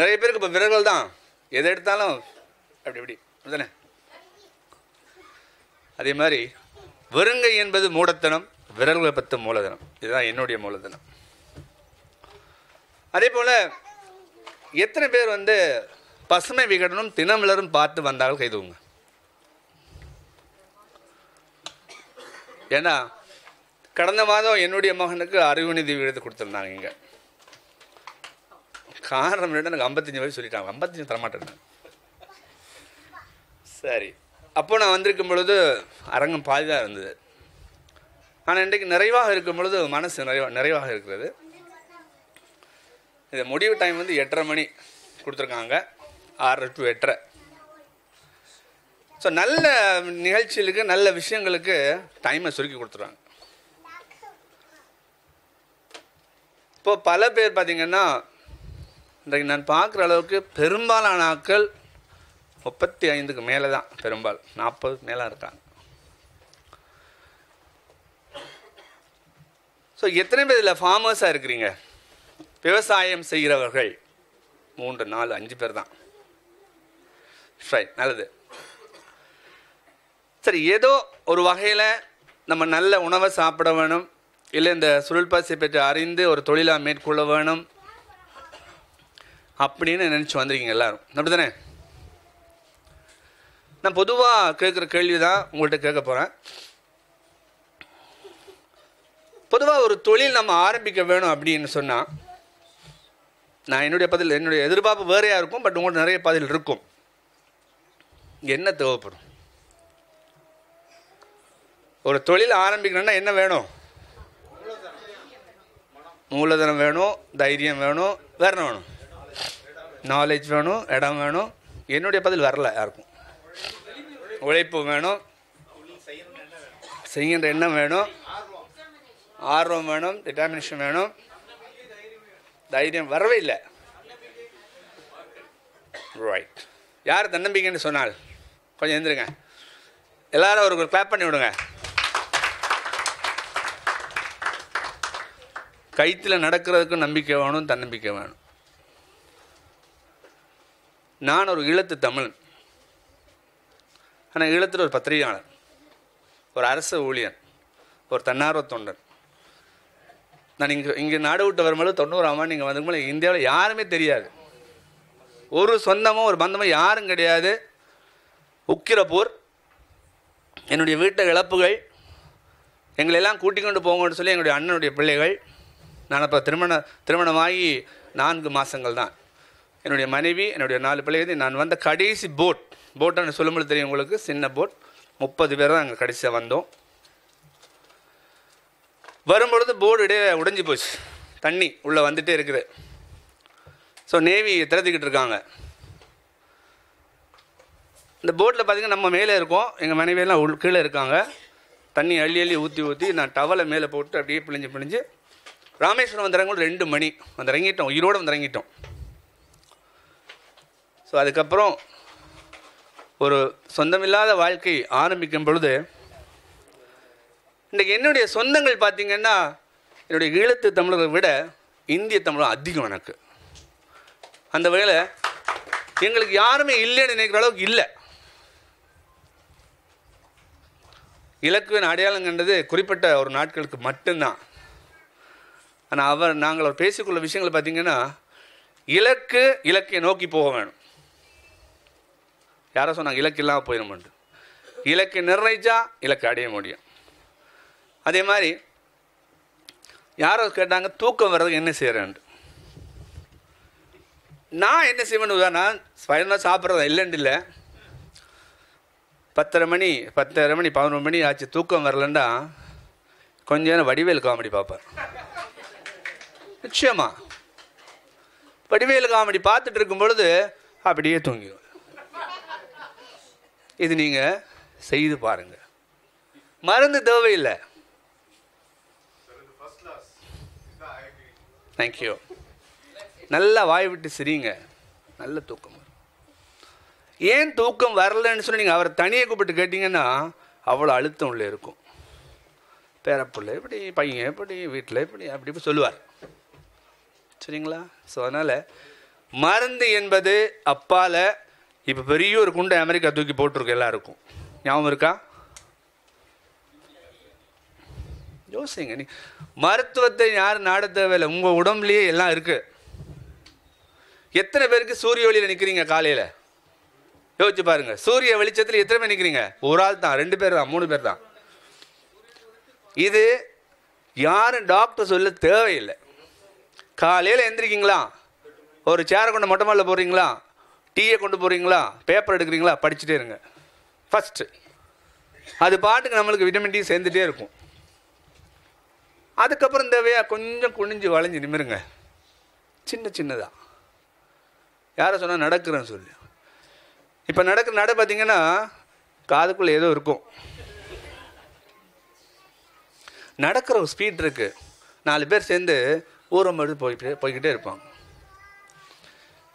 நிறைய பேருக்கு இப்போ விரல்கள் தான், எதை எடுத்தாலும் அப்படி இப்படி தானே. அதே மாதிரி விரங்கை என்பது மூடத்தனம், விரல்களை 10 மூலதனம். இதுதான் என்னுடைய மூலதனம். அதே போல் எத்தனை பேர் வந்து பசுமை விகடனும் தினமலரும் பார்த்து வந்தாலும் கைதுங்க. ஏன்னா கடந்த மாதம் என்னுடைய மகனுக்கு அறிவு நிதி விருது கொடுத்துருந்தாங்க. இங்கே காரணம் எனக்கு 55 வயசு சொல்லிட்டாங்க. 55 தரமாட்டேன். சரி, அப்போ நான் வந்திருக்கும் பொழுது அரங்கம் பாதிதான் இருந்தது. ஆனால் இன்றைக்கு நிறைவாக இருக்கும் பொழுது மனசு நிறைவாக இருக்கிறது. இது முடிவு டைம் வந்து 8:30 மணி கொடுத்துருக்காங்க, 6 to 8:30. ஸோ நல்ல நிகழ்ச்சிகளுக்கு நல்ல விஷயங்களுக்கு டைமை சுருக்கி கொடுத்துருவாங்க. இப்போ பல பேர் பார்த்திங்கன்னா இன்றைக்கு நான் பார்க்குற அளவுக்கு பெரும்பாலான ஆட்கள் 35 மேலே தான், பெரும்பாலும் 40 மேலே இருக்காங்க. ஸோ எத்தனை பேர் இதில் ஃபார்மர்ஸாக இருக்கிறீங்க, விவசாயம் செய்கிறவர்கள்? 3, 4, 5 பேர் தான். ரைட், நல்லது. சரி, ஏதோ ஒரு வகையில் நம்ம நல்ல உணவை சாப்பிட வேணும், இல்லை இந்த சுழல்பாசியை பற்றி அறிந்து ஒரு தொழிலாக மேற்கொள்ள வேணும் அப்படின்னு நினச்சி வந்திருக்கீங்க எல்லாரும், அப்படி தானே? நான் பொதுவாக கேட்குற கேள்வி தான் உங்கள்கிட்ட கேட்க போகிறேன். பொதுவாக ஒரு தொழில் நம்ம ஆரம்பிக்க வேணும் அப்படின்னு சொன்னால், நான் என்னுடைய பதில், என்னுடைய எதிர்பார்ப்பு வேறையாக இருக்கும், பட் உங்கள்கிட்ட நிறைய பதில் இருக்கும். என்ன தேவைப்படும்? ஒரு தொழில் ஆரம்பிக்கணும்னா என்ன வேணும்? மூலதனம் வேணும், தைரியம் வேணும், வேறு என்ன வேணும்? நாலேஜ் வேணும், இடம் வேணும். என்னுடைய பதில் வரல யாருக்கும். உழைப்பு வேணும், செய்கின்ற எண்ணம் வேணும், ஆர்வம் வேணும், டிட்டர்மினேஷன் வேணும், தைரியம் வரவே இல்லை. ரைட், யார் தன்னம்பிக்கைன்னு சொன்னால் கொஞ்சம் எழுந்திருங்க, எல்லாரும் ஒரு கிளாப் பண்ணி விடுங்க. கைத்தில் நடக்கிறதுக்கும் நம்பிக்கை வேணும், தன்னம்பிக்கை வேணும். நான் ஒரு ஈழத்து தமிழன், ஆனால் ஈழத்தில் ஒரு பத்திரிகையாளர், ஒரு அரசு ஊழியர், ஒரு தன்னார்வ தொண்டன். நான் இங்கே நாடு விட்டு வரும்போது 90 நீங்கள் வந்ததுக்கு இந்தியாவில் யாருமே தெரியாது, ஒரு சொந்தமும் ஒரு பந்தமோ யாரும் கிடையாது. உக்கிரப்பூர் என்னுடைய வீட்டு இழப்புகள் எங்களெல்லாம் கூட்டிக்கொண்டு போங்கன்னு சொல்லி என்னுடைய அண்ணனுடைய பிள்ளைகள், நான் அப்போ திருமணமாகி 4 மாதங்கள் தான், என்னுடைய மனைவி என்னுடைய 4 பிள்ளைகள். நான் வந்த கடைசி போட்டுன்னு சொல்லும்போது தெரியும் உங்களுக்கு, சின்ன போட், 30 பேர் தான் அங்கே கடைசியாக வந்தோம். வரும்பொழுது போர்டு இடையே உடைஞ்சி போச்சு, தண்ணி உள்ளே வந்துகிட்டே இருக்குது. ஸோ நேவி திறத்திக்கிட்டு இருக்காங்க. இந்த போட்டில் பார்த்திங்கன்னா நம்ம மேலே இருக்கோம், எங்கள் மனைவியெல்லாம் கீழே இருக்காங்க. தண்ணி அள்ளி ஊற்றி நான் டவலை மேலே போட்டு அப்படியே பிழிஞ்சு ராமேஸ்வரம் வந்துடுறாங்க. 2 மணி வந்து இறங்கிட்டோம், உயிரோடு வந்து இறங்கிட்டோம். ஸோ அதுக்கப்புறம் ஒரு சொந்தமில்லாத வாழ்க்கை ஆரம்பிக்கும் பொழுது இன்றைக்கி என்னுடைய சொந்தங்கள் பார்த்திங்கன்னா என்னுடைய ஈழத்து தமிழரை விட இந்திய தமிழர் அதிகம் எனக்கு. அந்த வகையில் எங்களுக்கு யாருமே இல்லைன்னு நினைக்கிற அளவுக்கு இல்லை. இலக்குவின் அடையாளங்கன்றது குறிப்பிட்ட ஒரு நாட்களுக்கு மட்டும்தான். ஆனால் நாங்கள் ஒரு பேசிக்கொள்ள விஷயங்கள் பார்த்திங்கன்னா இலக்கை நோக்கி போக வேணும். யாரோ சொன்னாங்க இலக்கு இல்லாமல் போயிட முடியும், இலக்கை நிர்ணயித்தா இலக்கு அடைய முடியும். அதே மாதிரி யாரோ கேட்டாங்க தூக்கம் வர்றதுக்கு என்ன செய்கிறேன். நான் என்ன செய்வேன்னு உதாரணம், ஸ்பைனாக சாப்பிட்றதா இல்லைன்னு இல்லை, 10:30 மணி 11 மணி ஆச்சு தூக்கம் வரலன்னா கொஞ்ச நேரம் வடிவேல் காமெடி பார்ப்பேன். நிச்சயமா வடிவேல் காமெடி பார்த்துட்டு இருக்கும் பொழுது அப்படியே தூங்கிடுவேன். இது நீங்கள் செய்து பாருங்கள், மருந்து தேவையில்லை. தேங்க்யூ. நல்லா வாய் விட்டு சிரிங்க, நல்ல தூக்கம் வரும். ஏன் தூக்கம் வரலன்னு சொல்லி நீங்கள் அவரை தனியாக கூப்பிட்டு கேட்டிங்கன்னா அவ்வளோ அழுத்தம் உள்ளே இருக்கும். பேரப்பிள்ளை எப்படி, பையன் எப்படி, வீட்டில் எப்படி, அப்படி இப்படி சொல்லுவார். சரிங்களா? ஸோ அதனால் மருந்து என்பது அப்பால் இப்போ பெரிய ஒரு குண்டை அமெரிக்கா தூக்கி போட்டிருக்கு எல்லாருக்கும், ஞாபகம் இருக்கா? யோசிங்க. நீ மருத்துவத்தை யாரும் நாட தேவையில்லை, உங்கள் உடம்புலேயே எல்லாம் இருக்குது. எத்தனை பேருக்கு சூரிய ஒளியில் நிற்கிறீங்க காலையில் யோசிச்சு பாருங்கள். சூரிய வெளிச்சத்தில் எத்தனை பேர் நிற்கிறீங்க? ஒரு ஆள் தான், 2 பேர் தான், 3 பேர் தான். இது யாரும் டாக்டர் சொல்ல தேவையில்லை. காலையில் எந்திரிக்கிங்களா, ஒரு சேரை கொண்டு மொட்டை மாடியில் போடுறீங்களா, டீயை கொண்டு போகிறீங்களா, பேப்பர் எடுக்கிறீங்களா, படிச்சுட்டே இருங்க ஃபஸ்ட்டு. அது பாட்டுக்கு நம்மளுக்கு விட்டமின் டி சேர்ந்துகிட்டே இருக்கும். அதுக்கப்புறம் தேவையாக கொஞ்சம் குனிஞ்சு வளைஞ்சு நிமிருங்க, சின்னதாக. யாரை சொன்னால் நடக்கிறேன்னு சொல்லி இப்போ நடக்கிற நட பார்த்தீங்கன்னா காதுக்குள்ளே ஏதோ இருக்கும். நடக்கிற ஒரு ஸ்பீட் இருக்குது, 4 பேர் சேர்ந்து ஊரம் எடுத்து போய்கிட்டே இருப்பாங்க.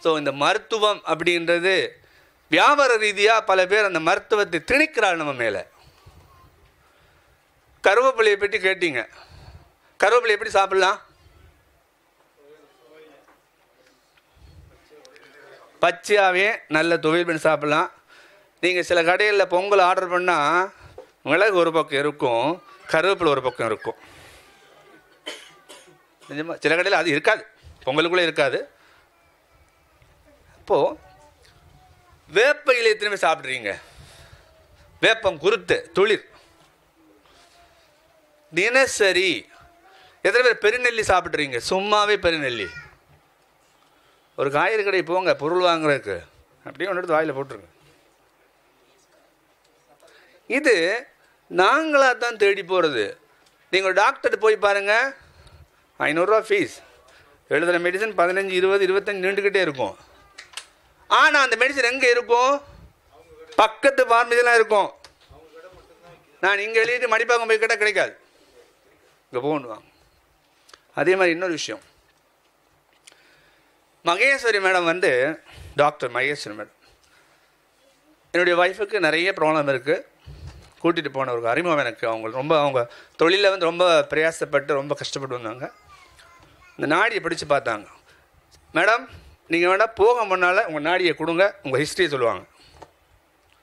ஸோ இந்த மருத்துவம் அப்படின்றது வியாபார ரீதியாக பல பேர் அந்த மருத்துவத்தை திணிக்கிறாள் நம்ம மேலே. கருவேப்பிலையை பற்றி கேட்டீங்க, கருவேப்பிலை எப்படி சாப்பிட்லாம்? பச்சையாகவே நல்ல துவையல் பண்ணி சாப்பிட்லாம். நீங்கள் சில கடையில் பொங்கல் ஆர்டர் பண்ணால் மிளகு ஒரு பக்கம் இருக்கும், கருவேப்பிலை ஒரு பக்கம் இருக்கும். நிஜமாக சில கடையில் அது இருக்காது, பொங்கலுக்குள்ளே இருக்காது. அப்போது வேப்ப இலையை திரும்பி சாப்பிட்றீங்க, வேப்பம் குருத்து துளிர் தினசரி. எத்தனை பேர் பெருநெல்லி சாப்பிட்றீங்க? சும்மாவே பெருநெல்லி. ஒரு காய்கறி கடை போங்க பொருள் வாங்குறதுக்கு, அப்படியே ஒன்று எடுத்து வாயில் போட்டுருங்க. இது நாங்களாக தான் தேடி போகிறது. நீங்கள் டாக்டர்கிட்ட போய் பாருங்கள், 500 ரூபா ஃபீஸ், எழுதுகிற மெடிசன் 15, 20, 25 நீண்டுக்கிட்டே இருக்கும். ஆனால் அந்த மெடிசன் எங்கே இருக்கும்? பக்கத்து பார்மதிலாம் இருக்கும். நான் இங்கே எழுதிட்டு மடிப்பாக்கம் போய் கேட்டால் கிடைக்காது, இங்கே போகணுவாங்க. அதே மாதிரி இன்னொரு விஷயம், மகேஸ்வரி மேடம் வந்து டாக்டர் மகேஸ்வரி மேடம் என்னுடைய ஒய்ஃபுக்கு நிறைய ப்ராப்ளம் இருக்குது. கூட்டிகிட்டு போனவருக்கு அறிமுகம் எனக்கு. அவங்க ரொம்ப அவங்க தொழிலில் வந்து ரொம்ப பிரயாசப்பட்டு ரொம்ப கஷ்டப்பட்டு வந்தாங்க. இந்த நாடியை பிடிச்சி பார்த்தாங்க. மேடம் நீங்கள் வேணால் போக முன்னால் உங்கள் நாடியை கொடுங்க, உங்கள் ஹிஸ்ட்ரியை சொல்லுவாங்க.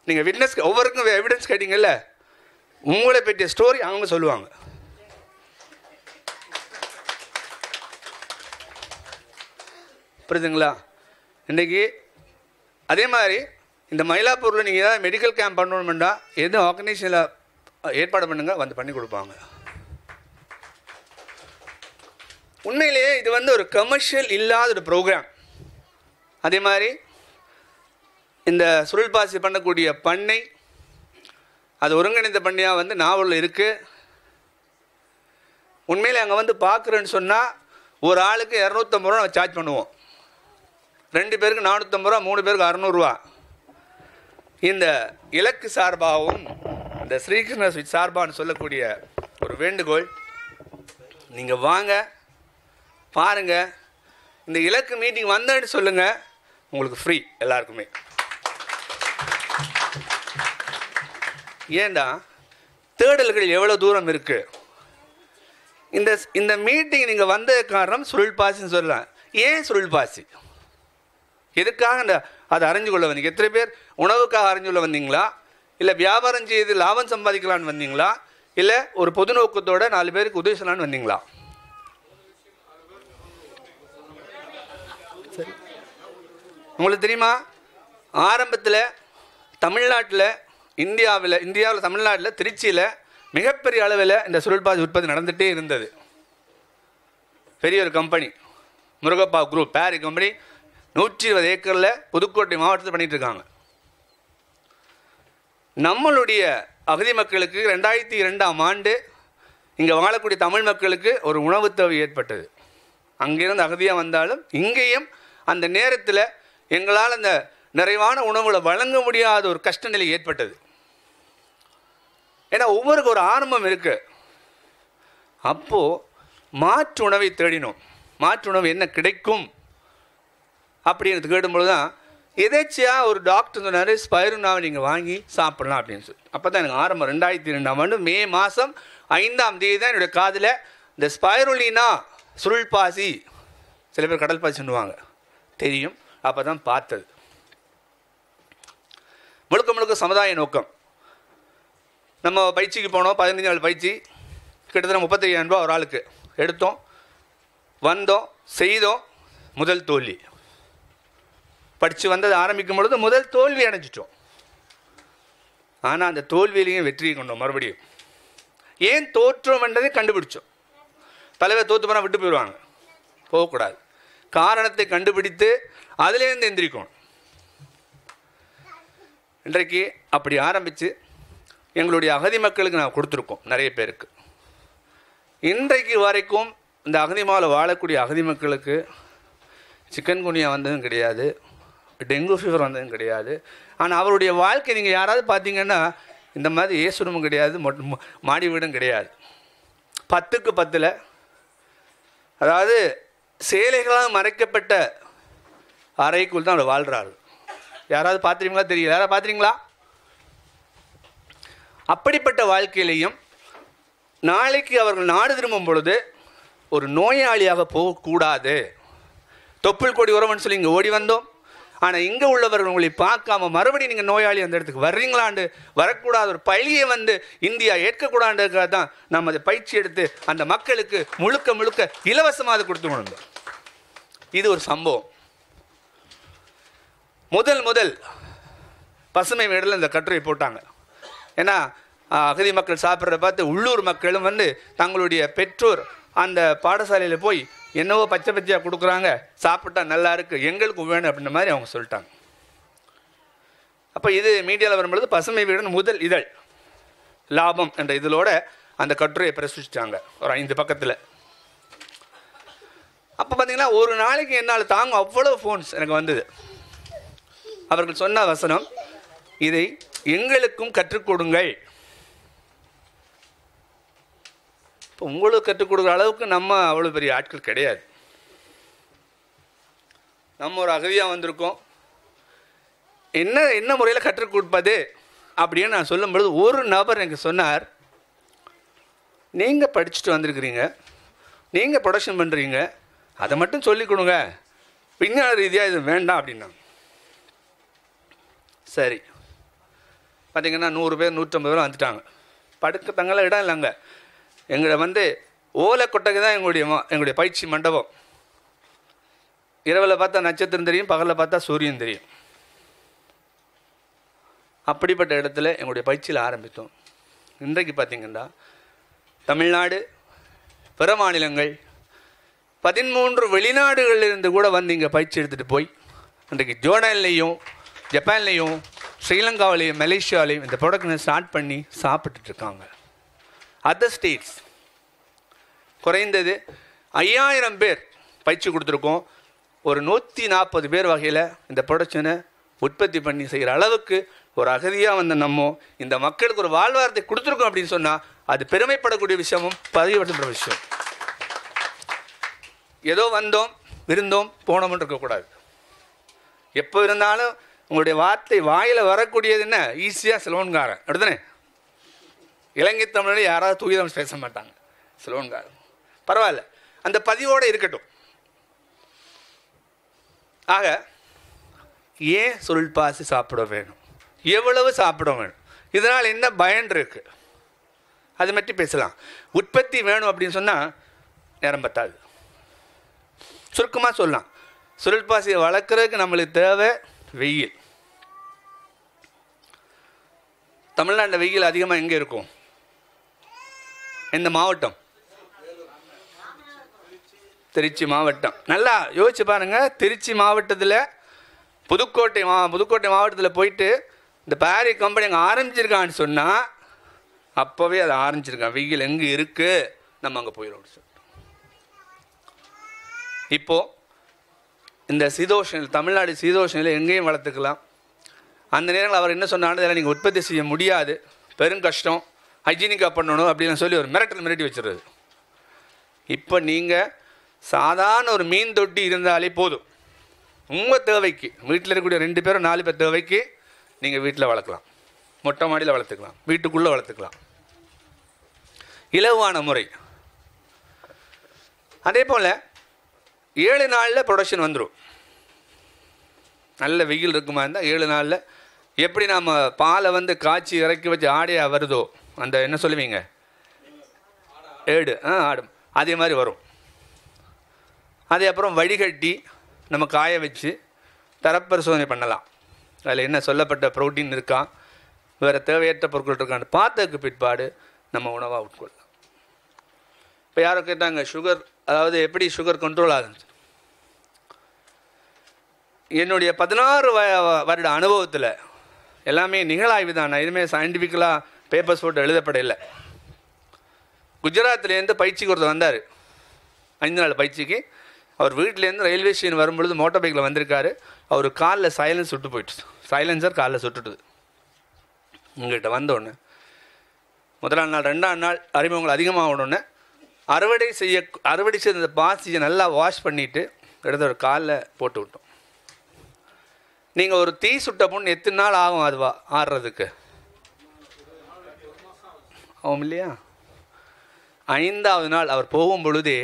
நீங்கள் விட்னஸ் ஒவ்வொருக்கும் எவிடன்ஸ் கேட்டிங்கல்ல, உங்களை பற்றிய ஸ்டோரி அவங்க சொல்லுவாங்க. புரியுதுங்களா? இன்றைக்கி அதே மாதிரி இந்த மயிலாப்பூரில் நீங்கள் ஏதாவது மெடிக்கல் கேம்ப் பண்ணணும்னா எதுவும் ஆர்கனைசேஷனில் ஏற்பாடு பண்ணுங்கள், வந்து பண்ணி கொடுப்பாங்க. உண்மையிலேயே இது வந்து ஒரு கமர்ஷியல் இல்லாத ஒரு ப்ரோக்ராம். அதே மாதிரி இந்த சுருள் பாசி பண்ணக்கூடிய பண்ணை, அது ஒருங்கிணைந்த பண்ணையாக வந்து நாவலில் இருக்குது. உண்மையிலே அங்கே வந்து பார்க்குறேன்னு சொன்னால் ஒரு ஆளுக்கு 250 ரூபா நம்ம சார்ஜ் பண்ணுவோம். 2 பேருக்கு 450 ரூபா, 3 பேருக்கு 600 ரூபா. இந்த இலக்கு சார்பாகவும் இந்த ஸ்ரீகிருஷ்ண சார்பான்னு சொல்லக்கூடிய ஒரு வேண்டுகோள், நீங்கள் வாங்க பாருங்கள். இந்த இலக்கு மீட்டிங் வந்தேன்னு சொல்லுங்கள், உங்களுக்கு ஃப்ரீ எல்லாருக்குமே. ஏண்டா தேடல்கள் எவ்வளோ தூரம் இருக்குது. இந்த இந்த மீட்டிங் நீங்கள் வந்த காரணம் சுருள் பாசின்னு சொல்லலாம். ஏன் சுருள் பாசி? எதுக்காக இந்த அதை அறிஞ்சு கொள்ள வந்தீங்க? எத்தனை பேர் உணவுக்காக அறிஞ்சு கொள்ள வந்தீங்களா, இல்லை வியாபாரம் செய்து லாபம் சம்பாதிக்கலான்னு வந்தீங்களா, இல்லை ஒரு பொது நோக்கத்தோடு 4 பேருக்கு உதவி செய்யலான்னு வந்தீங்களா? சரி, உங்களுக்கு தெரியுமா ஆரம்பத்தில் தமிழ்நாட்டில் இந்தியாவில் தமிழ்நாட்டில் திருச்சியில் மிகப்பெரிய அளவில் இந்த சுருள்பாசி உற்பத்தி நடந்துகிட்டே இருந்தது. பெரிய ஒரு company Murugappa group Parry company 120 ஏக்கரில் புதுக்கோட்டை மாவட்டத்தில் பண்ணிகிட்டு இருக்காங்க. நம்மளுடைய அகதி மக்களுக்கு 2002ஆம் ஆண்டு இங்கே வாழக்கூடிய தமிழ் மக்களுக்கு ஒரு உணவு தேவை ஏற்பட்டது. அங்கேருந்து அகதியாக வந்தாலும் இங்கேயும் அந்த நேரத்தில் எங்களால் அந்த நிறைவான உணவுகளை வழங்க முடியாத ஒரு கஷ்ட நிலை ஏற்பட்டது. ஏன்னா ஒவ்வொருக்கு ஒரு ஆரம்பம் இருக்குது. அப்போது மாற்று உணவை தேடினோம். மாற்று உணவு என்ன கிடைக்கும் அப்படின்னு கேடும்போது தான் எதேச்சியாக ஒரு டாக்டர் சொன்னார், ஸ்பைருனாவை நீங்கள் வாங்கி சாப்பிடலாம் அப்படின்னு சொல்லி. அப்போ தான் எனக்கு ஆரம்பம் 2002ஆம் ஆண்டு மே மாதம் 5ஆம் தேதி தான் என்னுடைய காதில் இந்த ஸ்பைருலினா சுருள் பாசி, சில பேர் கடல் பாசி சொல்லுவாங்க, தெரியும். அப்போ தான் பார்த்தது. முழுக்க முழுக்க சமுதாய நோக்கம். நம்ம பயிற்சிக்கு போனோம், 15 நாள் பயிற்சி, கிட்டத்தட்ட 35,000 ரூபா ஒரு ஆளுக்கு எடுத்தோம். வந்தோம், செய்தோம், முதல் தோல்வி. படித்து வந்தது ஆரம்பிக்கும் பொழுது முதல் தோல்வி அடைஞ்சிட்டோம். ஆனால் அந்த தோல்வியிலையும் வெற்றியை கொண்டோம். மறுபடியும் ஏன் தோற்றோம் என்றதை கண்டுபிடிச்சோம். பல பேர் தோற்று போனால் விட்டு போயிடுவாங்க, போகக்கூடாது. காரணத்தை கண்டுபிடித்து அதிலேருந்து எந்திரிக்கணும். இன்றைக்கு அப்படி ஆரம்பித்து எங்களுடைய அகதி மக்களுக்கு நான் கொடுத்துருக்கோம் நிறைய பேருக்கு. இன்றைக்கு வரைக்கும் இந்த அகதி மாவில் வாழக்கூடிய அகதி மக்களுக்கு சிக்கன்குனியா வந்ததும் கிடையாது, டெங்கு ஃபீவர் வந்ததும் கிடையாது. ஆனால் அவருடைய வாழ்க்கை நீங்கள் யாராவது பார்த்தீங்கன்னா இந்த மாதிரி ஏசுடமும் கிடையாது, மாடி வீடும் கிடையாது. 10க்கு 10ல், அதாவது சேலைகளால் மறைக்கப்பட்ட அறைக்குள் தான் அவர் வாழ்கிறாரு. யாராவது பார்த்துறீங்களா தெரியல, யாராவது பார்த்துறீங்களா? அப்படிப்பட்ட வாழ்க்கையிலையும் நாளைக்கு அவர்கள் நாடு திரும்பும் பொழுது ஒரு நோயாளியாக போகக்கூடாது. தொப்புள் கொடி உறவுன்னு சொல்லி இங்கே ஓடி வந்தோம். ஆனால் இங்கே உள்ளவர்கள் உங்களை பார்க்காம மறுபடியும் நீங்கள் நோயாளி அந்த இடத்துக்கு வர்றீங்களாண்டு வரக்கூடாது. ஒரு பழியை வந்து இந்தியா ஏற்கக்கூடாதுக்காக தான் நம்ம அதை பயிற்சி எடுத்து அந்த மக்களுக்கு முழுக்க முழுக்க இலவசமாக அதை கொடுத்து கொண்டோம். இது ஒரு சம்பவம். முதல் பசுமை மேடலில் இந்த கட்டுரை போட்டாங்க. ஏன்னா அகதி மக்கள் சாப்பிட்றத பார்த்து உள்ளூர் மக்களும் வந்து தங்களுடைய பெற்றோர் அந்த பாடசாலையில் போய் என்னவோ பச்சை பச்சையாக கொடுக்குறாங்க, சாப்பிட்டா நல்லா இருக்குது, எங்களுக்கும் வேணும் அப்படின்ற மாதிரி அவங்க சொல்லிட்டாங்க. அப்போ இது மீடியாவில் வரும்பொழுது பசுமை வீடன் முதல் இதழ் லாபம் என்ற இதழோட அந்த கட்டுரையை பிரசுரிச்சிட்டாங்க ஒரு 5 பக்கத்தில். அப்போ பார்த்தீங்கன்னா ஒரு நாளைக்கு என்னால் தாங்க அவ்வளோ ஃபோன்ஸ் எனக்கு வந்தது. அவர்கள் சொன்ன வசனம், இதை எங்களுக்கும் கற்றுக் கொடுங்கள். இப்போ உங்களுக்கு கற்றுக் கொடுக்குற அளவுக்கு நம்ம அவ்வளோ பெரிய ஆட்கள் கிடையாது. நம்ம ஒரு அகவியாக வந்திருக்கோம். என்ன முறையில் கற்றுக் கொடுப்பது அப்படின்னு நான் சொல்லும்பொழுது ஒரு நபர் எனக்கு சொன்னார், நீங்கள் படிச்சுட்டு வந்திருக்கிறீங்க, நீங்கள் ப்ரொடக்ஷன் பண்ணுறீங்க, அதை மட்டும் சொல்லிக் கொடுங்க, விஞ்ஞான ரீதியாக இது வேண்டாம் அப்படின்னா. சரி, பார்த்திங்கன்னா 100 பேர் 150 பேரும் வந்துட்டாங்க. படுக்க தங்கலாம் இடம் இல்லைங்க. எங்களை வந்து ஓலை கொட்டைக்கு தான் எங்களுடைய பயிற்சி மண்டபம். இரவில் பார்த்தா நட்சத்திரம் தெரியும், பகலில் பார்த்தா சூரியன் தெரியும். அப்படிப்பட்ட இடத்துல எங்களுடைய பயிற்சியில் ஆரம்பித்தோம். இன்றைக்கு பார்த்திங்கன்னா தமிழ்நாடு, பிற மாநிலங்கள், 13 வெளிநாடுகளிலிருந்து கூட வந்து இங்கே பயிற்சி எடுத்துகிட்டு போய் இன்றைக்கு ஜோர்டான்லேயும் ஜப்பான்லேயும் ஸ்ரீலங்காவிலையும் மலேசியாவிலையும் இந்த ப்ராடக்டை ஸ்டார்ட் பண்ணி சாப்பிட்டுட்ருக்காங்க. அதர் ஸ்டேட்ஸ் குறைந்தது 5000 பேர் பயிற்சி கொடுத்துருக்கோம். ஒரு 140 பேர் வகையில் இந்த ப்ராடக்ஷனை உற்பத்தி பண்ணி செய்கிற அளவுக்கு ஒரு அகதியாக வந்த நம்ம இந்த மக்களுக்கு ஒரு வாழ்வாரத்தை கொடுத்துருக்கோம் அப்படின்னு சொன்னால் அது பெருமைப்படக்கூடிய விஷயமும் பதிவுபடுத்துகிற விஷயம். ஏதோ வந்தோம் விருந்தோம் போனோம்னு இருக்கக்கூடாது. எப்போ இருந்தாலும் உங்களுடைய வார்த்தை வாயில் வரக்கூடியது என்ன, ஈஸியாக சிலோன்காரன் அப்படித்தானே. இலங்கை தமிழோட யாராவது தூய தமிழ் பேச மாட்டாங்க, சிலோன்காரன். பரவாயில்ல, அந்த பதிவோடு இருக்கட்டும். ஆக ஏன் சொல்பாசி சாப்பிட வேணும், எவ்வளவு சாப்பிட வேணும், இதனால் என்ன பயன் இருக்குது, அது மட்டும் பேசலாம். உற்பத்தி வேணும் அப்படின்னு சொன்னால் நேரம் பத்தாது. சுருக்கமாக சொல்லலாம், சுருள்பாசியை வளர்க்குறதுக்கு நம்மளுக்கு தேவை வெயில். தமிழ்நாட்டில் வெயில் அதிகமாக எங்கே இருக்கும், எந்த மாவட்டம்? திருச்சி மாவட்டம். நல்லா யோசிச்சு பாருங்கள், திருச்சி மாவட்டத்தில் புதுக்கோட்டை மாவட்டத்தில் போயிட்டு இந்த பேரி கம்பெனி அங்கே ஆரம்பிச்சிருக்கான்னு சொன்னால் அப்போவே அதை ஆரம்பிச்சிருக்கான். வெயில் எங்கே இருக்குது, நம்ம அங்கே போயிடும். இப்போது இந்த சீதோஷ நிலை, தமிழ்நாடு சீதோஷ நிலை, எங்கேயும் வளர்த்துக்கலாம். அந்த நேரங்கள் அவர் என்ன சொன்னாலும் இதெல்லாம் நீங்கள் உற்பத்தி செய்ய முடியாது, பெரும் கஷ்டம், ஹைஜீனிக்காக பண்ணணும் அப்படின்னு சொல்லி ஒரு மிரட்டி வச்சுருது. இப்போ நீங்கள் சாதாரண ஒரு மீன் தொட்டி இருந்தாலே போதும், உங்கள் தேவைக்கு, வீட்டில் இருக்கக்கூடிய 2 பேரும் 4 பேர் தேவைக்கு நீங்கள் வீட்டில் வளர்க்கலாம், மொட்டை மாடியில் வளர்த்துக்கலாம், வீட்டுக்குள்ளே வளர்த்துக்கலாம், இலவான முறை. அதே போல் 7 நாளில் ப்ரொடக்ஷன் வந்துடும். நல்ல வெயில் இருக்குமா இருந்தால் 7 நாளில் எப்படி நாம் பாலை வந்து காய்ச்சி இறக்கி வச்சு ஆடையாக வருதோ, அந்த என்ன சொல்லுவீங்க, ஆடும், அதே மாதிரி வரும். அதே அப்புறம் வடிகட்டி நம்ம காய வச்சு தரப்பரிசோதனை பண்ணலாம். அதில் என்ன சொல்லப்பட்ட ப்ரோட்டீன் இருக்கா, வேறு தேவையற்ற பொருட்கள் இருக்கான்னு பார்த்ததுக்கு பிற்பாடு நம்ம உணவாக உட்கொள்ளலாம். இப்போ யாரோ கேட்டாங்க சுகர், அதாவது எப்படி சுகர் கண்ட்ரோல் ஆகுது. என்னுடைய 16 வருட அனுபவத்தில் எல்லாமே நிகழாய்வு தான், நான் எதுவுமே சயின்டிஃபிக்கலாக பேப்பர்ஸ் போட்டு எழுதப்படலை. குஜராத்லேருந்து பயிற்சிக்கு ஒருத்தர் வந்தார், 5 நாள் பயிற்சிக்கு. அவர் வீட்டிலேருந்து ரயில்வே ஸ்டேஷன் வரும்பொழுது மோட்டார் பைக்கில் வந்திருக்காரு. அவர் காலில் சைலன்ஸ் சுட்டு போயிடுச்சு, சைலன்சர் காலில் சுட்டுட்டுது. உங்கள்கிட்ட வந்தோடனே முதலாம் நாள் 2ஆம் நாள் அறிமுகங்கள் அதிகமாகணுன்னு அறுவடை செய்த பாசியை நல்லா வாஷ் பண்ணிவிட்டு எடுத்து ஒரு காலில் போட்டு விட்டோம். நீங்கள் ஒரு தீ சுட்ட பொண்ணு எத்தனை நாள் ஆகும் அதுவா ஆடுறதுக்கு ஆகும் இல்லையா? 5ஆவது நாள் அவர் போகும் பொழுதே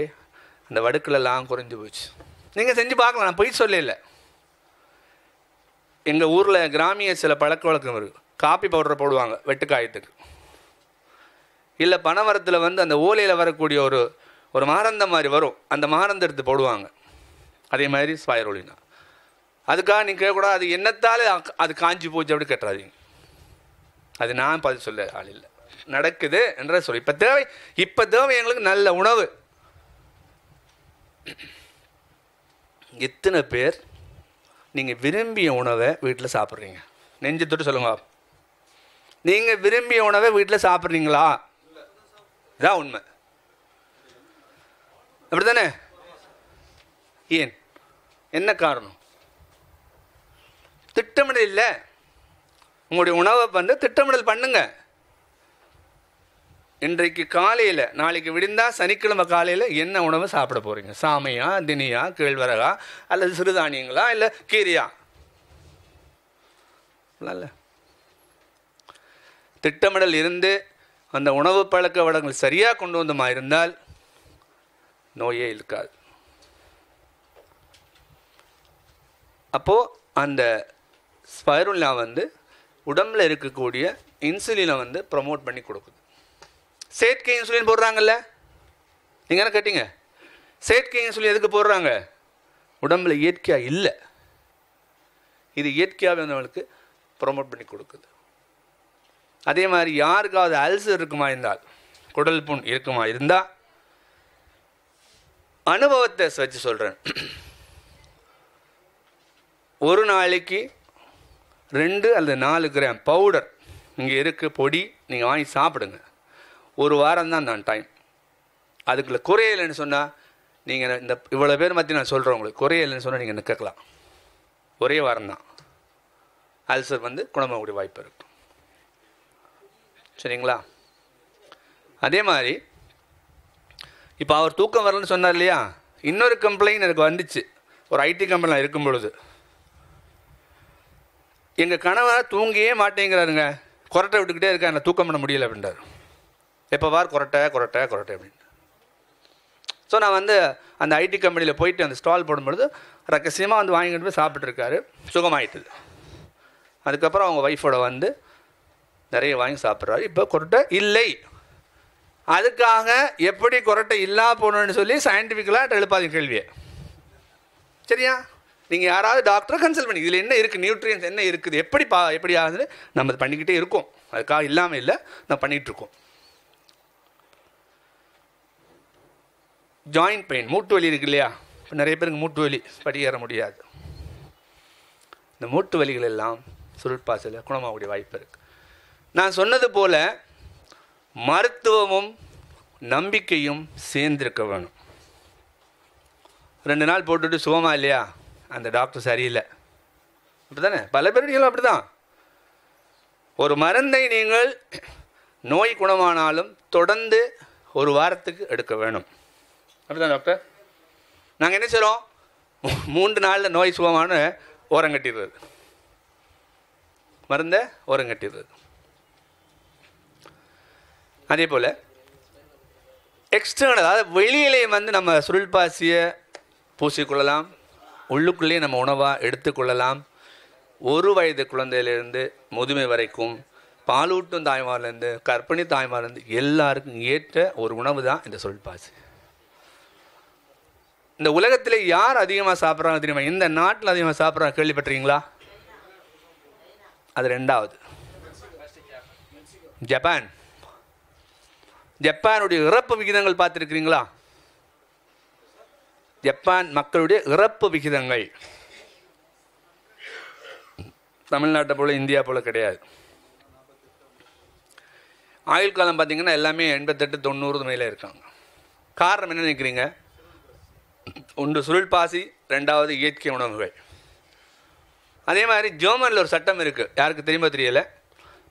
அந்த வடுக்கெல்லாம் குறைஞ்சி போச்சு. நீங்கள் செஞ்சு பார்க்கலாம், நான் போய் சொல்லலை. எங்கள் ஊரில் கிராமிய சில பழக்க வழக்கம் இருக்குது. காப்பி பவுடரை போடுவாங்க வெட்டுக்காயத்துக்கு, இல்லை பனைமரத்தில் வந்து அந்த ஓலையில் வரக்கூடிய ஒரு மகரந்த மாதிரி வரும், அந்த மகரந்த எடுத்து போடுவாங்க. அதே மாதிரி ஸ்பைருலினா. அதுக்காக நீங்கள் கேட்கக்கூடாது அது என்னத்தால் அது காஞ்சி போச்சு அப்படி கட்டுறாதீங்க. அது நான் பார்த்து சொல்ல ஆள் இல்லை, நடக்குது என்ற சொல்லி. இப்போ தேவை எங்களுக்கு நல்ல உணவு. எத்தனை பேர் நீங்கள் விரும்பிய உணவை வீட்டில் சாப்பிட்றீங்க? நெஞ்சு தொட்டு சொல்லுங்க, நீங்கள் விரும்பிய உணவை வீட்டில் சாப்பிட்றீங்களா? இதான் உண்மை, அப்படித்தானே? ஏன், என்ன காரணம்? திட்டமிடல் இல்லை. உங்களுடைய உணவை வந்து திட்டமிடல் பண்ணுங்க. இன்றைக்கு காலையில், நாளைக்கு விடிந்தால் சனிக்கிழமை காலையில் என்ன உணவு சாப்பிட போகிறீங்க? சாமையா, தினியா, கேழ்வரகா, அல்லது சிறுதானியங்களா, இல்லை கீரையா? திட்டமிடல் இருந்து அந்த உணவு பழக்க வழக்கங்கள் சரியாக கொண்டு வந்தமா இருந்தால் நோயே இருக்காது. அப்போது அந்த ஸ்பைருலினா வந்து உடம்பில் இருக்கக்கூடிய இன்சுலினை வந்து ப்ரமோட் பண்ணி கொடுக்குது. செயற்கை இன்சுலின் போடுறாங்கல்ல, நீங்கள் என்ன கேட்டீங்க? செயற்கை இன்சுலின் எதுக்கு போடுறாங்க? உடம்பில் இயற்கையாக இல்லை, இது இயற்கையாக நம்மளுக்கு ப்ரமோட் பண்ணி கொடுக்குது. அதே மாதிரி யாருக்காவது அல்சர் இருக்குமா இருந்தால், குடல் புண் இருக்குமா இருந்தால், அனுபவத்தை வச்சு சொல்கிறேன். ஒரு நாளைக்கு 2 அல்லது 4 கிராம் பவுடர் இங்கே இருக்குது, பொடி, நீங்கள் வாங்கி சாப்பிடுங்க. ஒரு வாரம் தான் நான் டைம், அதுக்குள்ளே குறையலைன்னு சொன்னால் நீங்கள் இந்த இவ்வளோ பேர் மத்தி நான் சொல்கிறேன் உங்களுக்கு, குறையலைன்னு சொன்னால் நீங்கள் நிற்கலாம். ஒரே வாரம் தான் அல்சர் வந்து குணமாகக்கூடிய வாய்ப்பு இருக்கும். சரிங்களா? அதே மாதிரி இப்போ அவர் தூக்கம் வரலன்னு சொன்னார் இல்லையா, இன்னொரு கம்ப்ளைண்ட் எனக்கு வந்துச்சு. ஒரு ஐடி கம்பெனியில் இருக்கும் பொழுது எங்கள் கணவன் தூங்கியே மாட்டேங்கிறாருங்க, கொரட்டை விட்டுக்கிட்டே இருக்கா, என்னை தூக்கம் பண்ண முடியலை அப்படின்றார். எப்போ வார் கொரட்டை கொரட்டை கொரட்டை அப்படின்னு. ஸோ நான் வந்து அந்த ஐடி கம்பெனியில் போயிட்டு அந்த ஸ்டால் போடும்பொழுது ரகசியமாக வந்து வாங்கிட்டு போய் சாப்பிட்டுருக்காரு, சுகமாயிட்டுது. அதுக்கப்புறம் அவங்க ஒய்ஃபோட வந்து நிறைய வாங்கி சாப்பிட்றாரு. இப்போ கொரட்டை இல்லை. அதுக்காக எப்படி கொரட்டை இல்லா போகணுன்னு சொல்லி சயின்டிஃபிக்கலாக எழுப்பாதீங்க கேள்வியை. சரியா? நீங்கள் யாராவது டாக்டரை கன்சல்ட் பண்ணி இதில் என்ன இருக்குது, நியூட்ரியன்ஸ் என்ன இருக்குது, எப்படி ஆகுதுன்னு நம்ம அது பண்ணிக்கிட்டே இருக்கோம். அதுக்காக இல்லாமல் இல்லை, நம்ம பண்ணிக்கிட்டு இருக்கோம். ஜாயிண்ட் பெயின், மூட்டு வலி இருக்குது இல்லையா, இப்போ நிறைய பேருக்கு மூட்டு வலி, படியேற முடியாது. இந்த மூட்டு வலிகள் எல்லாம் சுருட்பாசையில் குணமாகக்கூடிய வாய்ப்பு இருக்குது. நான் சொன்னது போல் மருத்துவமும் நம்பிக்கையும் சேர்ந்திருக்க வேணும். 2 நாள் போட்டுட்டு சுகமாக இல்லையா, அந்த டாக்டர் சரியில்லை, அப்படி தானே? பல பேருடைய அப்படி தான். ஒரு மருந்தை நீங்கள் நோய் குணமானாலும் தொடர்ந்து 1 வாரத்துக்கு எடுக்க வேணும். அப்படி தான் டாக்டர். நாங்கள் என்ன செய்கிறோம், 3 நாளில் நோய் சுகமான ஓரங்கட்டிடுறது, மருந்தை ஓரங்கட்டிடுறது. அதே போல் எக்ஸ்டர்னல், அதாவது வெளியிலே வந்து நம்ம சுருள்பாசியை பூசிக்கொள்ளலாம், உள்ளுக்குள்ளேயே நம்ம உணவாக எடுத்துக்கொள்ளலாம். 1 வயது குழந்தையிலேருந்து முதுமை வரைக்கும், பாலூட்டும் தாய்மார்லேருந்து கர்ப்பிணி தாய்மார்லேருந்து எல்லாருக்கும் ஏற்ற ஒரு உணவு தான் இந்த சுருள்பாசி. இந்த உலகத்தில் யார் அதிகமாக சாப்பிட்றாங்க தெரியுமா? இந்த நாட்டில் அதிகமாக சாப்பிட்றாங்க கேள்விப்பட்டிருக்கீங்களா? அது 2வது ஜப்பான். ஜப்பானுடைய இறப்பு விகிதங்கள் பார்த்துருக்கிறீங்களா? ஜப்பான் மக்களுடைய இறப்பு விகிதங்கள் தமிழ்நாட்டை போல், இந்தியா போல் கிடையாது. ஆயுள் காலம் பார்த்தீங்கன்னா எல்லாமே 88-90 மேலே இருக்காங்க. காரணம் என்ன நினைக்கிறீங்க? 1 சுருள்பாசி, 2வது இயற்கை உணவுகள். அதே மாதிரி ஜெர்மனியில் ஒரு சட்டம் இருக்குது, யாருக்கு தெரியுமா தெரியலை,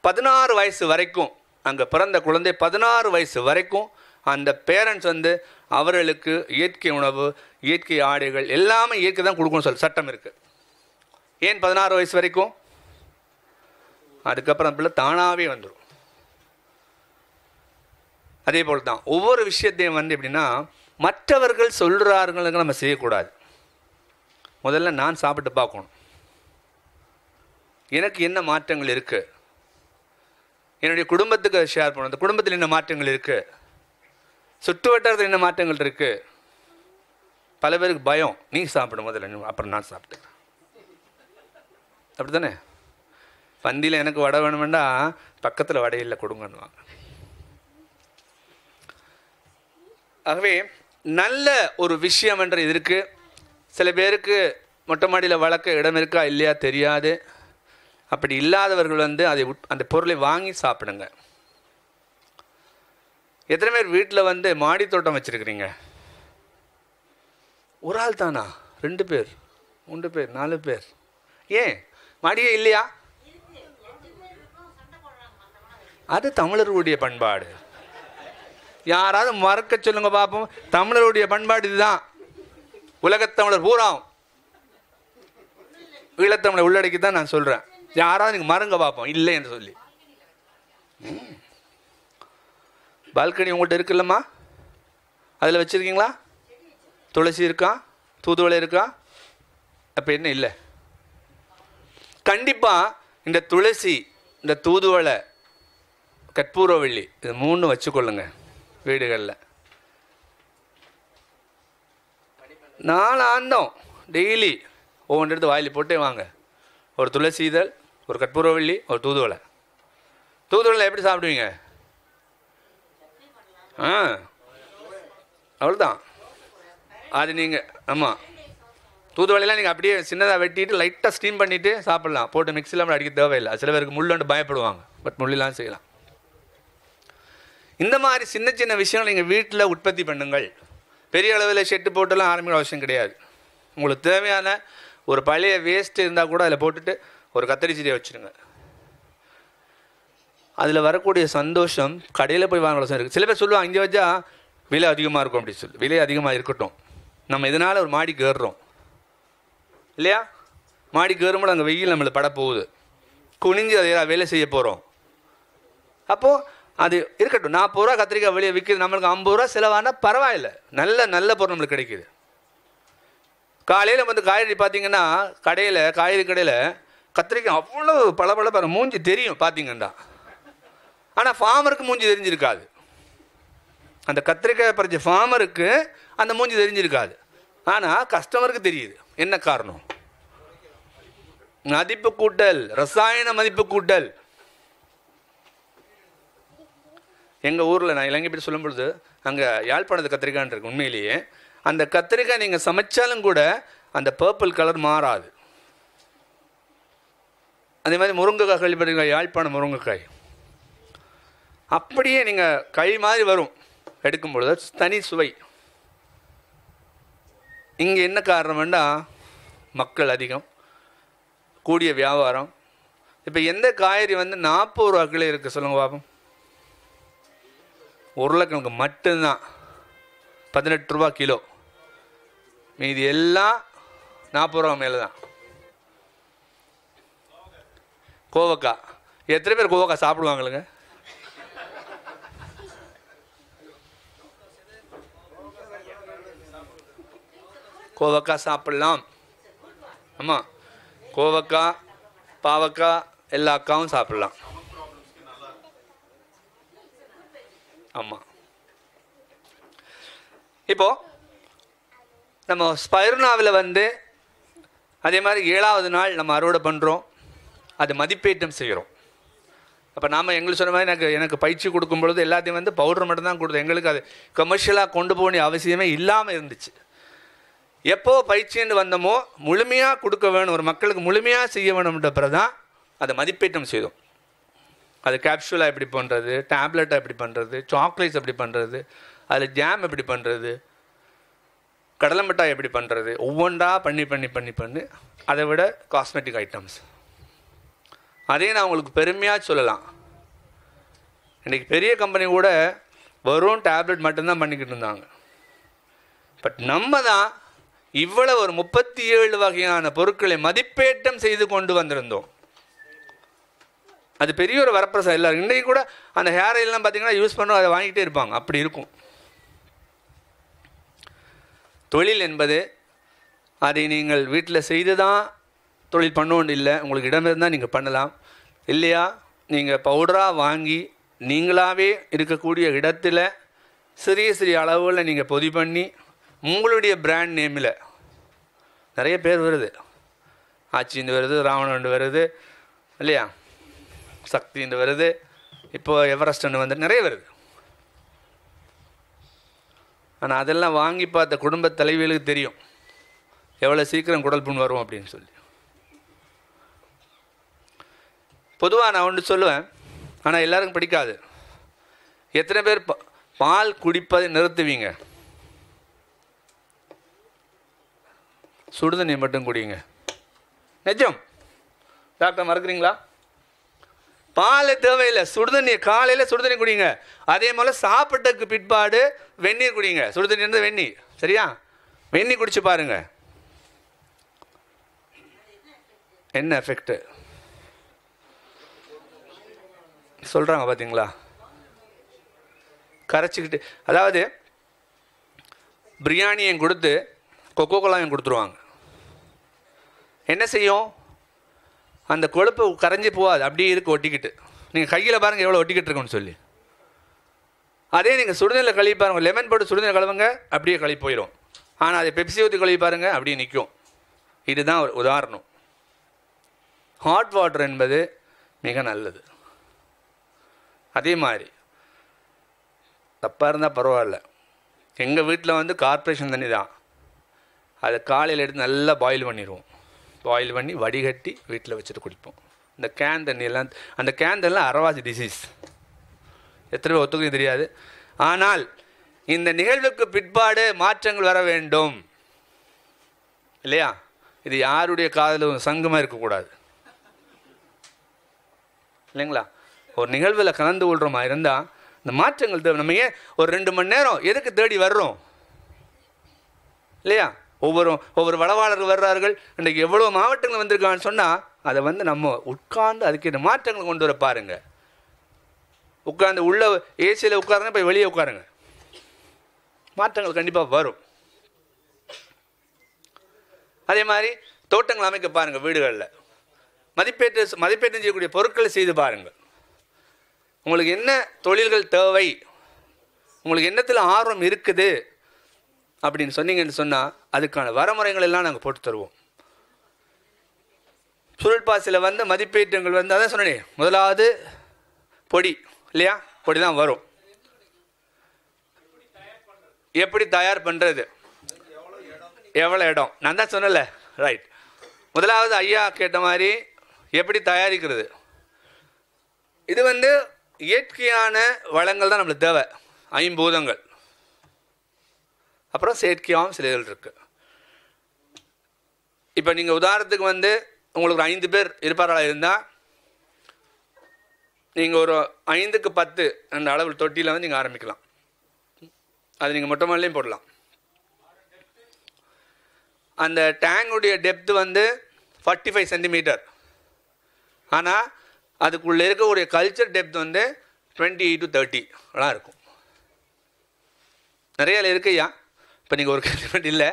16 வயசு வரைக்கும் அங்கே பிறந்த குழந்தை 16 வயசு வரைக்கும் அந்த பேரண்ட்ஸ் வந்து அவர்களுக்கு இயற்கை உணவு, இயற்கை ஆடைகள் எல்லாமே இயற்கை தான் கொடுக்கணும்னு சொல்லி சட்டம் இருக்குது. ஏன் 16 வயசு வரைக்கும்? அதுக்கப்புறம் பிள்ளை தானாகவே வந்துடும். அதே போல் தான் ஒவ்வொரு விஷயத்தையும் வந்து எப்படின்னா மற்றவர்கள் சொல்கிறார்களுக்கு நம்ம செய்யக்கூடாது. முதல்ல நான் சாப்பிட்டு பார்க்கணும், எனக்கு என்ன மாற்றங்கள் இருக்குது, என்னுடைய குடும்பத்துக்கு அதை ஷேர் பண்ணணும், அந்த குடும்பத்தில் என்ன மாற்றங்கள் இருக்குது, சுற்று வட்டாரத்தில் என்ன மாற்றங்கள் இருக்குது. பல பேருக்கு பயம், நீ சாப்பிடும் முதல்ல அப்புறம் நான் சாப்பிட்டுக்கிறேன், அப்படி தானே? பந்தியில் எனக்கு வடை வேணுமெண்டா பக்கத்தில் வடையில் கொடுங்கன்னுவாங்க. ஆகவே நல்ல ஒரு விஷயம் என்ற இது இருக்குது. சில பேருக்கு மொட்டை மாடியில் வளர்க்க இடம் இருக்கா இல்லையா தெரியாது. அப்படி இல்லாதவர்கள் வந்து அதை அந்த பொருளை வாங்கி சாப்பிடுங்க. எத்தனை பேர் வீட்டில் வந்து மாடி தோட்டம் வச்சுருக்கிறீங்க? ஒரு ஆள் தானா? 2 பேர், 3 பேர், 4 பேர்? ஏன் மாடியே இல்லையா? அது தமிழர்களுடைய பண்பாடு. யாராவது மறக்க சொல்லுங்க பார்ப்போம், தமிழருடைய பண்பாடு இதுதான். உலகத்தமிழர் பூரா ஈழத்தமிழை உள்ளடக்கி தான் நான் சொல்கிறேன். யாராவது நீங்கள் மறங்க பார்ப்போம், இல்லை என்று சொல்லி. பால்கனி உங்கள்கிட்ட இருக்குல்லம்மா, அதில் வச்சுருக்கீங்களா? துளசி இருக்கா? தூதுவளை இருக்கா? அப்போ என்ன இல்லை? கண்டிப்பாக இந்த துளசி, இந்த தூதுவளை, கற்பூரவள்ளி, இது மூணு வச்சுக்கொள்ளுங்க வீடுகளில். நாலாந்தம் டெய்லி ஒவ்வொன்றிடத்து வாயில் போட்டே வாங்க. ஒரு துளசி இதழ், ஒரு கற்பூரவள்ளி, ஒரு தூதுவளை. தூதுவளை எப்படி சாப்பிடுவீங்க? ஆ, அவ்வளோதான். அது நீங்கள், ஆமாம், தூதுவளையெல்லாம் நீங்கள் அப்படியே சின்னதாக வெட்டிட்டு லைட்டாக ஸ்டீம் பண்ணிவிட்டு சாப்பிட்லாம். போட்டு மிக்ஸில் அப்படி அடிக்க தேவையில்லை. சில பேருக்கு முள்ளுண்டு பயப்படுவாங்க, பட் முள்ளெல்லாம் செய்யலாம். இந்த மாதிரி சின்ன சின்ன விஷயங்கள் நீங்கள் வீட்டில் உற்பத்தி பண்ணுங்கள். பெரிய அளவில் ஷெட்டு போட்டுலாம் ஆரம்பிக்கிற அவசியம் கிடையாது. உங்களுக்கு தேவையான ஒரு பழைய வேஸ்ட்டு இருந்தால் கூட அதில் போட்டுட்டு ஒரு கத்திரி செடியை வச்சுருங்க. அதில் வரக்கூடிய சந்தோஷம் கடையில் போய் வாங்கலாம் இருக்குது. சில பேர் சொல்லுவாங்க, இங்கே வச்சா விலை அதிகமாக இருக்கும் அப்படின்னு சொல்லி. விலை அதிகமாக இருக்கட்டும், நம்ம இதனால் ஒரு மாடிக்கு ஏறுறோம் இல்லையா? மாடிக்கு ஏறும்போது அங்கே வெயில் நம்மளை பட போகுது, குனிஞ்சு அதை வேலை செய்ய போகிறோம். அப்போது அது இருக்கட்டும். 40 ரூபா கத்திரிக்காய் வெளியே விற்கிது, நம்மளுக்கு 50 ரூபா செலவானால் பரவாயில்ல, நல்ல நல்ல பொருள் நம்மளுக்கு கிடைக்கிது. காலையில் வந்து காய்கறி பார்த்தீங்கன்னா கடையில், காய்கறி கடையில் கத்திரிக்காய் அவ்வளோ பளபள மூஞ்சி தெரியும் பார்த்தீங்கன்னா. ஆனால் ஃபார்மருக்கு மூஞ்சி தெரிஞ்சிருக்காது. அந்த கத்திரிக்காய் பறித்த ஃபார்மருக்கு அந்த மூஞ்சி தெரிஞ்சிருக்காது, ஆனால் கஸ்டமருக்கு தெரியுது. என்ன காரணம்? மதிப்பு கூட்டல், ரசாயன மதிப்பு கூட்டல். எங்கள் ஊரில் நான் இலங்கை போய் சொல்லும் பொழுது அங்கே யாழ்ப்பாணத்து கத்திரிக்காய்ன்னு இருக்கு. உண்மையிலேயே அந்த கத்திரிக்காய் நீங்கள் சமைச்சாலும் கூட அந்த பர்பிள் கலர் மாறாது. அதே மாதிரி முருங்கைக்காய் கழிப்பீங்க, யாழ்ப்பாணம் முருங்கைக்காய் அப்படியே நீங்கள் கை மாதிரி வரும் எடுக்கும் பொழுது, தனி சுவை. இங்கே என்ன காரணம்னா மக்கள் அதிகம், கூடிய வியாபாரம். இப்போ எந்த காய்கறி வந்து 40 ரூபா கிலோ இருக்குது சொல்லுங்கள் பாப்போம்? உருளைக்கிழங்கு மட்டும்தான் 18 ரூபா கிலோ, மீதி எல்லாம் 40 ரூபா மேலே தான். கோவக்காய், எத்தனை பேர் கோவக்காய் சாப்பிடுவாங்களுங்க? கோவக்காய் சாப்பிடலாம், ஆமாம். கோவக்காய், பாவக்காய், எல்லா அக்காவும் சாப்பிடலாம், ஆமாம். இப்போது நம்ம ஸ்பைருனாவில் வந்து அதே மாதிரி 7வது நாள் நம்ம அறுவடை பண்ணுறோம், அது மதிப்பீட்டம் செய்கிறோம். அப்போ நாம் எங்களுக்கு சொன்ன மாதிரி எனக்கு பயிற்சி கொடுக்கும் பொழுது எல்லாத்தையும் வந்து பவுடர் மட்டும்தான் கொடுத்தோம். எங்களுக்கு அது கமர்ஷியலாக கொண்டு போகணும் அவசியமே இல்லாமல் இருந்துச்சு. எப்போது பயிற்சின்னு வந்தோமோ முழுமையாக கொடுக்க வேணும், ஒரு மக்களுக்கு முழுமையாக செய்ய வேணும்ன்ற பிறகு தான் அதை மதிப்பீட்டம் செய்தோம். அது கேப்சூலாக எப்படி பண்ணுறது, டேப்லெட்டாக எப்படி பண்ணுறது, சாக்லேட்ஸ் எப்படி பண்ணுறது, அதில் ஜாம் எப்படி பண்ணுறது, கடலை மிட்டாய் எப்படி பண்ணுறது, ஒவ்வொன்றா பண்ணி பண்ணி பண்ணி பண்ணி அதை விட காஸ்மெட்டிக் ஐட்டம்ஸ். அதே நான் உங்களுக்கு பெருமையாக சொல்லலாம், இன்றைக்கி பெரிய கம்பெனி கூட வெறும் டேப்லெட் மட்டும்தான் பண்ணிக்கிட்டு இருந்தாங்க. பட் நம்ம தான் இவ்வளவு ஒரு 37 வகையான பொருட்களை மதிப்பேற்றம் செய்து கொண்டு வந்திருந்தோம். அது பெரிய ஒரு வரப்பிரசாதம் எல்லாருக்கும். இன்றைக்கி கூட அந்த ஹேர் ஆயிலெலாம் பார்த்தீங்கன்னா யூஸ் பண்ண அதை வாங்கிட்டே இருப்பாங்க, அப்படி இருக்கும். தொழில் என்பது அதை நீங்கள் வீட்டில் செய்து தான் தொழில் பண்ணணுன்னு இல்லை. உங்களுக்கு இடம் இருந்தால் நீங்கள் பண்ணலாம், இல்லையா நீங்கள் பவுடராக வாங்கி நீங்களாகவே இருக்கக்கூடிய இடத்துல சிறிய சிறிய அளவுகளில் நீங்கள் பொதி பண்ணி உங்களுடைய பிராண்ட் நேமில். நிறைய பேர் வருது, ஆச்சின்னு வருது, ராவணன் வருது இல்லையா, சக்தின்னு வருது, இப்போது எவரெஸ்ட்னு வந்து நிறைய வருது. ஆனால் அதெல்லாம் வாங்கி பார்த்த குடும்ப தலைவிகளுக்கு தெரியும் எவ்வளோ சீக்கிரம் குடல் புண் வரும் அப்படின்னு சொல்லி. பொதுவாக நான் ஒன்று சொல்லுவேன், ஆனால் எல்லாருக்கும் பிடிக்காது. எத்தனை பேர் பால் குடிப்பதை நிறுத்துவீங்க? சுடுதண்ணி மட்டும் குடிங்க. நிஜம், டாக்டர் மறக்கிறீங்களா? பாலை தேவையில்லை, சுடுதண்ணியை காலையில் சுடுதண்ணி குடிங்க. அதே போல் சாப்பிட்டதுக்கு பிற்பாடு வெந்நீர் குடிங்க, சுடுதண்ணி இருந்து வெந்நீர், சரியா? வெந்நீர் குடிச்சு பாருங்க என்ன எஃபெக்ட் சொல்கிறாங்க பார்த்தீங்களா? கரைச்சிக்கிட்டு, அதாவது பிரியாணியும் கொடுத்து கொக்கோ கோலாவையும் கொடுத்துருவாங்க. என்ன செய்யும்? அந்த கொழுப்பு கரைஞ்சி போகாது, அப்படியே இருக்குது ஒட்டிக்கிட்டு. நீங்கள் கையில் பாருங்கள் எவ்வளோ ஒட்டிக்கிட்டு இருக்குன்னு சொல்லி. அதே நீங்கள் சுடுநீரில் கழுவி பாருங்கள், லெமன் போட்டு சுடுநீர் கழுவுங்க, அப்படியே கழுவி போயிடும். ஆனால் அதை பெப்சி ஊற்றி கழுவி பாருங்கள், அப்படியே நிற்கும். இதுதான் ஒரு உதாரணம். ஹாட் வாட்டர் என்பது மிக நல்லது. அதே மாதிரி தப்பாக இருந்தால் பரவாயில்ல, எங்கள் வீட்டில் வந்து கார்ப்பரேஷன் தண்ணி தான், அதை காலையில் எடுத்து நல்லா பாயில் பண்ணிடுவோம், பாயில் பண்ணி வடிகட்டி வீட்டில் வச்சுட்டு குடிப்போம். இந்த கேன் தண்ணியெல்லாம், அந்த கேன் தண்ணிலாம் அரவாசி டிசீஸ், எத்தனை பேர் ஒத்துக்கும் தெரியாது. ஆனால் இந்த நிகழ்வுக்கு பிற்பாடு மாற்றங்கள் வர வேண்டும் இல்லையா? இது யாருடைய காதலும் சங்கமாக இருக்கக்கூடாது இல்லைங்களா? ஒரு நிகழ்வில் கலந்து கொள்கிறோமா இருந்தால் இந்த மாற்றங்கள் தேவை. நம்ம ஏன் ஒரு 2 மணி நேரம் எதுக்கு தேடி வர்றோம் இல்லையா? ஒவ்வொரு வளவாளர்கள் வர்றார்கள், இன்றைக்கு எவ்வளோ மாவட்டங்கள் வந்திருக்கான்னு சொன்னால் அதை வந்து நம்ம உட்கார்ந்து அதுக்கு மாற்றங்களை கொண்டு வர பாருங்க. உட்கார்ந்து உள்ள ஏசியில் உட்காருங்க, போய் வெளியே உட்காருங்க, மாற்றங்கள் கண்டிப்பாக வரும். அதே மாதிரி தோட்டங்கள் அமைக்க பாருங்கள், வீடுகளில் மதிப்பேற்றம் செய்யக்கூடிய பொருட்களை செய்து பாருங்கள். உங்களுக்கு என்ன தொழில்கள் தேவை, உங்களுக்கு என்னத்தில் ஆர்வம் இருக்குது அப்படின்னு சொன்னீங்கன்னு சொன்னால் அதுக்கான வரமுறைகள் எல்லாம் நாங்கள் போட்டு தருவோம். சுழல்பாசியில் வந்து மதிப்பீட்டங்கள் வந்து அதான் சொன்னேன், முதலாவது பொடி இல்லையா, பொடி தான் வரும். எப்படி தயார் பண்ணுறது, எவ்வளோ இடம், நான் தான் சொன்னல, ரைட். முதலாவது ஐயா கேட்ட மாதிரி எப்படி தயாரிக்கிறது, இது வந்து இயற்கையான வளங்கள் தான் நம்மளுக்கு தேவை, 5 பூதங்கள். அப்புறம் செயற்கையாகவும் சிலைகள் இருக்குது. இப்போ நீங்கள் உதாரணத்துக்கு வந்து உங்களுக்கு 5 பேர் இருப்பார்களாக இருந்தால் நீங்கள் ஒரு 5க்கு 10 அந்த அளவில் தொட்டியில் வந்து நீங்கள் ஆரம்பிக்கலாம். அது நீங்கள் மொட்டை மாடிலையும் போடலாம். அந்த டேங்குடைய டெப்த்து வந்து 45 சென்டிமீட்டர், ஆனால் அதுக்குள்ளே இருக்கக்கூடிய கல்ச்சர் டெப்த் வந்து 28 to 30 இருக்கும். நிறையா இருக்கையா? இப்போ நீங்கள் ஒரு கேள்வி இல்லை.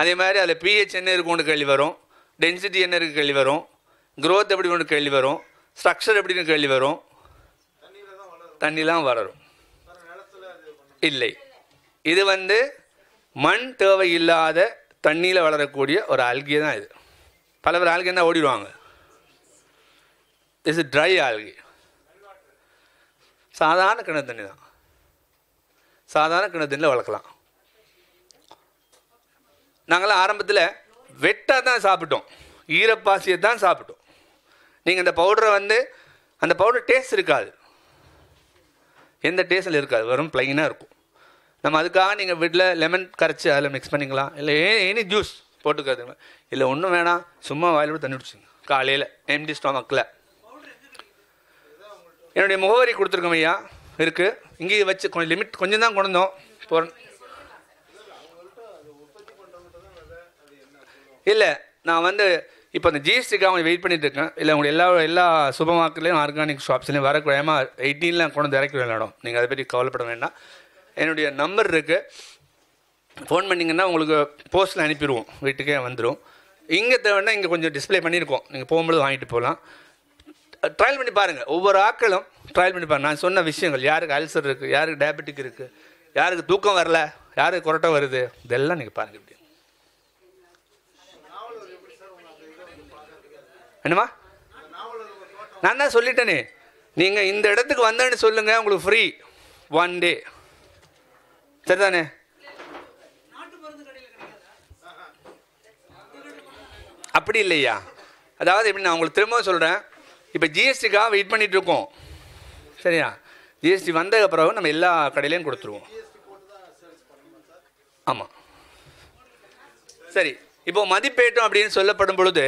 அதே மாதிரி அதில் pH என்ன இருக்கும் ஒன்று கேள்வி வரும், டென்சிட்டி என்ன இருக்குது கேள்வி வரும், க்ரோத் எப்படி ஒன்று கேள்வி வரும், ஸ்ட்ரக்சர் எப்படின்னு கேள்வி வரும், தண்ணிலாம் வளரும் இல்லை. இது வந்து மண் தேவை இல்லாத தண்ணியில் வளரக்கூடிய ஒரு ஆல்கே தான் இது. பல பேர் ஆல்கே தான் ஓடிடுவாங்க. இட்ஸ் ட்ரை ஆல்கி, சாதாரண கிணறு தண்ணி தான், சாதாரண கிணறு தண்ணியில் வளர்க்கலாம். நாங்களாம் ஆரம்பத்தில் வெட்டாக தான் சாப்பிட்டோம், ஈரப்பாசியை தான் சாப்பிட்டோம். நீங்கள் அந்த பவுடரை வந்து, அந்த பவுடர் டேஸ்ட் இருக்காது, எந்த டேஸ்ட்டில் இருக்காது, வெறும் ப்ளைனாக இருக்கும். நம்ம அதுக்காக நீங்கள் வீட்டில் லெமன் கரைச்சி அதில் மிக்ஸ் பண்ணிக்கலாம், இல்லை எனி ஜூஸ் போட்டுக்காதுங்களா, இல்லை ஒன்றும் வேணாம், சும்மா வாயில் போட்டு தண்ணி குடிச்சுங்க காலையில் எம்டி ஸ்டொமக்கில். என்னுடைய முகவரி கொடுத்துருக்கோம் ஐயா, இருக்குது, இங்கேயே வச்சு கொஞ்சம் லிமிட் கொஞ்சம் தான் கொண்டு வந்தோம் போகிறோம். இல்லை நான் வந்து இப்போ அந்த ஜிஎஸ்டிக்காக அவங்க வெயிட் பண்ணிகிட்டு இருக்கேன். இல்லை உங்களுக்கு எல்லா சூப்பர் மார்க்கெட்லேயும் ஆர்கானிக் ஷாப்ஸ்லேயும் வரக்கூடாமல் 18லாம் கொண்டு வந்து இறக்கி விளையாடும். நீங்கள் அதை பற்றி கவலைப்பட வேண்டாம். என்னுடைய நம்பர் இருக்குது, ஃபோன் பண்ணிங்கன்னா உங்களுக்கு போஸ்ட்டில் அனுப்பிடுவோம், வீட்டுக்கே வந்துடும். இங்கே தேவைன்னா இங்கே கொஞ்சம் டிஸ்பிளே பண்ணியிருக்கோம், நீங்கள் போகும்போது வாங்கிட்டு போகலாம். ட்ரையல் பண்ணி பாருங்கள், ஒவ்வொரு ஆட்களும் ட்ரையல் பண்ணி பாருங்கள். நான் சொன்ன விஷயங்கள், யாருக்கு அல்சர் இருக்குது, யாருக்கு டயபெட்டிக் இருக்குது, யாருக்கு தூக்கம் வரல, யாருக்கு கொரட்டை வருது, இதெல்லாம் நீங்கள் பாருங்கள். இப்படி என்னம்மா நான் தான் சொல்லிட்டேனே, நீங்கள் இந்த இடத்துக்கு வந்தேன்னு சொல்லுங்கள், உங்களுக்கு ஃப்ரீ 1 டே, சரிதானே? அப்படி இல்லையா? அதாவது எப்படி, நான் உங்களுக்கு திரும்பவும் சொல்கிறேன், இப்போ ஜிஎஸ்டிக்காக வெயிட் பண்ணிகிட்டு இருக்கோம், சரியா? ஜிஎஸ்டி வந்ததுக்கு பிறகு நம்ம எல்லா கடையிலையும் கொடுத்துருவோம். ஆமாம், சரி. இப்போது மதிப்பேற்றம் அப்படின்னு சொல்லப்படும் பொழுது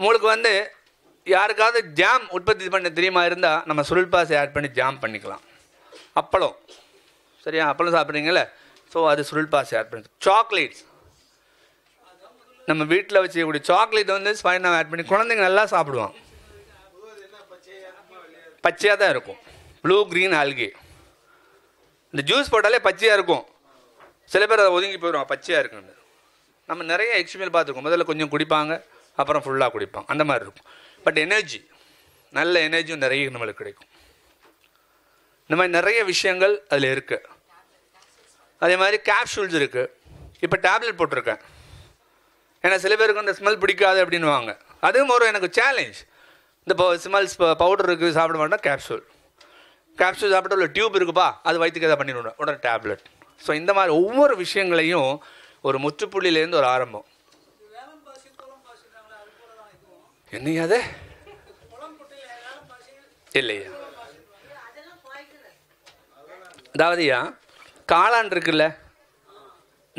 உங்களுக்கு வந்து யாருக்காவது ஜாம் உற்பத்தி பண்ண தெரியுமா இருந்தால் நம்ம சுருள்பாசை ஆட் பண்ணி ஜாம் பண்ணிக்கலாம். அப்பளம் சரியா, அப்பளம் சாப்பிட்றீங்கள, ஸோ அது சுருள்பாசை ஆட் பண்ணி. சாக்லேட்ஸ் நம்ம வீட்டில் வச்சுக்கூடிய சாக்லேட் வந்து ஸ்பைனாக ஆட் பண்ணி குழந்தைங்க நல்லா சாப்பிடுவாங்க. பச்சையாக தான் இருக்கும், ப்ளூ க்ரீன் ஆல்கே. இந்த ஜூஸ் போட்டாலே பச்சையாக இருக்கும், சில பேர் அதை ஒதுங்கி போயிடுவாங்க. பச்சையாக இருக்குன்னு நம்ம நிறைய எக்ஸ்பீரியல் பார்த்துருக்கோம். முதல்ல கொஞ்சம் குடிப்பாங்க, அப்புறம் ஃபுல்லாக குடிப்பாங்க, அந்த மாதிரி இருக்கும். பட் எனர்ஜி, நல்ல எனர்ஜியும் நிறைய நம்மளுக்கு கிடைக்கும். இந்த மாதிரி நிறைய விஷயங்கள் அதில் இருக்குது. அதே மாதிரி கேப்சூல்ஸ் இருக்குது. இப்போ டேப்லெட் போட்டிருக்கேன், ஏன்னா சில பேருக்கு அந்த ஸ்மெல் பிடிக்காது அப்படின்வாங்க. அதுவும் ஒரு எனக்கு சேலஞ்ச். இந்த ஸ்மெல்ஸ் பவுடர் இருக்குது, சாப்பிட மாட்டோம். கேப்சூல் சாப்பிட்டு உள்ள டியூப் இருக்குப்பா, அது வயிற்றுக்கு எதாவது பண்ணிவிடுவோம், உடனே டேப்லெட். ஸோ இந்த மாதிரி ஒவ்வொரு விஷயங்களையும் ஒரு முற்றுப்புள்ளியிலேருந்து ஒரு ஆரம்பம். என்னையாது இல்லையா, அதாவதுயா காளான் இருக்குல்ல,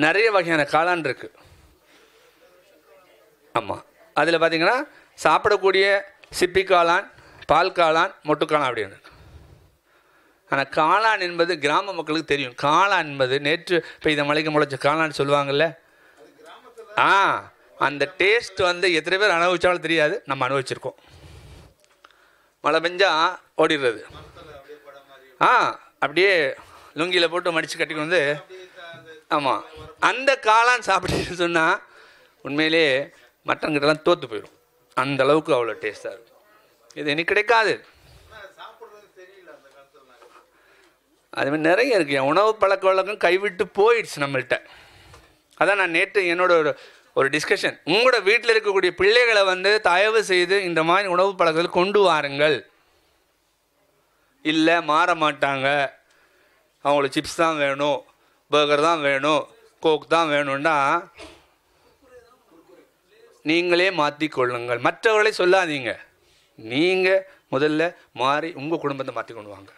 நிறைய வகையான காளான் இருக்கு. ஆமாம், அதில் பார்த்தீங்கன்னா சாப்பிடக்கூடிய சிப்பி காளான், பால் காளான், மொட்டுக்காளான் அப்படின்னு இருக்கு. ஆனால் காளான் என்பது கிராம மக்களுக்கு தெரியும். காளான் என்பது நேற்று பெய்த மலைக்கு முளைச்ச காளான்னு சொல்லுவாங்கள்ல, ஆ அந்த டேஸ்ட் வந்து எத்தனை பேர் அனுபவிச்சாலும் தெரியாது, நம்ம அனுபவிச்சிருக்கோம். மழை பெஞ்சால் ஓடிடுறது, ஆ அப்படியே லுங்கியில் போட்டு மடித்து கட்டிக்கு வந்து. ஆமாம், அந்த காளான் சாப்பிட்டு சொன்னால் உண்மையிலே மட்டன் கிட்டலாம் தோற்று போயிடும், அந்த அளவுக்கு அவ்வளோ டேஸ்ட்டாக இருக்கும். இது எனக்கு கிடைக்காது. அதுமாதிரி நிறைய இருக்கு. உணவு பழக்க வழக்கம் கைவிட்டு போயிடுச்சு நம்மள்கிட்ட. அதான் நான் நேற்று என்னோட ஒரு டிஸ்கஷன், உங்களோட வீட்டில் இருக்கக்கூடிய பிள்ளைகளை வந்து தயவு செய்து இந்த மாதிரி உணவு பழக்கத்தில் கொண்டு வாருங்கள். இல்லை மாற மாட்டாங்க, அவங்களுக்கு சிப்ஸ் தான் வேணும், பர்கர் தான் வேணும், கோக் தான் வேணும்னா நீங்களே மாற்றிக்கொள்ளுங்கள், மற்றவர்களே சொல்லாதீங்க. நீங்கள் முதல்ல மாறி உங்கள் குடும்பத்தை மாற்றி கொண்டு வாங்க.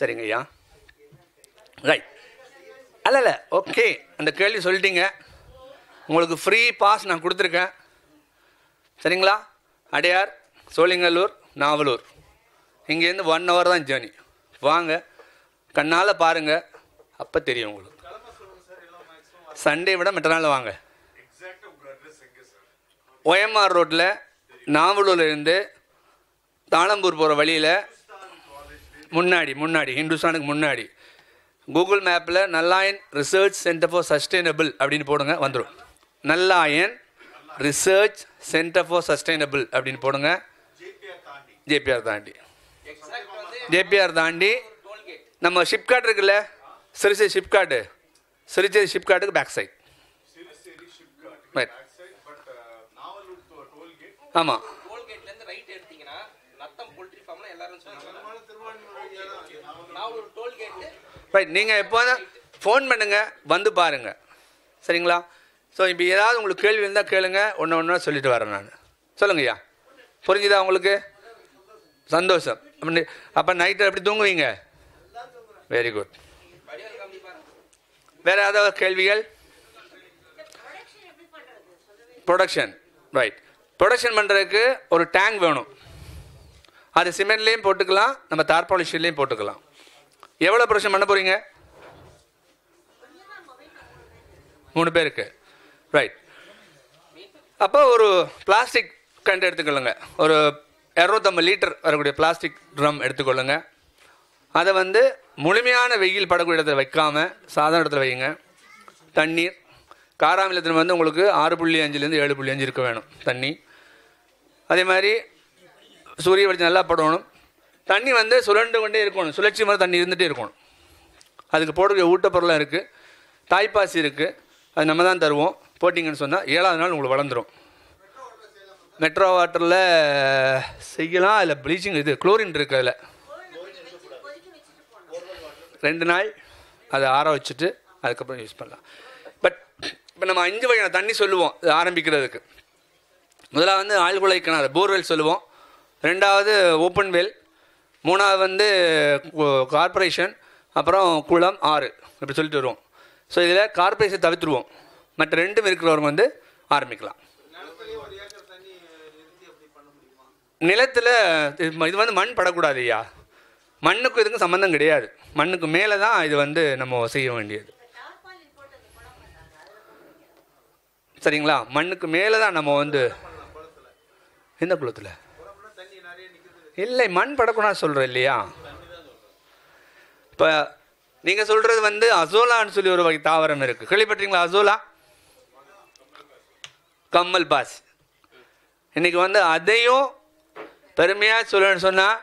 சரிங்கய்யா, ரைட். அல்ல ஓகே, அந்த கேள்வி சொல்லிட்டீங்க. உங்களுக்கு ஃப்ரீ பாஸ் நான் கொடுத்துருக்கேன். சரிங்களா, அடையார், சோழிங்கல்லூர், நாவலூர், இங்கேருந்து 1 hour தான் ஜேர்னி. வாங்க, கண்ணால் பாருங்கள், அப்போ தெரியும் உங்களுக்கு. சண்டே விட மற்ற நாள் வாங்க. OMR ரோட்டில் நாவலூர்லேருந்து தாளம்பூர் போகிற வழியில் முன்னாடி ஹிந்துஸ்தானுக்கு முன்னாடி கூகுள் மேப்பில் Nallayan research centre for sustainable அப்படின்னு போடுங்க, வந்துடும். Nallayan research centre for sustainable அப்படின்னு போடுங்க. ஜேபிஆர் தாண்டி நம்ம ஷிப்காட் இருக்குல்ல, சிறுசேரி ஷிப்காட்டுக்கு பேக் சைட். ரைட், ஆமாம், ரைட். நீங்கள் எப்போது ஃபோன் பண்ணுங்கள், வந்து பாருங்கள். சரிங்களா, ஸோ இப்போ ஏதாவது உங்களுக்கு கேள்வி இருந்தால் கேளுங்க, ஒன்று சொல்லிட்டு வரேன் நான். சொல்லுங்கய்யா, புரிஞ்சுதா உங்களுக்கு? சந்தோஷம். அப்போ நைட்டு எப்படி தூங்குவீங்க? Very good. வேறு ஏதாவது கேள்விகள்? Production, right. ப்ரொடக்ஷன் பண்ணுறதுக்கு ஒரு டேங்க் வேணும். அது சிமெண்ட்லேயும் போட்டுக்கலாம், நம்ம தார்பாலிஷன்லேயும் போட்டுக்கலாம். எவ்வளோ ப்ரொடக்ஷன் பண்ண போகிறீங்க? 3 பேருக்கு, ரைட். அப்போ ஒரு பிளாஸ்டிக் கண்டு எடுத்துக்கொள்ளுங்க, ஒரு 250 லிட்டர் வரக்கூடிய பிளாஸ்டிக் ட்ரம் எடுத்துக்கொள்ளுங்க. அதை வந்து முழுமையான வெயில் படக்கூடிய இடத்துல வைக்காமல் சாதாரண இடத்துல வைங்க. தண்ணீர், காராமிலத்தில் வந்து உங்களுக்கு 6.5லேருந்து 7.5 இருக்க வேணும் தண்ணி. அதே மாதிரி சூரிய வெளிச்சம் நல்லா படணும். தண்ணி வந்து சுழண்டு கொண்டே இருக்கணும், சுழற்சி மாதிரி தண்ணி இருந்துகிட்டே இருக்கணும். அதுக்கு போடக்கூடிய ஊட்டப்பொருளாக இருக்குது, தாய்ப்பாசி இருக்குது, அது நம்ம தான் தருவோம். போட்டிங்கன்னு சொன்னால் 7வது நாள் உங்களுக்கு வளர்ந்துடும். மெட்ரோ வாட்டரில் செய்யலாம். அதில் ப்ளீச்சிங், இது குளோரின் இருக்குது, அதில் 2 நாள் அதை ஆற வச்சுட்டு அதுக்கப்புறம் யூஸ் பண்ணலாம். பட் இப்போ நம்ம 5 வகையான தண்ணி சொல்லுவோம் இது ஆரம்பிக்கிறதுக்கு. முதலாக வந்து ஆழ்குழாய் கிணறு, போர்வெல் சொல்லுவோம். 2வது ஓப்பன் வெல், 3வது வந்து கார்பரேஷன், அப்புறம் குளம், ஆறு, இப்படி சொல்லிட்டு வருவோம். ஸோ இதில் கார்பரேஷன் தவிர்த்துருவோம், மற்ற ரெண்டும் இருக்கிறவங்க வந்து ஆரம்பிக்கலாம். நிலத்தில் இது வந்து மண் படக்கூடாது ஐயா, மண்ணுக்கும் இதுக்கும் சம்மந்தம் கிடையாது, மண்ணுக்கு மேலே தான் இது வந்து நம்ம செய்ய வேண்டியது சரிங்களா. மண்ணுக்கு மேலே தான் நம்ம வந்து எந்த குளத்தில் இல்லை மண் படக்கூடாது சொல்கிறோம் இல்லையா. இப்போ நீங்கள் சொல்கிறது வந்து அசோலான்னு சொல்லி ஒரு வகை தாவரம் இருக்குது, கேள்விப்பட்டீங்களா அசோலா கம்மல் பாஸ். இன்றைக்கி வந்து அதையும் பெருமையாக சொல்லணும்னு சொன்னால்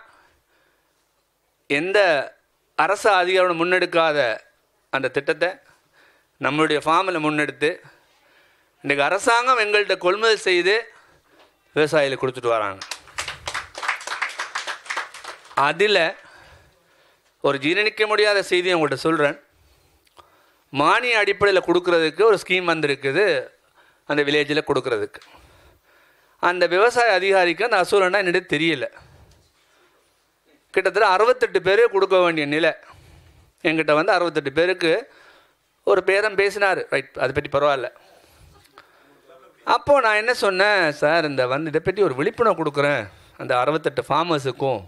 எந்த அரசு அதிகாரம் முன்னெடுக்காத அந்த திட்டத்தை நம்மளுடைய ஃபார்மில் முன்னெடுத்து இன்றைக்கி அரசாங்கம் எங்கள்கிட்ட கொள்முதல் செய்து விவசாயிகளுக்கு கொடுத்துட்டு வராங்க. அதில் ஒரு ஜீரணிக்க முடியாத செய்தி உங்கள்கிட்ட சொல்கிறேன். மானிய அடிப்படையில் கொடுக்கறதுக்கு ஒரு ஸ்கீம் வந்திருக்குது, அந்த வில்லேஜில் கொடுக்கறதுக்கு. அந்த விவசாய அதிகாரிக்கு அந்த அசூரன்னா என்னிட தெரியல. கிட்டத்தட்ட 68 பேர் கொடுக்க வேண்டிய நிலை என்கிட்ட வந்து 68 பேருக்கு ஒரு பேரம் பேசினார். ரைட், அதை பற்றி பரவாயில்ல. அப்போது நான் என்ன சொன்னேன், சார் இந்த வந்து இதை பற்றி ஒரு விழிப்புணர்வு கொடுக்குறேன் அந்த 68 ஃபார்மர்ஸுக்கும்.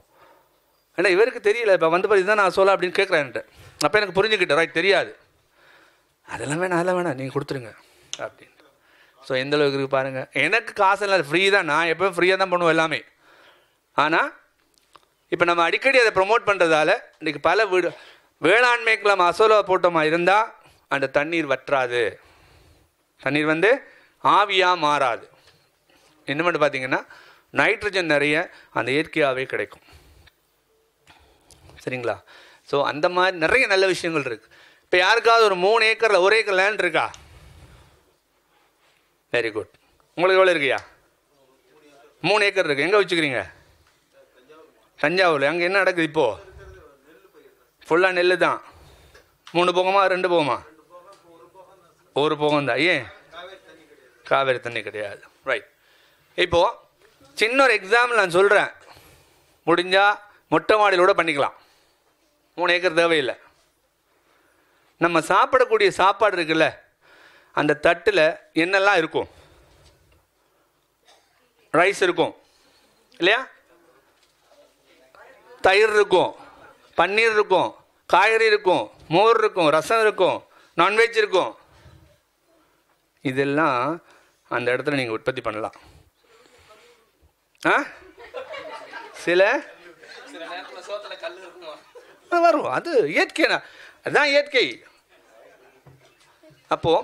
ஏன்னா இவருக்கு தெரியல, இப்போ வந்து பார்த்து இதுதான் நான் அசோலா அப்படின்னு கேட்குறேன்ட்டு. அப்போ எனக்கு புரிஞ்சுக்கிட்டேன், ரைட் தெரியாது, அதெல்லாம் வேணாம் நீங்கள் கொடுத்துருங்க அப்படின்னு. ஸோ எந்தளவுக்கு இருக்குது பாருங்கள். எனக்கு காசு இல்லை, ஃப்ரீ தான், நான் எப்போயும் ஃப்ரீயாக தான் பண்ணுவோம் எல்லாமே. ஆனால் இப்போ நம்ம அடிக்கடி அதை ப்ரொமோட் பண்ணுறதால இன்றைக்கி பல வீடு வேளாண்மைக்கு நம்ம அசோலா போட்டோமா இருந்தால் அந்த தண்ணீர் வற்றாது, தண்ணீர் வந்து ஆவியாக மாறாது. என்ன மட்டும் பார்த்தீங்கன்னா நைட்ரஜன் நிறைய அந்த இயற்கையாகவே கிடைக்கும் சரிங்களா. ஸோ அந்த மாதிரி நிறைய நல்ல விஷயங்கள் இருக்குது. இப்போ யாருக்காவது ஒரு 3 ஏக்கரில் 1 ஏக்கர் லேண்ட் இருக்கா? Very good. உங்களுக்கு எவ்வளோ இருக்குயா? 3 ஏக்கர் இருக்குது. எங்கே வச்சுக்கிறீங்க? தஞ்சாவூர். அங்கே என்ன நடக்குது இப்போது? ஃபுல்லாக நெல் தான். 1 போகம் தான். ஏன் காவேரி தண்ணி கிடையாது. ரைட், இப்போது சின்ன ஒரு எக்ஸாம்பிள் நான் சொல்கிறேன். முடிஞ்சால் மொட்டை மாடியிலோட பண்ணிக்கலாம், 3 ஏக்கர் தேவையில்லை. நம்ம சாப்பிடக்கூடிய சாப்பாடு இருக்குல்ல, அந்த தட்டில் என்னெல்லாம் இருக்கும்? ரைஸ் இருக்கும் இல்லையா, தயிர் இருக்கும், பன்னீர் இருக்கும், காய்கறி இருக்கும், மோர் இருக்கும், ரசம் இருக்கும், நான்வெஜ் இருக்கும். இதெல்லாம் அந்த இடத்துல நீங்கள் உற்பத்தி பண்ணலாம். சில வரும், அது இயற்கைனா, அதுதான் இயற்கை. அப்போது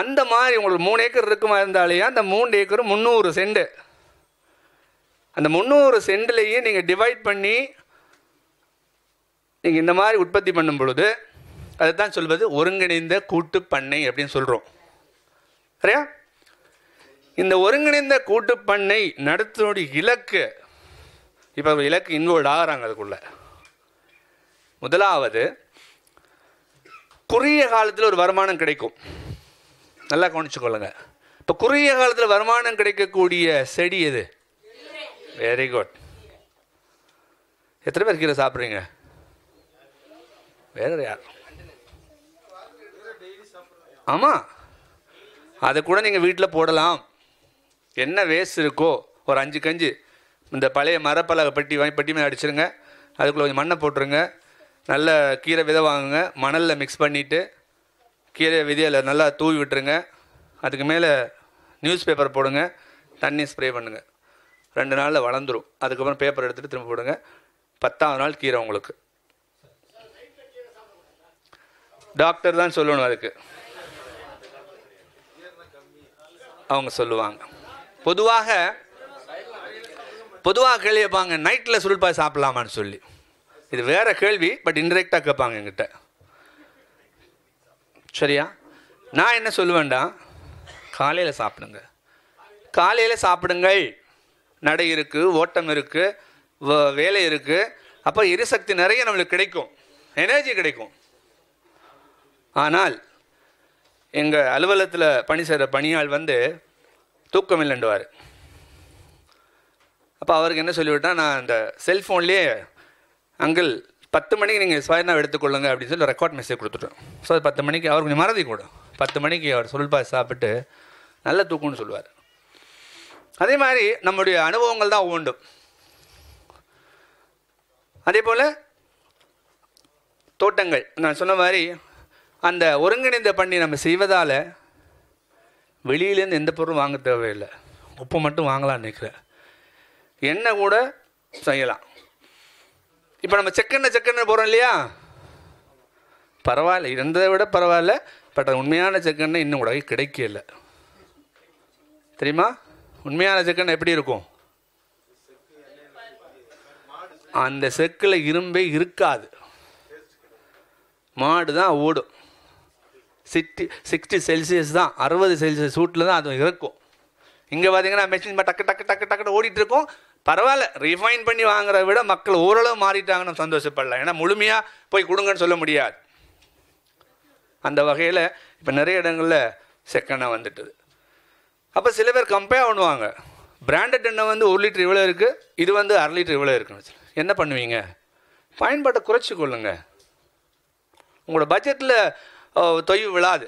அந்த மாதிரி உங்களுக்கு 3 ஏக்கர் இருக்குமா இருந்தாலே அந்த 3 ஏக்கரும் 300 சென்ட். அந்த 300 சென்ட்லேயே நீங்கள் டிவைட் பண்ணி நீங்கள் இந்த மாதிரி உற்பத்தி பண்ணும் பொழுது அதை தான் சொல்வது ஒருங்கிணைந்த கூட்டு பண்ணை அப்படின்னு சொல்கிறோம் சரியா. இந்த ஒருங்கிணைந்த கூட்டு பண்ணை நடத்துடைய இலக்கு, இப்போ இலக்கு இன்வால்வ் ஆகிறாங்க அதுக்குள்ள. முதலாவது குறுகிய காலத்தில் ஒரு வருமானம் கிடைக்கும், நல்லா கவனிச்சுக்கொள்ளுங்க. இப்போ குறுகிய காலத்தில் வருமானம் கிடைக்கக்கூடிய செடி எது? Very good. எத்தனை பேர் கீரை சாப்பிட்றீங்க? வேற யார்? ஆமாம், அதை கூட நீங்கள் வீட்டில் போடலாம். என்ன வேஸ்ட் இருக்கோ ஒரு 5 கஞ்சி இந்த பழைய மரப்பலகை பட்டி மேலே அடிச்சிருங்க, அதுக்குள்ளே கொஞ்சம் மண்ணை போட்டுருங்க, நல்ல கீரை விதை வாங்குங்க, மணலில் மிக்ஸ் பண்ணிவிட்டு கீரை விதையில் நல்லா தூவி விட்டுருங்க, அதுக்கு மேலே நியூஸ் பேப்பர் போடுங்க, தண்ணி ஸ்ப்ரே பண்ணுங்கள், 2 நாளில் வளர்ந்துடும். அதுக்கப்புறம் பேப்பர் எடுத்துகிட்டு திரும்ப போடுங்க, 10ஆவது நாள் கீரை உங்களுக்கு. டாக்டர் தான் சொல்லணும் அதுக்கு, அவங்க சொல்லுவாங்க. பொதுவாக கேள்வி கேட்பாங்க, நைட்டில் சுருள்பாய் சாப்பிட்லாமான்னு சொல்லி. இது வேறு கேள்வி, பட் இன்டெரக்டாக கேட்பாங்க என்கிட்ட சரியா. நான் என்ன சொல்லுவேண்டா, காலையில் சாப்பிடுங்க, காலையில் சாப்பிடுங்கள். நடை இருக்குது, ஓட்டம் இருக்குது, வேலை இருக்குது, அப்போ எரிசக்தி நிறைய நம்மளுக்கு கிடைக்கும், எனர்ஜி கிடைக்கும். ஆனால் எங்கள் அலுவலகத்தில் பணி செய்கிற பணியாள் வந்து தூக்கம் இல்லைண்டுவார். அப்போ அவருக்கு என்ன சொல்லிவிட்டால், நான் அந்த செல்ஃபோன்லேயே அங்கிள் 10 மணிக்கு நீங்கள் சுவாதினா எடுத்துக்கொள்ளுங்க அப்படின்னு சொல்லி ரெக்கார்ட் மெசேஜ் கொடுத்துட்டோம். ஸோ அது 10 மணிக்கு அவர் கொஞ்சம் மறதி கூட 10 மணிக்கு அவர் சொல்பாய் சாப்பிட்டு நல்ல தூக்கம்னு சொல்லுவார். அதே மாதிரி நம்முடைய அனுபவங்கள் தான் ஒவ்வொன்றும். அதே போல் தோட்டங்கள் நான் சொன்ன மாதிரி அந்த ஒருங்கிணைந்த பண்ணி நம்ம செய்வதால் வெளியிலேருந்து எந்த பொருளும் வாங்க தேவையில்லை. உப்பு மட்டும் வாங்கலாம்னு நினைக்கிறேன், எண்ணெய் கூட செய்யலாம். இப்போ நம்ம செக்கெண்ணெய் போகிறோம் இல்லையா, பரவாயில்ல இருந்ததை விட பரவாயில்ல, பட் அது உண்மையான செக்கெண்ணெய் இன்னும் கூட கிடைக்கல தெரியுமா. உண்மையான செக்கெண்ணெய் எப்படி இருக்கும், அந்த செக்கில் இரும்பே இருக்காது, மாடு தான் ஓடும். 60 செல்சியஸ் தான், 60 செல்சியஸ் சூட்டில் தான் அது இருக்கும். இங்கே பார்த்தீங்கன்னா மெஷின் டக்கு டக்கு டக்கு டக்குன்னு ஓடிட்டுருக்கோம். பரவாயில்ல ரிஃபைன் பண்ணி வாங்குறத விட மக்கள் ஓரளவு மாறிட்டாங்கன்னு சந்தோஷப்படலாம். ஏன்னா முழுமையாக போய் கொடுங்கன்னு சொல்ல முடியாது. அந்த வகையில் இப்போ நிறைய இடங்களில் செக்கெண்ணெய் வந்துட்டுது. அப்போ சில பேர் கம்பேர் பண்ணுவாங்க, பிராண்டட் எண்ணெய் வந்து 1 லிட்டர் இவ்வளோ இருக்குது, இது வந்து 1/2 லிட்டர் இவ்வளோ இருக்குன்னு. என்ன பண்ணுவீங்க, பயன்பாட்டை குறைச்சி கொள்ளுங்க. உங்களோட பட்ஜெட்டில் தொய்வு விழாது.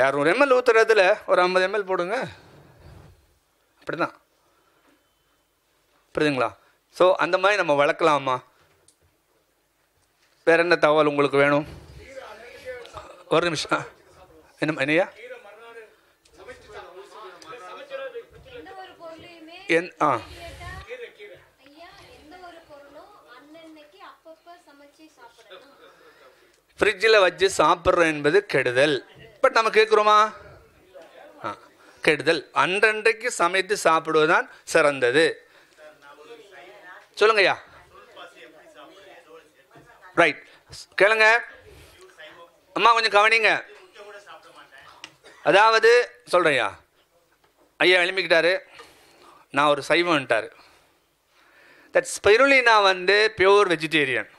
200 ml ஊற்றுறதுல ஒரு 50 ml போடுங்க, அப்படி தான் புரியுதுங்களா. ஸோ அந்த மாதிரி நம்ம வளர்க்கலாமா. வேறு என்ன தகவல் உங்களுக்கு வேணும்? ஒரு நிமிஷம் என்ன என்னையா என் ஆ ஃப்ரிட்ஜில் வச்சு சாப்பிட்றோம் என்பது கெடுதல். பட் நம்ம கேட்குறோமா, கெடுதல். அன்றன்றைக்கு சமைத்து சாப்பிடுவதுதான் சிறந்தது. சொல்லுங்கய்யா. ரைட், கேளுங்க அம்மா, கொஞ்சம் கவனிங்க. அதாவது சொல்கிறேன்யா, ஐயா எழுப்பிக்கிட்டாரு, நான் ஒரு சைவன்ட்டார். தட் ஸ்பைருலினா வந்து pure vegetarian,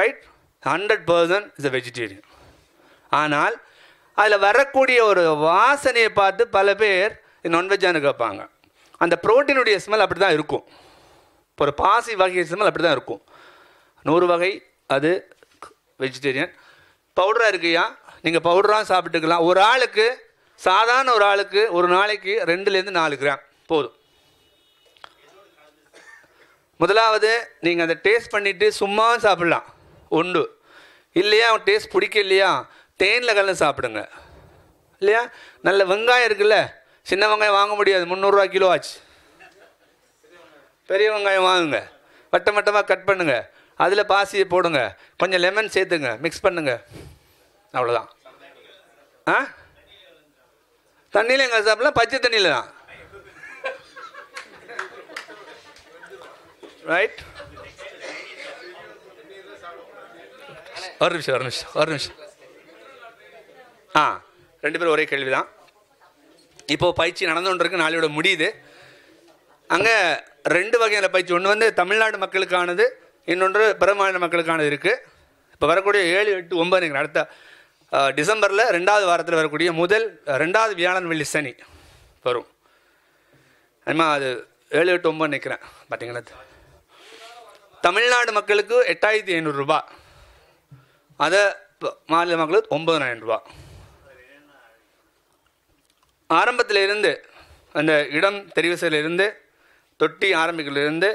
right? 100% is a vegetarian. ஆனால் அதில் வரக்கூடிய ஒரு வாசனையை பார்த்து பல பேர் நான்வெஜ்ஜானு கேட்பாங்க. அந்த புரோட்டீனுடைய ஸ்மெல் அப்படி தான் இருக்கும். இப்போ ஒரு பாசி வகை ஸ்மெல் அப்படி தான் இருக்கும். 100 வகை அது வெஜிடேரியன். பவுடராக இருக்குயா, நீங்கள் பவுடராக சாப்பிட்டுக்கலாம். ஒரு ஆளுக்கு சாதாரண ஒரு ஆளுக்கு ஒரு நாளைக்கு 2-4 கிராம் போதும். முதலாவது நீங்கள் அதை டேஸ்ட் பண்ணிவிட்டு சும்மா சாப்பிட்லாம் உண்டு. இல்லையா அவன் டேஸ்ட் பிடிக்கலையா, தேனில் கலந்து சாப்பிடுங்க இல்லையா. நல்ல வெங்காயம் இருக்குல்ல, சின்ன வெங்காயம் வாங்க முடியாது, 300 ரூபா கிலோ ஆச்சு. பெரிய வெங்காயம் வாங்குங்க, வட்டம் வட்டமாக கட் பண்ணுங்கள், அதில் பாசியை போடுங்க, கொஞ்சம் லெமன் சேர்த்துங்க, மிக்ஸ் பண்ணுங்க, அவ்வளோதான். ஆ தண்ணியில் எங்கே சாப்பிட்லாம், பச்சை தண்ணியில் தான், ரைட்? ஒரு நிமிஷம். ஆ 2 பேரும் ஒரே கேள்வி தான். இப்போது பயிற்சி நடந்துகிட்டுருக்கு, நாளையோட முடியுது. அங்கே 2 வகையான பயிற்சி, ஒன்று வந்து தமிழ்நாடு மக்களுக்கானது, இன்னொன்று பிறமாநில மக்களுக்கானது இருக்குது. இப்போ வரக்கூடிய 7, 8, 9 நீங்கள் அடுத்த டிசம்பரில் 2வது வாரத்தில் வரக்கூடிய முதல் 2வது வியாழன் வெள்ளி சனி வரும். அம்மா அது 7, 8, 9 நிற்கிறேன் பார்த்தீங்கன்னா. தமிழ்நாடு மக்களுக்கு 8500 ரூபா, அதை மாநில மக்களுக்கு 9000 ரூபா. ஆரம்பத்தில் இருந்து அந்த இடம் தெரிவு செய்யலிருந்து தொட்டி ஆரம்பிக்கலிருந்து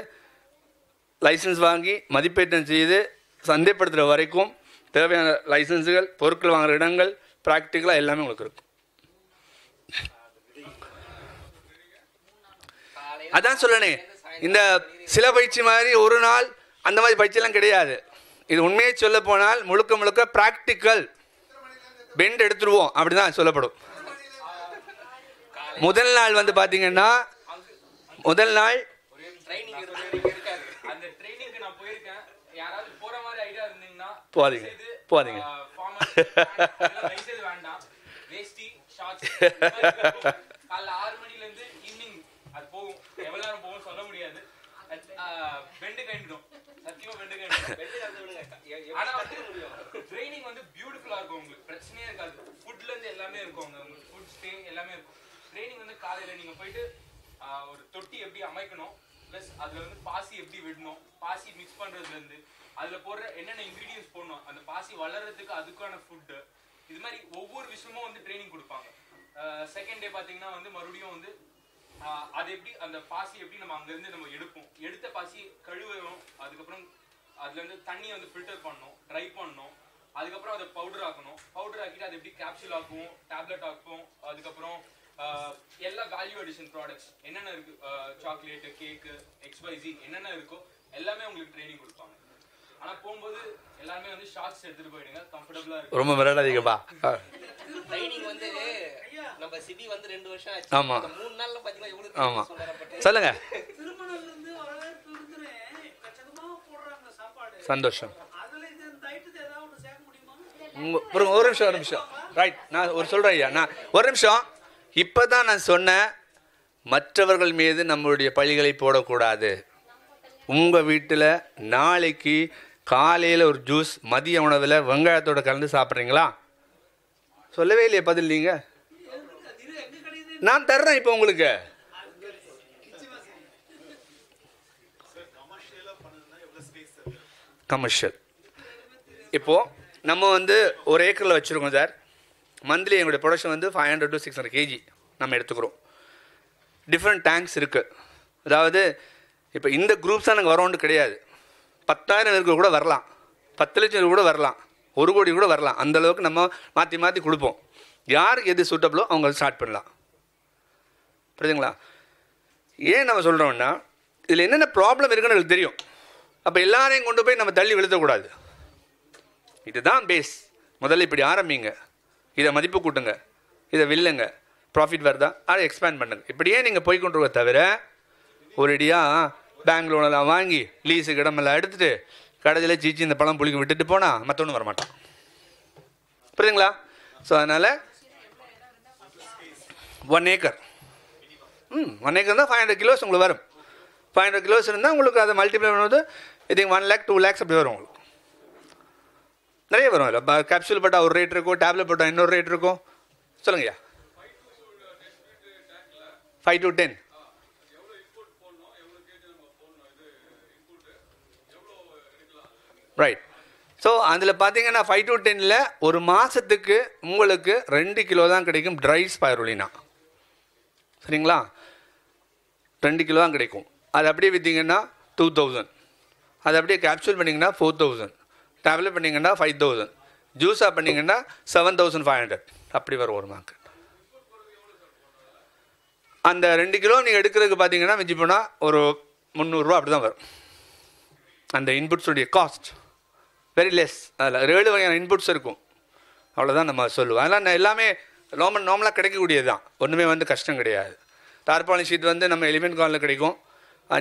லைசன்ஸ் வாங்கி மதிப்பீட்டம் செய்து சந்தைப்படுத்துகிற வரைக்கும் தேவையான லைசன்ஸுகள், பொருட்கள் வாங்குகிற இடங்கள், ப்ராக்டிக்கலாக எல்லாமே உங்களுக்கு இருக்கும். அதான் சொல்லணே, இந்த சில பயிற்சி மாதிரி ஒரு நாள் அந்த மாதிரி பயிற்சியெல்லாம் கிடையாது. இது உண்மையை சொல்ல போனால் முழுக்க முழுக்க ப்ராக்டிக்கல் பெண்ட் எடுத்துருவோம் அப்படி தான் சொல்லப்படும். முதல் நாள் வந்து பார்த்தீங்கன்னா, முதல் நாள் போகாதீங்க போகாதீங்க. காலையில நீங்க போயிட்டு ஒரு தொட்டி எப்படி அமைக்கணும், பிளஸ் அதுல வந்து பாசி எப்படி விடணும், பாசி மிக்ஸ் பண்ணுறதுலேருந்து அதில் போடுற என்னென்ன இன்க்ரீடியன்ஸ் போடணும், அந்த பாசி வளர்கிறதுக்கு அதுக்கான ஃபுட்டு, இது மாதிரி ஒவ்வொரு விஷயமும் வந்து ட்ரைனிங் கொடுப்பாங்க. செகண்ட் டே பார்த்தீங்கன்னா வந்து மறுபடியும் வந்து அது எப்படி அந்த பாசி எப்படி நம்ம அங்கேருந்து நம்ம எடுப்போம், எடுத்த பாசி கழுவணும், அதுக்கப்புறம் அதுலேருந்து தண்ணியை வந்து ஃபில்டர் பண்ணணும், ட்ரை பண்ணணும், அதுக்கப்புறம் அதை பவுடர் ஆக்கணும், பவுடர் ஆக்கிட்டு அது எப்படி கேப்சூல் ஆக்குவோம், டேப்லெட் ஆக்குவோம், அதுக்கப்புறம் எல்லா வேல்யூ அடிஷன் ப்ராடக்ட்ஸ் என்னென்ன இருக்குது, சாக்லேட்டு, கேக்கு, XYZ என்னென்ன இருக்கோ எல்லாமே உங்களுக்கு ட்ரைனிங் கொடுப்பாங்க. ஆனால் போகும்போது எல்லாருமே வந்து ஷார்ட்ஸ் எடுத்துகிட்டு போயிடுங்க, கம்ஃபர்டபுளாக இருக்கும். ரொம்ப விளையாடாதீங்கப்பா. ட்ரைனிங் வந்து நம்ம சிடி வந்து 2 வருஷம் ஆச்சு. ஆமாம், 3 நாளில் பார்த்தீங்கன்னா எவ்வளோ. ஆமாம், சொல்லுங்க. திருமணம்லேருந்து போடுறாங்க சாப்பாடு. சந்தோஷம். ஒரு நிமிஷம் ரைட். நான் ஒரு சொல்கிறேன் ஐயா, நான் ஒரு நிமிஷம். இப்போ தான் நான் சொன்னேன், மற்றவர்கள் மீது நம்மளுடைய பழிகளை போடக்கூடாது. உங்கள் வீட்டில் நாளைக்கு காலையில் ஒரு ஜூஸ், மதிய உணவில் வெங்காயத்தோடு கலந்து சாப்பிட்றீங்களா? சொல்லவே இல்லையே, பதில் இல்லைங்க. நான் தர்றேன் இப்போ உங்களுக்கு. கமர்ஷியல் இப்போது நம்ம வந்து ஒரு ஏக்கரில் வச்சுருக்கோம் சார். மந்த்லி எங்களுடைய ப்ரொடக்ஷன் வந்து 500 to 600 kg நம்ம எடுத்துக்கிறோம். டிஃப்ரெண்ட் டேங்க்ஸ் இருக்குது. அதாவது இப்போ இந்த குரூப்ஸ் தான் நாங்கள் வரோன்னு கிடையாது. 10,000 பேருக்கு கூட வரலாம், 10 லட்சம் கூட வரலாம், 1 கோடி கூட வரலாம். அந்தளவுக்கு நம்ம மாற்றி மாற்றி கொடுப்போம். யாருக்கு எது சூட்டபிளோ அவங்க ஸ்டார்ட் பண்ணலாம். புரியுதுங்களா? ஏன் நம்ம சொல்கிறோம்னா இதில் என்னென்ன ப்ராப்ளம் இருக்குன்னு எனக்கு தெரியும். அப்போ எல்லாரையும் கொண்டு போய் நம்ம தள்ளி விழுத்தக்கூடாது. இதுதான் பேஸ். முதல்ல இப்படி ஆரம்பிங்க, இதை மதிப்பு கூட்டுங்க, இதை வில்லுங்க, ப்ராஃபிட் வருதா அதை எக்ஸ்பேண்ட் பண்ணுங்க. இப்படியே நீங்கள் போய்கொண்டிருக்க. தவிர ஒரேடியாக பேங்க் லோனெல்லாம் வாங்கி லீஸுக்கு இடமெல்லாம் எடுத்துகிட்டு கடையில் சீச்சி இந்த பழம் புளிக்க விட்டுட்டு போனால் மற்றொன்றும் வரமாட்டான். புரியுதுங்களா? ஸோ அதனால் 1 acre 1 acre தான் 500 kilos உங்களுக்கு வரும். 500 kilos இருந்தால் உங்களுக்கு அதை மல்டிப்ளை பண்ணும்போது இது 1 lakh 2 lakhs அப்படி வரும். உங்களுக்கு நிறைய வரும். இல்லை கேப்சூல் போட்டால் ஒரு ரேட் இருக்கும், டேப்லெட் போட்டால் இன்னொரு ரேட் இருக்கும். சொல்லுங்கய்யா. 5 to 10 ரைட். ஸோ அதில் பார்த்தீங்கன்னா 5 to 10ல் ஒரு மாதத்துக்கு உங்களுக்கு 2 kilo தான் கிடைக்கும் ட்ரை ஸ்பைருலினா. சரிங்களா? 2 kilo தான் கிடைக்கும். அது அப்படியே விற்றீங்கன்னா 2000. அது அப்படியே கேப்சூல் பண்ணிங்கன்னா 4000. டேப்லெட் பண்ணிங்கன்னா 5000. ஜூஸாக பண்ணிங்கன்னா 7500. அப்படி வரும் ஒரு மார்க்கெட். அந்த 2 kilo நீங்கள் எடுக்கிறதுக்கு பார்த்தீங்கன்னா மிஞ்சி போனால் ஒரு 300 அப்படி தான் வரும். அந்த இன்புட்ஸுடைய காஸ்ட் வெரி லெஸ். அதில் 7 வகையான இன்புட்ஸ் இருக்கும். அவ்வளோதான் நம்ம சொல்லுவோம். அதெல்லாம் எல்லாமே நார்மலாக கிடைக்கக்கூடியது தான். ஒன்றுமே வந்து கஷ்டம் கிடையாது. டார்பாலின் ஷீட் வந்து நம்ம எலிமெண்ட் காலில் கிடைக்கும்.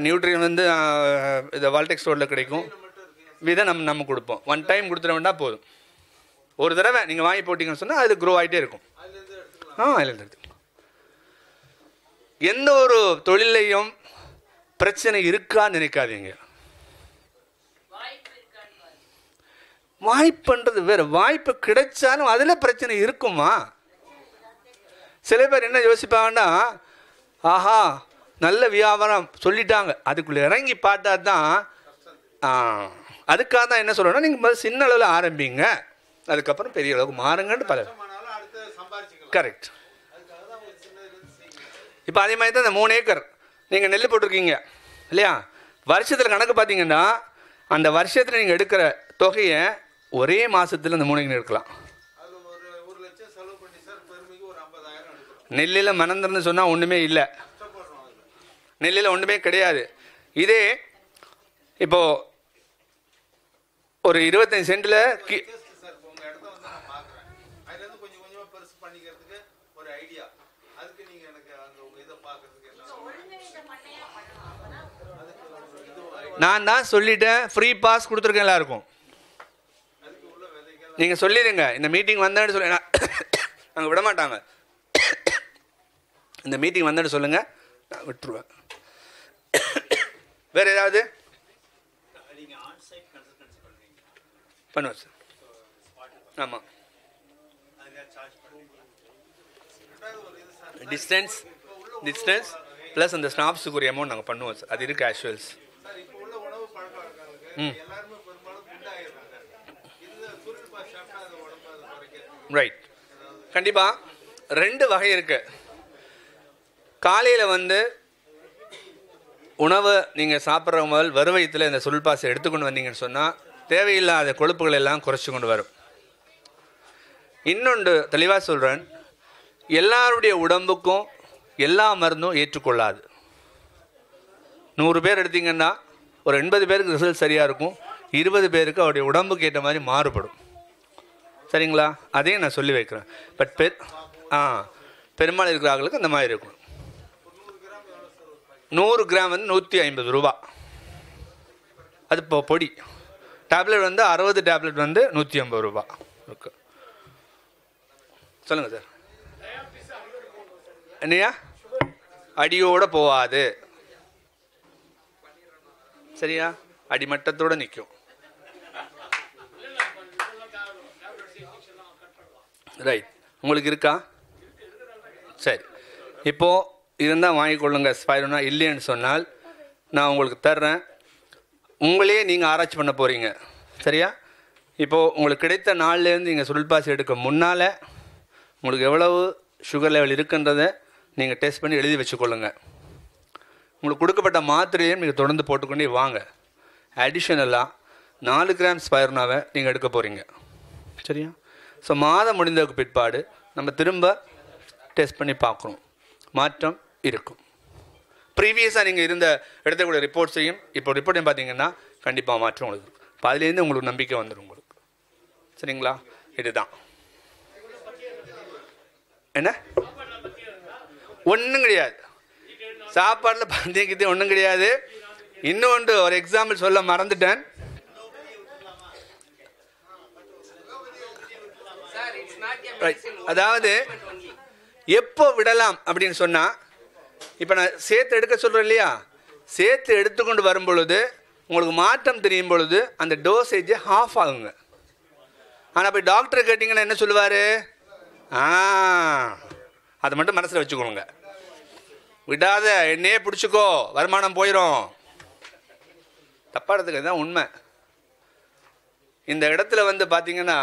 நியூட்ரியன் வந்து இது வால்டெக் ஸ்டோரில் கிடைக்கும். இதை நம்ம கொடுப்போம். 1 time கொடுத்துட வேண்டாம், போதும். ஒரு தடவை நீங்கள் வாங்கி போட்டிங்கன்னு சொன்னால் அது க்ரோ ஆகிட்டே இருக்கும். அதில் எடுத்துக்கலாம். எந்த ஒரு தொழிலையும் பிரச்சனை இருக்கான்னு நினைக்காதீங்க. வாய்ப்புன்றது வேறு. வாய்ப்பு கிடைச்சாலும் அதில் பிரச்சனை இருக்குமா? சில பேர் என்ன யோசிப்பாங்கன்னா, ஆஹா நல்ல வியாபாரம் சொல்லிட்டாங்க, அதுக்குள்ளே இறங்கி பார்த்தா தான். அதுக்காக தான் என்ன சொல்லணும்னா, நீங்கள் முதல்ல சின்ன அளவில் ஆரம்பிங்க, அதுக்கப்புறம் பெரிய அளவுக்கு மாறுங்கன்னு பல. கரெக்ட். இப்போ அதே மாதிரி தான் இந்த 3 acre நீங்கள் நெல் போட்டிருக்கீங்க இல்லையா? வருஷத்தில் கணக்கு பார்த்தீங்கன்னா அந்த வருஷத்தில் நீங்கள் எடுக்கிற தொகையை ஒரே மாதத்தில் அந்த 3 acre எடுக்கலாம். நெல்லில் மணந்துருந்து சொன்னால் ஒன்றுமே இல்லை. நெல்லில் ஒன்றுமே கிடையாது. இதே இப்போது ஒரு 25 சென்டில் நான் தான் சொல்லிட்டேன். ஃப்ரீ பாஸ் கொடுத்துருக்கேன் எல்லாருக்கும். நீங்கள் சொல்லிடுங்க, இந்த மீட்டிங் வந்தேன்னு சொல்லி நாங்கள் விட மாட்டாங்க. இந்த மீட்டிங் வந்தேன்னு சொல்லுங்கள், நான் விட்டுருவேன். வேறு ஏதாவது பண்ணுவோம் சார். ஆமாம், டிஸ்டன்ஸ் ப்ளஸ் அந்த ஸ்டாஃப்ஸுக்கு ஒரு அமௌண்ட் நாங்கள் பண்ணுவோம் சார். அது இருக்குது ஆஷுவல்ஸ். ரைட். கண்டிப்பாக ரெண்டு வகை இருக்குது. காலையில் வந்து உணவு நீங்கள் சாப்பிட்ற முதல் வறுவயத்தில் இந்த சுருள்பாசை எடுத்துக்கொண்டு வந்தீங்கன்னு சொன்னால் தேவையில்லாத கொழுப்புகள் எல்லாம் குறைச்சி கொண்டு வரும். இன்னொன்று தெளிவாக சொல்கிறேன், எல்லாருடைய உடம்புக்கும் எல்லா மருந்தும் ஏற்றுக்கொள்ளாது. 100 பேர் எடுத்திங்கன்னா ஒரு 80 பேருக்கு ரிசல்ட் சரியாக இருக்கும், 20 பேருக்கு அவருடைய உடம்புக்கு ஏற்ற மாதிரி மாறுபடும். சரிங்களா? அதையும் நான் சொல்லி வைக்கிறேன். பட் பெருமாள் இருக்கிறவங்களுக்கு அந்த மாதிரி இருக்கும். 100 கிராம் வந்து 150 ரூபா, அது இப்போ பொடி. டேப்லெட் வந்து 60 டேப்லெட் வந்து 150 ரூபா இருக்கு. சொல்லுங்கள் சார். என்னையா அடியோடு போகாது, சரியா? அடிமட்டத்தோடு நிற்கும். ரைட். உங்களுக்கு இருக்கா? சரி, இப்போது இருந்தால் வாங்கிக்கொள்ளுங்க. ஸ்பைருனா இல்லைன்னு சொன்னால் நான் உங்களுக்கு தர்றேன். உங்களே நீங்கள் ஆராய்ச்சி பண்ண போகிறீங்க, சரியா? இப்போது உங்களுக்கு கிடைத்த நாள்லேருந்து நீங்கள் சுருள்பாசி எடுக்க முன்னால் உங்களுக்கு எவ்வளவு சுகர் லெவல் இருக்குன்றத நீங்கள் டெஸ்ட் பண்ணி எழுதி வச்சுக்கொள்ளுங்க. உங்களுக்கு கொடுக்கப்பட்ட மாத்திரையும் நீங்கள் தொடர்ந்து போட்டுக்கொண்டே வாங்க. அடிஷ்னலாக 4 கிராம் ஸ்பைருனாவை நீங்கள் எடுக்க போகிறீங்க, சரியா? ஸோ மாதம் முடிந்ததுக்கு பிற்பாடு நம்ம திரும்ப டெஸ்ட் பண்ணி பார்க்குறோம், மாற்றம் இருக்கும். ப்ரீவியஸாக நீங்கள் இருந்த இடத்துக்குள்ள ரிப்போர்ட்ஸையும் இப்போ ரிப்போர்ட்டையும் பார்த்தீங்கன்னா கண்டிப்பாக மாற்றம் உங்களுக்கு இருக்கும். இப்போ அதுலேருந்து உங்களுக்கு நம்பிக்கை வந்துடும் உங்களுக்கு, சரிங்களா? இதுதான் என்ன ஒன்றும் கிடையாது, சாப்பாட்டில் பந்தயக்கிட்டே ஒன்றும் கிடையாது. இன்னொன்று ஒரு எக்ஸாம்பிள் சொல்ல மறந்துட்டேன். அதாவது எப்போ விடலாம் அப்படின்னு சொன்னால், இப்போ நான் சேர்த்து எடுக்க சொல்கிறேன் இல்லையா, சேர்த்து எடுத்துக்கொண்டு வரும் பொழுது உங்களுக்கு மாற்றம் தெரியும் பொழுது அந்த டோசேஜை ஹாஃப் ஆகுங்க. ஆனால் போய் டாக்டர் கேட்டிங்கன்னா என்ன சொல்லுவார்? அதை மட்டும் மனசில் வச்சுக்கணுங்க. விடாத, என்னையே பிடிச்சிக்கோ, வருமானம் போயிடும். தப்பாடுறதுக்கு தான் உண்மை. இந்த இடத்துல வந்து பார்த்தீங்கன்னா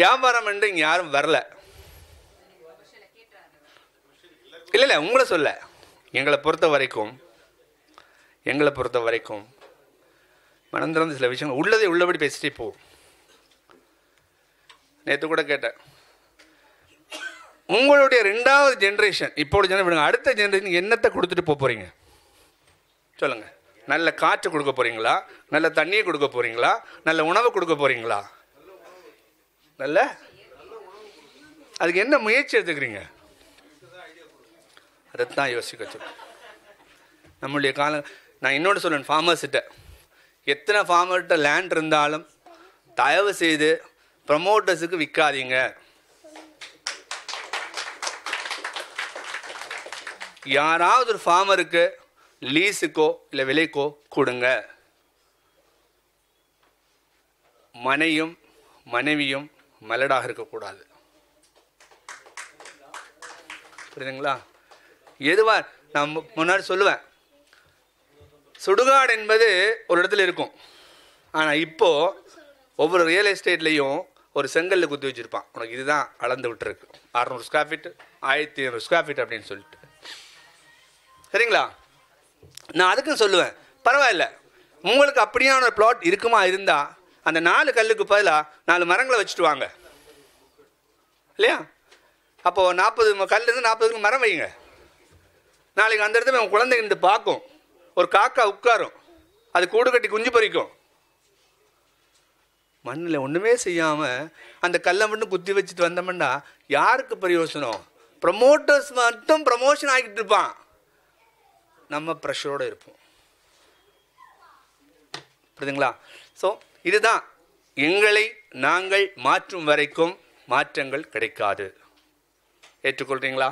வியாபாரம் என்று இங்கே யாரும் வரல. இல்லை, உங்களை சொல்ல, எங்களை பொறுத்த வரைக்கும் மனம் திறந்து சில விஷயங்கள் உள்ளதை உள்ளபடி பேசிட்டு போ. நேற்று கூட கேட்டேன், உங்களுடைய 2வது ஜென்ரேஷன், இப்போ ஜென்ரேஷன், அடுத்த ஜென்ரேஷன் என்னத்தை கொடுத்துட்டு போகிறீங்க சொல்லுங்கள்? நல்ல காற்று கொடுக்க போகிறீங்களா? நல்ல தண்ணியை கொடுக்க போகிறீங்களா? நல்ல உணவு கொடுக்க போகிறீங்களா? நல்ல அதுக்கு என்ன முயற்சி எடுத்துக்கிறீங்க? அதைத்தான் யோசிக்க சொல்லுங்கள். நம்மளுடைய காலம். நான் இன்னொன்று சொல்லுவேன், ஃபார்மர்ஸ்கிட்ட, எத்தனை ஃபார்மர்கிட்ட லேண்ட் இருந்தாலும் தயவு செய்து ப்ரமோட்டர்ஸுக்கு விற்காதீங்க. யாராவது ஒரு ஃபார்மருக்கு லீஸுக்கோ இல்லை விலைக்கோ கொடுங்க. மனையும் மனைவியும் மலடாக இருக்கக்கூடாது, புரியுதுங்களா? எதுவா நான் முன்னாடி சொல்லுவேன், சுடுகாடு என்பது ஒரு இடத்துல இருக்கும். ஆனால் இப்போது ஒவ்வொரு ரியல் எஸ்டேட்லேயும் ஒரு செங்கல்ல குத்தி வச்சுருப்பான், உனக்கு இதுதான் அளந்து விட்டுருக்கு, 600 ஸ்கொயர் ஃபீட், 1500 ஸ்கொயர் ஃபீட் அப்படின்னு சொல்லிட்டு, சரிங்களா? நான் அதுக்குன்னு சொல்லுவேன், பரவாயில்ல, உங்களுக்கு அப்படியான ஒரு பிளாட் இருக்குமா? இருந்தால் அந்த 4 கல்லுக்கு பதிலாக 4 மரங்களை வச்சுட்டு வாங்க, இல்லையா? அப்போது 40 கல்லுக்கு 40 மரம் வைங்க. நாளைக்கு அந்த இடத்துல உங்கள் குழந்தை இருந்து பார்க்கும், ஒரு காக்கா உட்காரும், அது கூடு கட்டி குஞ்சு பறிக்கும். மண்ணில் ஒன்றுமே செய்யாமல் அந்த கல்லை மட்டும் குத்தி வச்சுட்டு வந்தோம்னா யாருக்கு பிரயோசனம்? ப்ரமோட்டர்ஸ் மட்டும் ப்ரமோஷன் ஆகிட்டு இருப்பான், நம்ம ப்ரெஷரோடு இருப்போம், புரியுதுங்களா? ஸோ இதுதான், எங்களை நாங்கள் மாற்றும் வரைக்கும் மாற்றங்கள் கிடைக்காது. ஏற்றுக்கொள்கிறீங்களா?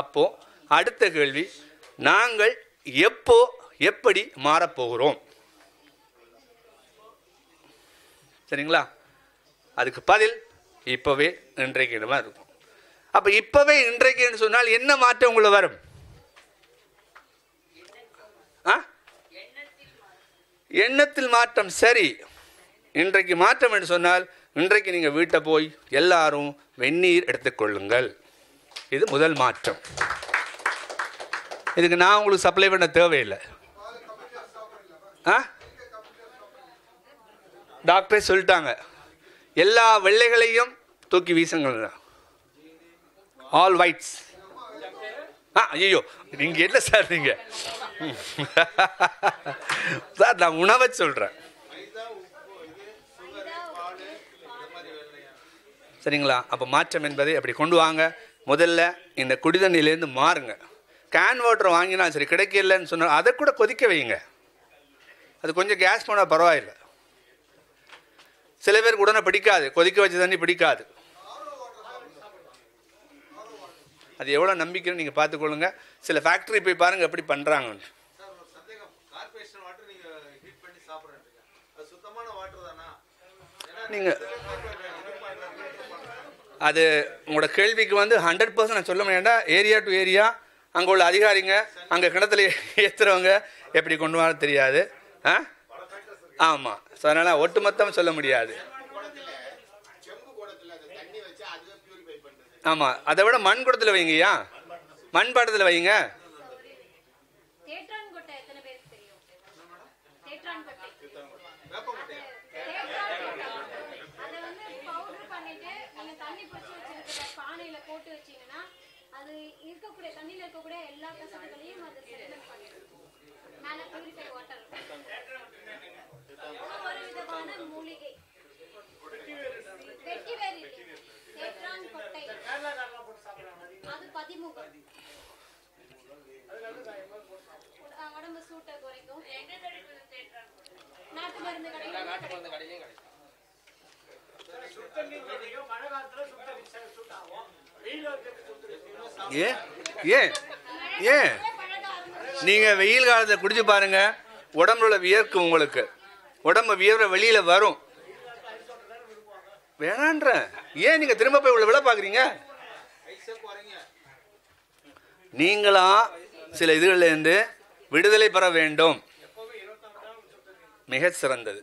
அப்போது அடுத்த கேள்வி, நாங்கள் எப்போ எப்படி மாறப்போகிறோம்? சரிங்களா? அதுக்கு பதில் இப்போவே இன்றைக்கு இடமா இருக்கும். அப்போ இப்போவே இன்றைக்குன்னு சொன்னால் என்ன மாற்றம் உங்களை வரும்? எண்ணத்தில் மாற்றம். சரி, இன்றைக்கு மாற்றம் என்று சொன்னால் இன்றைக்கு நீங்கள் வீட்டை போய் எல்லாரும் வெந்நீர் எடுத்துக்கொள்ளுங்கள். இது முதல் மாற்றம். இதுக்கு நான் உங்களுக்கு சப்ளை பண்ண தேவையில்லை. டாக்டரே சொல்லிட்டாங்க, எல்லா வெள்ளைகளையும் தூக்கி வீசுங்கள், ஆல் ஒயிட்ஸ். ஐயோ, நீங்கள் என்ன சார், நீங்கள் சார் நான் உணவை சொல்கிறேன் சரிங்களா. அப்போ மாற்றம் என்பதை அப்படி கொண்டு வாங்க. முதல்ல இந்த குடிதண்ணிலேருந்து மாறுங்க. கேன் வாட்டர் வாங்கினா சரி, கிடைக்கலன்னு சொன்னால் அதை கூட கொதிக்க வைங்க. அது கொஞ்சம் கேஸ் போனால் பரவாயில்லை. சில பேருக்கு உடனே பிடிக்காது, கொதிக்க வச்ச தண்ணி பிடிக்காது. அது எவ்வளோ நம்பிக்கைன்னு நீங்கள் பார்த்துக்கொள்ளுங்க. சில ஃபேக்ட்ரி போய் பாருங்கள் எப்படி பண்ணுறாங்கன்னு. நீங்கள் அது உங்களோட கேள்விக்கு 100% நான் சொல்ல முடியாண்டா. ஏரியா டு ஏரியா அங்கே உள்ள அதிகாரிங்க, அங்கே கிணத்துல ஏற்றுறவங்க எப்படி கொண்டு வர தெரியாது. ஆமாம், ஸோ அதனால் ஒட்டுமொத்தம் சொல்ல முடியாது. ஆமாம், அதை விட மண் குடத்தில் வைங்கய்யா, மண் பாட்டத்தில் வைங்க. நீங்க வெயில் காலத்தில் குடிச்சு பாருங்க, உடம்புல வியர்க்கும். உங்களுக்கு உடம்பு வியர்வை வெளியில வரும். வேணான்ற ஏன் நீங்க திரும்ப போய் உள்ள விழ பாக்குறீங்க? நீங்களா சில இதுகள்ல இருந்து விடுதலை பெற வேண்டும். மிக சிறந்தது.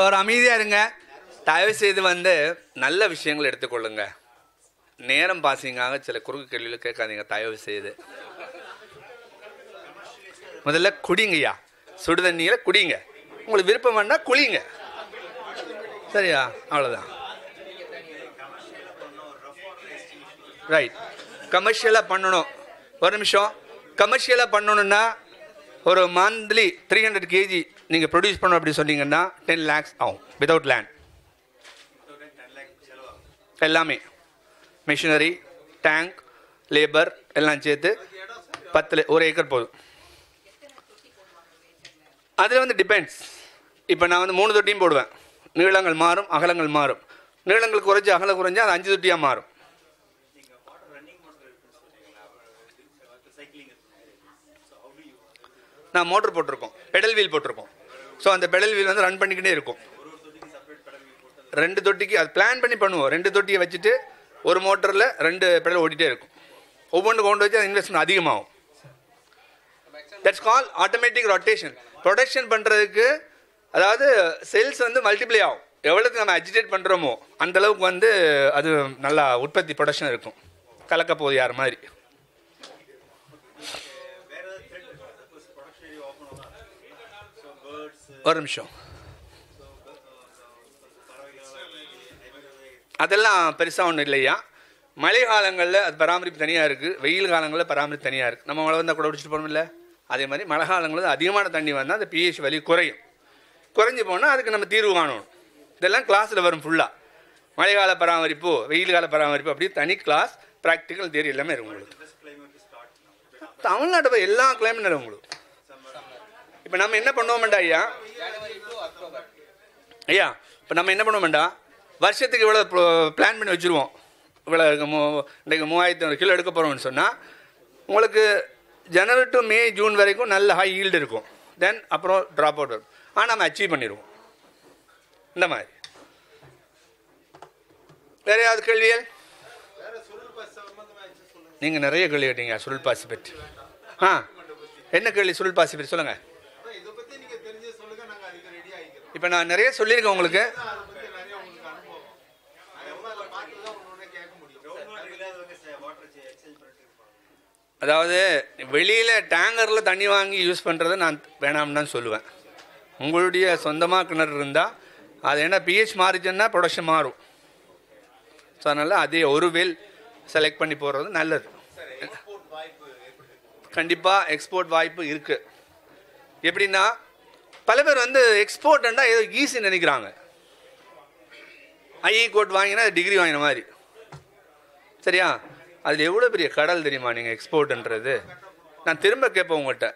ஒரு அமைதியா இருங்க. தயவு செய்து நல்ல விஷயங்கள் எடுத்துக்கொள்ளுங்க. நேரம் பாசிங்காக சில குறுக்கு கேள்வியில் கேட்காதீங்க. தயவு செய்து முதல்ல குடிங்கய்யா, சுடு தண்ணியில குடிங்க. உங்களுக்கு விருப்பம் வேணா குளிங்க, சரியா? அவ்வளோதான். ரைட், கமர்ஷியலாக பண்ணணும். ஒரு நிமிஷம். கமர்ஷியலாக பண்ணணுன்னா ஒரு மந்த்லி 300 kg நீங்கள் ப்ரொடியூஸ் பண்ணணும். அப்படி சொன்னீங்கன்னா 10 lakhs ஆகும். வித்தவுட் லேண்ட் எல்லாமே மிஷினரி, டேங்க், லேபர் எல்லாம் சேர்த்து 10 ஒரு ஏக்கர் போதும். அதில் டிபெண்ட்ஸ். இப்போ நான் 3 தொட்டியும் போடுவேன். நீளங்கள் மாறும், அகலங்கள் மாறும். நீளங்கள் குறைஞ்சி அகலம் குறைஞ்சி அது 5 தொட்டியாக மாறும். நான் மோட்டர் போட்டிருக்கோம், பெடல் வீல் போட்டிருக்கோம். ஸோ அந்த பெடல் வீல் ரன் பண்ணிக்கிட்டே இருக்கும். 2 தொட்டிக்கு அது பிளான் பண்ணி பண்ணுவோம். 2 தொட்டியை வச்சுட்டு ஒரு மோட்டரில் 2 பெடல் ஓடிட்டே இருக்கும். ஒவ்வொன்றுக்கு கொண்டு வச்சு அது இன்வெஸ்ட்மெண்ட் அதிகமாகும். That's call automatic rotation. Production பண்ணுறதுக்கு, அதாவது செல்ஸ் மல்டிப்ளை ஆகும். எவ்வளோக்கு நம்ம அஜிடேட் பண்ணுறோமோ அந்தளவுக்கு அது நல்லா உற்பத்தி ப்ரொடக்ஷன் இருக்கும். கலக்க போகுது யார் மாதிரி. ஒரு நிமிஷம். அதெல்லாம் பெருசாக ஒன்றும் இல்லையா. மழை காலங்களில் அது பராமரிப்பு தனியாக இருக்குது, வெயில் காலங்களில் பராமரிப்பு தனியாக இருக்குது. நம்ம மழை கூட பிடிச்சிட்டு போகணும் இல்லை. அதே மாதிரி மழை காலங்களில் அதிகமான தண்ணி வந்தால் அந்த pH வலி குறையும். குறைஞ்சி போனால் அதுக்கு நம்ம தீர்வு காணணும். இதெல்லாம் கிளாஸில் வரும் ஃபுல்லாக. மழைக்கால பராமரிப்பு, வெயில் கால பராமரிப்பு, அப்படி தனி கிளாஸ். ப்ராக்டிக்கல் தியரி எல்லாமே இருக்கும் உங்களுக்கு. தமிழ்நாட்டை எல்லா கிளைமேட் இருக்கும் உங்களுக்கு. இப்போ நம்ம என்ன பண்ணுவோம்டா ஐயா, இப்போ நம்ம என்ன பண்ணுவோம்டா, வருஷத்துக்கு இவ்வளோ பிளான் பண்ணி வச்சுருவோம். இவ்வளோ இன்றைக்கு 3000 கிலோ எடுக்க போகிறோம்னு சொன்னால் உங்களுக்கு ஜனவரி டு மே ஜூன் வரைக்கும் நல்ல ஹை ஈல்டு இருக்கும். தென் அப்புறம் ட்ராப் அவுட் வரும். ஆனால் நம்ம அச்சீவ் பண்ணிடுவோம். இந்த மாதிரி வேறு ஏதாவது கேள்விகள்? நீங்கள் நிறைய கேள்வி கேட்டீங்க சுருள் பாசி பற்றி. ஆ, என்ன கேள்வி சுருள் பாசி பற்றி சொல்லுங்கள். இப்போ நான் நிறைய சொல்லியிருக்கேன் உங்களுக்கு. அதாவது வெளியில் டேங்கரில் தண்ணி வாங்கி யூஸ் பண்ணுறதை நான் வேணாம்னு தான் சொல்லுவேன். உங்களுடைய சொந்தமாக கிணறு இருந்தால் அது என்ன pH மாறிச்சுன்னா ப்ரொடக்ஷன் மாறும். ஸோ அதனால் அதே ஒரு வெல் செலக்ட் பண்ணி போடுறது நல்லது. கண்டிப்பாக எக்ஸ்போர்ட் வாய்ப்பு இருக்குது. எப்படின்னா பல பேர் எக்ஸ்போர்ட்னா ஏதோ ஈஸி நினைக்கிறாங்க. ஐஇ கோட் வாங்கினா டிகிரி வாங்கின மாதிரி. சரியா? அதில் எவ்வளோ பெரிய கடல் தெரியுமா நீங்கள் எக்ஸ்போர்ட்டுன்றது. நான் திரும்ப கேட்பேன் உங்கள்கிட்ட,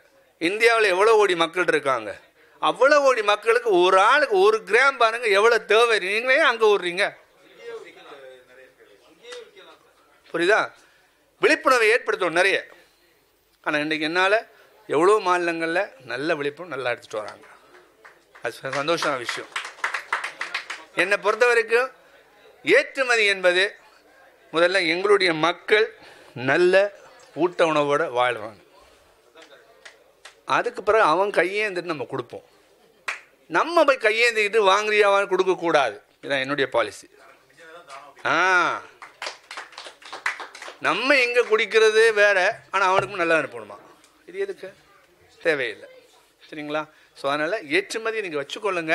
இந்தியாவில் எவ்வளோ கோடி மக்கள் இருக்காங்க? அவ்வளோ கோடி மக்களுக்கு ஒரு ஆளுக்கு 1 கிராம் பாருங்கள் எவ்வளோ தேவை. நீங்களே அங்கே விடுறீங்க. புரியுதா? விழிப்புணர்வை ஏற்படுத்தணும் நிறைய. ஆனால் இன்றைக்கி என்னால் எவ்வளோ மாநிலங்களில் நல்ல விழிப்புணர்வு நல்லா எடுத்துகிட்டு வராங்க. அது சந்தோஷமான விஷயம். என்னை பொறுத்த வரைக்கும் ஏற்றுமதி என்பது முதல்ல எங்களுடைய மக்கள் நல்ல ஊட்ட உணவோடு வாழ்வாங்க. அதுக்கு பிறகு அவன் கையேந்துட்டு நம்ம கொடுப்போம். நம்ம போய் கையேந்திக்கிட்டு வாங்குறியாவான்னு கொடுக்கக்கூடாது. இதான் என்னுடைய பாலிசி. ஆ, நம்ம எங்கே குடிக்கிறது வேறு, ஆனால் அவனுக்கும் நல்லா அனுப்பணுமா? இது எதுக்கு தேவையில்லை. சரிங்களா? ஸோ அதனால் ஏற்றுமதியை நீங்கள் வச்சுக்கொள்ளுங்க.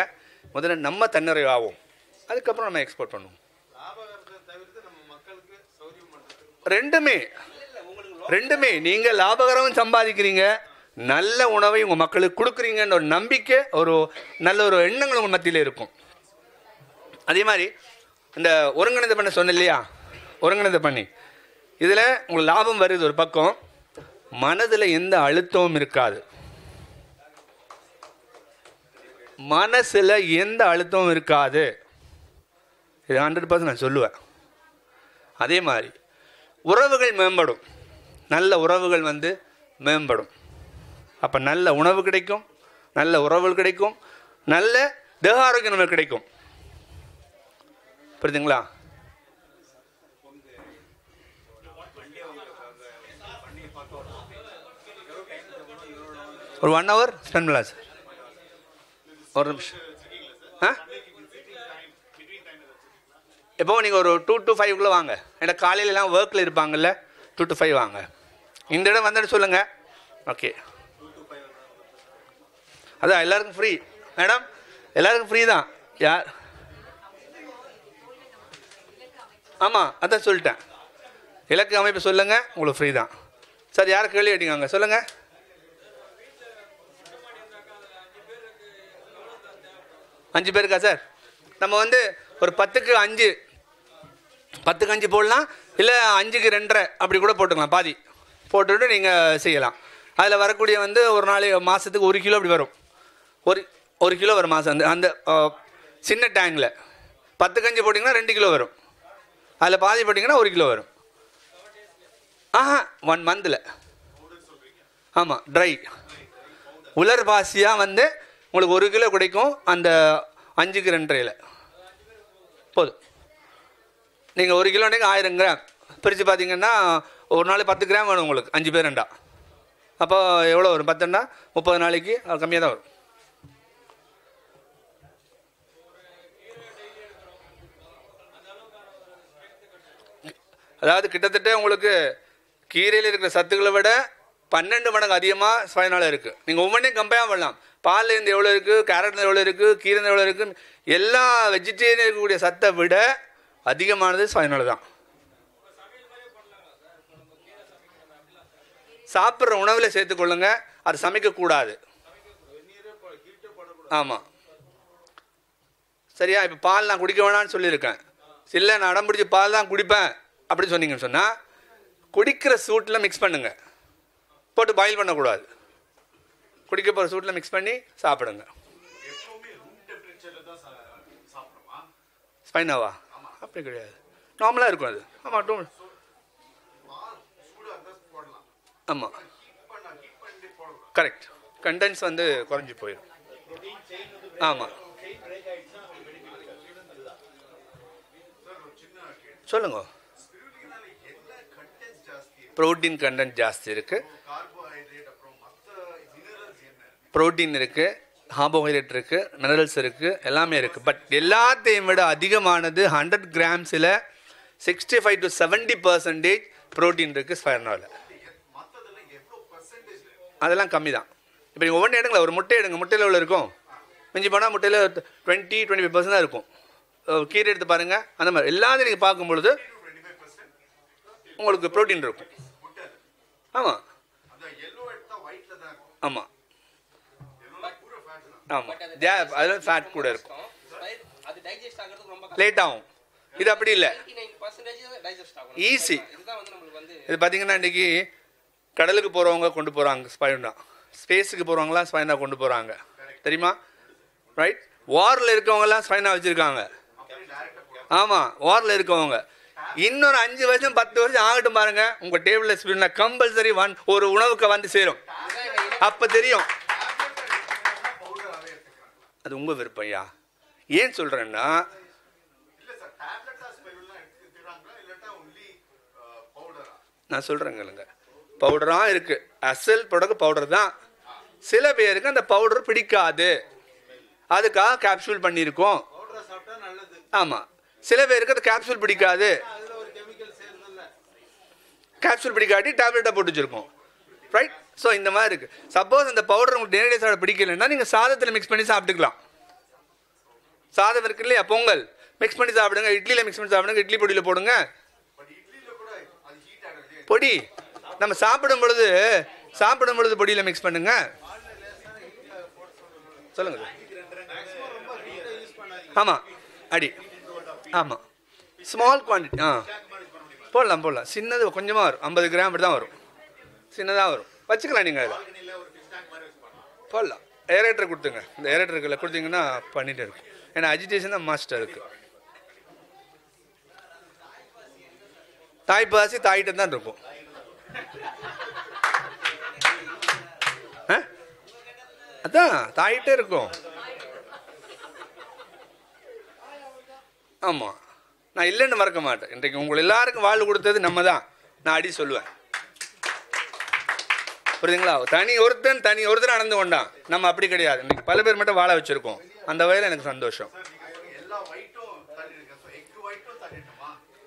முதல்ல நம்ம தன்னிறைவாகும், அதுக்கப்புறம் நம்ம எக்ஸ்போர்ட் பண்ணுவோம். ரெண்டுமே ரெண்டுமே நீங்கள் லாபகரமும் சம்பாதிக்கிறீங்க, நல்ல உணவை உங்கள் மக்களுக்கு கொடுக்குறீங்கன்ற ஒரு நம்பிக்கை, ஒரு நல்ல ஒரு எண்ணங்கள் உங்கள் மத்தியில் இருக்கும். அதே மாதிரி இந்த ஒருங்கிணைந்த பண்ணி சொன்ன இல்லையா, ஒருங்கிணைந்த பண்ணி இதில் உங்களுக்கு லாபம் வருது ஒரு பக்கம், மனதில் எந்த அழுத்தமும் இருக்காது. மனசில் எந்த அழுத்தமும் இருக்காது. இது 100% நான் சொல்லுவேன். அதே மாதிரி உறவுகள் மேம்படும். நல்ல உறவுகள் மேம்படும். அப்போ நல்ல உணவு கிடைக்கும், நல்ல உறவுகள் கிடைக்கும், நல்ல தேக ஆரோக்கியம் நமக்கு கிடைக்கும். புரியுதுங்களா? ஒரு 1 hour ஸ்பெண்ட் பண்ணலாம் சார். ஒரு நிமிஷம். ஆ, எப்போ நீங்கள் ஒரு 2 to 5 வாங்க. ஏன்னா காலையிலலாம் ஒர்க்கில் இருப்பாங்கள்ல, 2 to 5 வாங்க. இந்த இடம் வந்துட்டு சொல்லுங்கள். ஓகே, அதான் எல்லாருக்கும் ஃப்ரீ மேடம். எல்லாருக்கும் ஃப்ரீ தான். யார்? ஆமாம், அதான் சொல்லிட்டேன். இலக்கு அமைப்பு சொல்லுங்கள், உங்களுக்கு ஃப்ரீ தான் சார். யார் கேள்வி கேட்டீங்க சொல்லுங்கள். அஞ்சு பேருக்கா சார்? நம்ம ஒரு 10க்கு 5 10க்கு 5 போடலாம், இல்லை 5க்கு 2.5 அப்படி கூட போட்டுக்கலாம். பாதி போட்டுட்டு நீங்கள் செய்யலாம். அதில் வரக்கூடிய ஒரு நாள் மாதத்துக்கு 1 கிலோ அப்படி வரும். ஒரு கிலோ வரும் மாதம். அந்த சின்ன டேங்கில் 10க்கு 5 போட்டிங்கன்னா 2 கிலோ வரும். அதில் பாதி போட்டிங்கன்னா 1 கிலோ வரும். ஆஹா, 1 month. ஆமாம், ட்ரை உலர் பாசியாக உங்களுக்கு 1 கிலோ கிடைக்கும். அந்த 5க்கு 2.5 போதும். நீங்கள் 1 கிலோன்னைக்கு 1000 கிராம் பிரித்து பார்த்தீங்கன்னா ஒரு நாள் 10 கிராம் வேணும் உங்களுக்கு. 5 பேருண்டா அப்போ எவ்வளோ வரும்? 10ண்டா 30 நாளைக்கு கம்மியாக தான் வரும். அதாவது கிட்டத்தட்ட உங்களுக்கு கீரையில் இருக்கிற சத்துக்களை விட 12 மடங்கு அதிகமாக சுவையினால் இருக்குது. நீங்கள் ஒவ்வொன்றையும் கம்பேர் பண்ணலாம். பால்லேருந்து எவ்வளோ இருக்குது, கேரட்ல எவ்வளோ இருக்குது, கீரைந்து எவ்வளோ இருக்குது, எல்லா வெஜிடேரியன் இருக்கக்கூடிய சத்தை விட அதிகமானது சுவையினால் தான். சாப்பிட்ற உணவில் சேர்த்துக்கொள்ளுங்க, அது சமைக்கக்கூடாது. ஆமாம், சரியா? இப்போ பால் நான் குடிக்க வேணான்னு சொல்லியிருக்கேன். இல்லை, நான் அடம் பிடிச்சி பால் தான் குடிப்பேன் அப்படின்னு சொன்னீங்கன்னு சொன்னால் குடிக்கிற சூட்டில் மிக்ஸ் பண்ணுங்கள், போட்டு பாயில் பண்ணக்கூடாது. குடிக்க போகிற சூட்டில் மிக்ஸ் பண்ணி சாப்பிடுங்க. ஸ்பைனாவா? அப்படி கிடையாது, நார்மலாக இருக்கும் அது. ஆமாம், ஆமாம், கரெக்ட். கண்டென்ஸ் குறைஞ்சி போயிடும். ஆமாம் சொல்லுங்க. புரோட்டீன் கண்டென்ட் ஜாஸ்தி இருக்குது, புரோட்டீன் இருக்குது, கார்போஹைட்ரேட் இருக்குது, மினரல்ஸ் இருக்குது, எல்லாமே இருக்குது. பட் எல்லாத்தையும் விட அதிகமானது 100 grams 65 to 70% புரோட்டீன் இருக்குது ஸ்பைனாவில். அதெல்லாம் கம்மி தான். இப்போ நீங்கள் ஒவ்வொன்று எடுங்களா, ஒரு முட்டை எடுங்க, முட்டையில் எவ்வளோ இருக்கும்? மிஞ்சி போனால் முட்டையில் 20-25% தான் இருக்கும். கீரை எடுத்து பாருங்கள். அந்த மாதிரி எல்லாத்தையும் நீங்கள் பார்க்கும்பொழுது உங்களுக்கு புரோட்டீன் இருக்கும். ஆமாம் ஆமாம் ஆமாம் அதெல்லாம் ஃபேட் கூட இருக்கும், லேட் ஆகும். இது அப்படி இல்லை, ஈஸி. இது பார்த்தீங்கன்னா இன்றைக்கி கடலுக்கு போகிறவங்க கொண்டு போகிறாங்க ஸ்பைனா, ஸ்பேஸுக்கு போகிறவங்களாம் ஸ்பைனா கொண்டு போகிறாங்க, தெரியுமா? ரைட். வாரில் இருக்கவங்கலாம் ஸ்பைனா வச்சுருக்காங்க. ஆமாம், வாரில் இருக்கவங்க. இன்னொரு 5 வருஷம் 10 வருஷம் ஆகட்டும் பாருங்க, உங்கள் டேபிளில் ஸ்பிரினா கம்பல்சரி ஒரு உணவுக்கு வந்து சேரும். அப்போ தெரியும், அது உங்கள் விருப்பம். ஐயா ஏன் சொல்கிறேன்னா, நான் சொல்கிறேங்க, பவுடராக இருக்குது, அசல் ப்ராடக்ட் பவுடர் தான். சில பேருக்கு அந்த பவுடர் பிடிக்காது, அதுக்காக கேப்சூல் பண்ணியிருக்கோம். ஆமாம், சில பேருக்கு அந்த கேப்சூல் பிடிக்காது, கேப்சூல் பிடிக்காட்டி டேப்லெட்டாக போட்டு வச்சுருக்கோம். ரைட். ஸோ இந்த மாதிரி இருக்குது. சப்போஸ் அந்த பவுடர் உங்களுக்கு நேரடியாக சாப்பிட பிடிக்கலைன்னா நீங்கள் சாதத்தில் மிக்ஸ் பண்ணி சாப்பிட்டுக்கலாம். சாதம் இருக்கு இல்லையா, பொங்கல் மிக்ஸ் பண்ணி சாப்பிடுங்க, இட்லியில் மிக்ஸ் பண்ணி சாப்பிடுங்க, இட்லி பொடியில் போடுங்க. பொடி நம்ம சாப்பிடும் பொழுது பொடியில் மிக்ஸ் பண்ணுங்க. சொல்லுங்கள். ஆமாம், அடி. ஆமாம், ஸ்மால் குவான்டிட்டி. ஆ, போடலாம் போடலாம். சின்னது கொஞ்சமாக வரும், 50 கிராம் இப்படி தான் வரும், சின்னதாக வரும், வச்சுக்கலாம். நீங்கள் அதில் போடலாம். ஏரேட்டர் கொடுத்துங்க, இந்த ஏரேட்டருக்குள்ள கொடுத்தீங்கன்னா பண்ணிகிட்டே இருக்கும். ஏன்னா அஜிடேஷன் தான் மாஸ்டர் இருக்குது. தாய்ப்பாசி தாயிட்ட தான் இருக்கும். அதான் தாயிட்டே இருக்கும். ஆமாம், நான் இல்லைன்னு மறக்க மாட்டேன். இன்றைக்கு உங்களை எல்லாருக்கும் வாழ்வு கொடுத்தது நம்ம தான், நான் அடி சொல்லுவேன். புரியுதுங்களா? தனி ஒருத்தன் நடந்து கொண்டான், நம்ம அப்படி கிடையாது. இன்னைக்கு பல பேர் மட்டும் வாழ வச்சுருக்கோம். அந்த வகையில் எனக்கு சந்தோஷம்.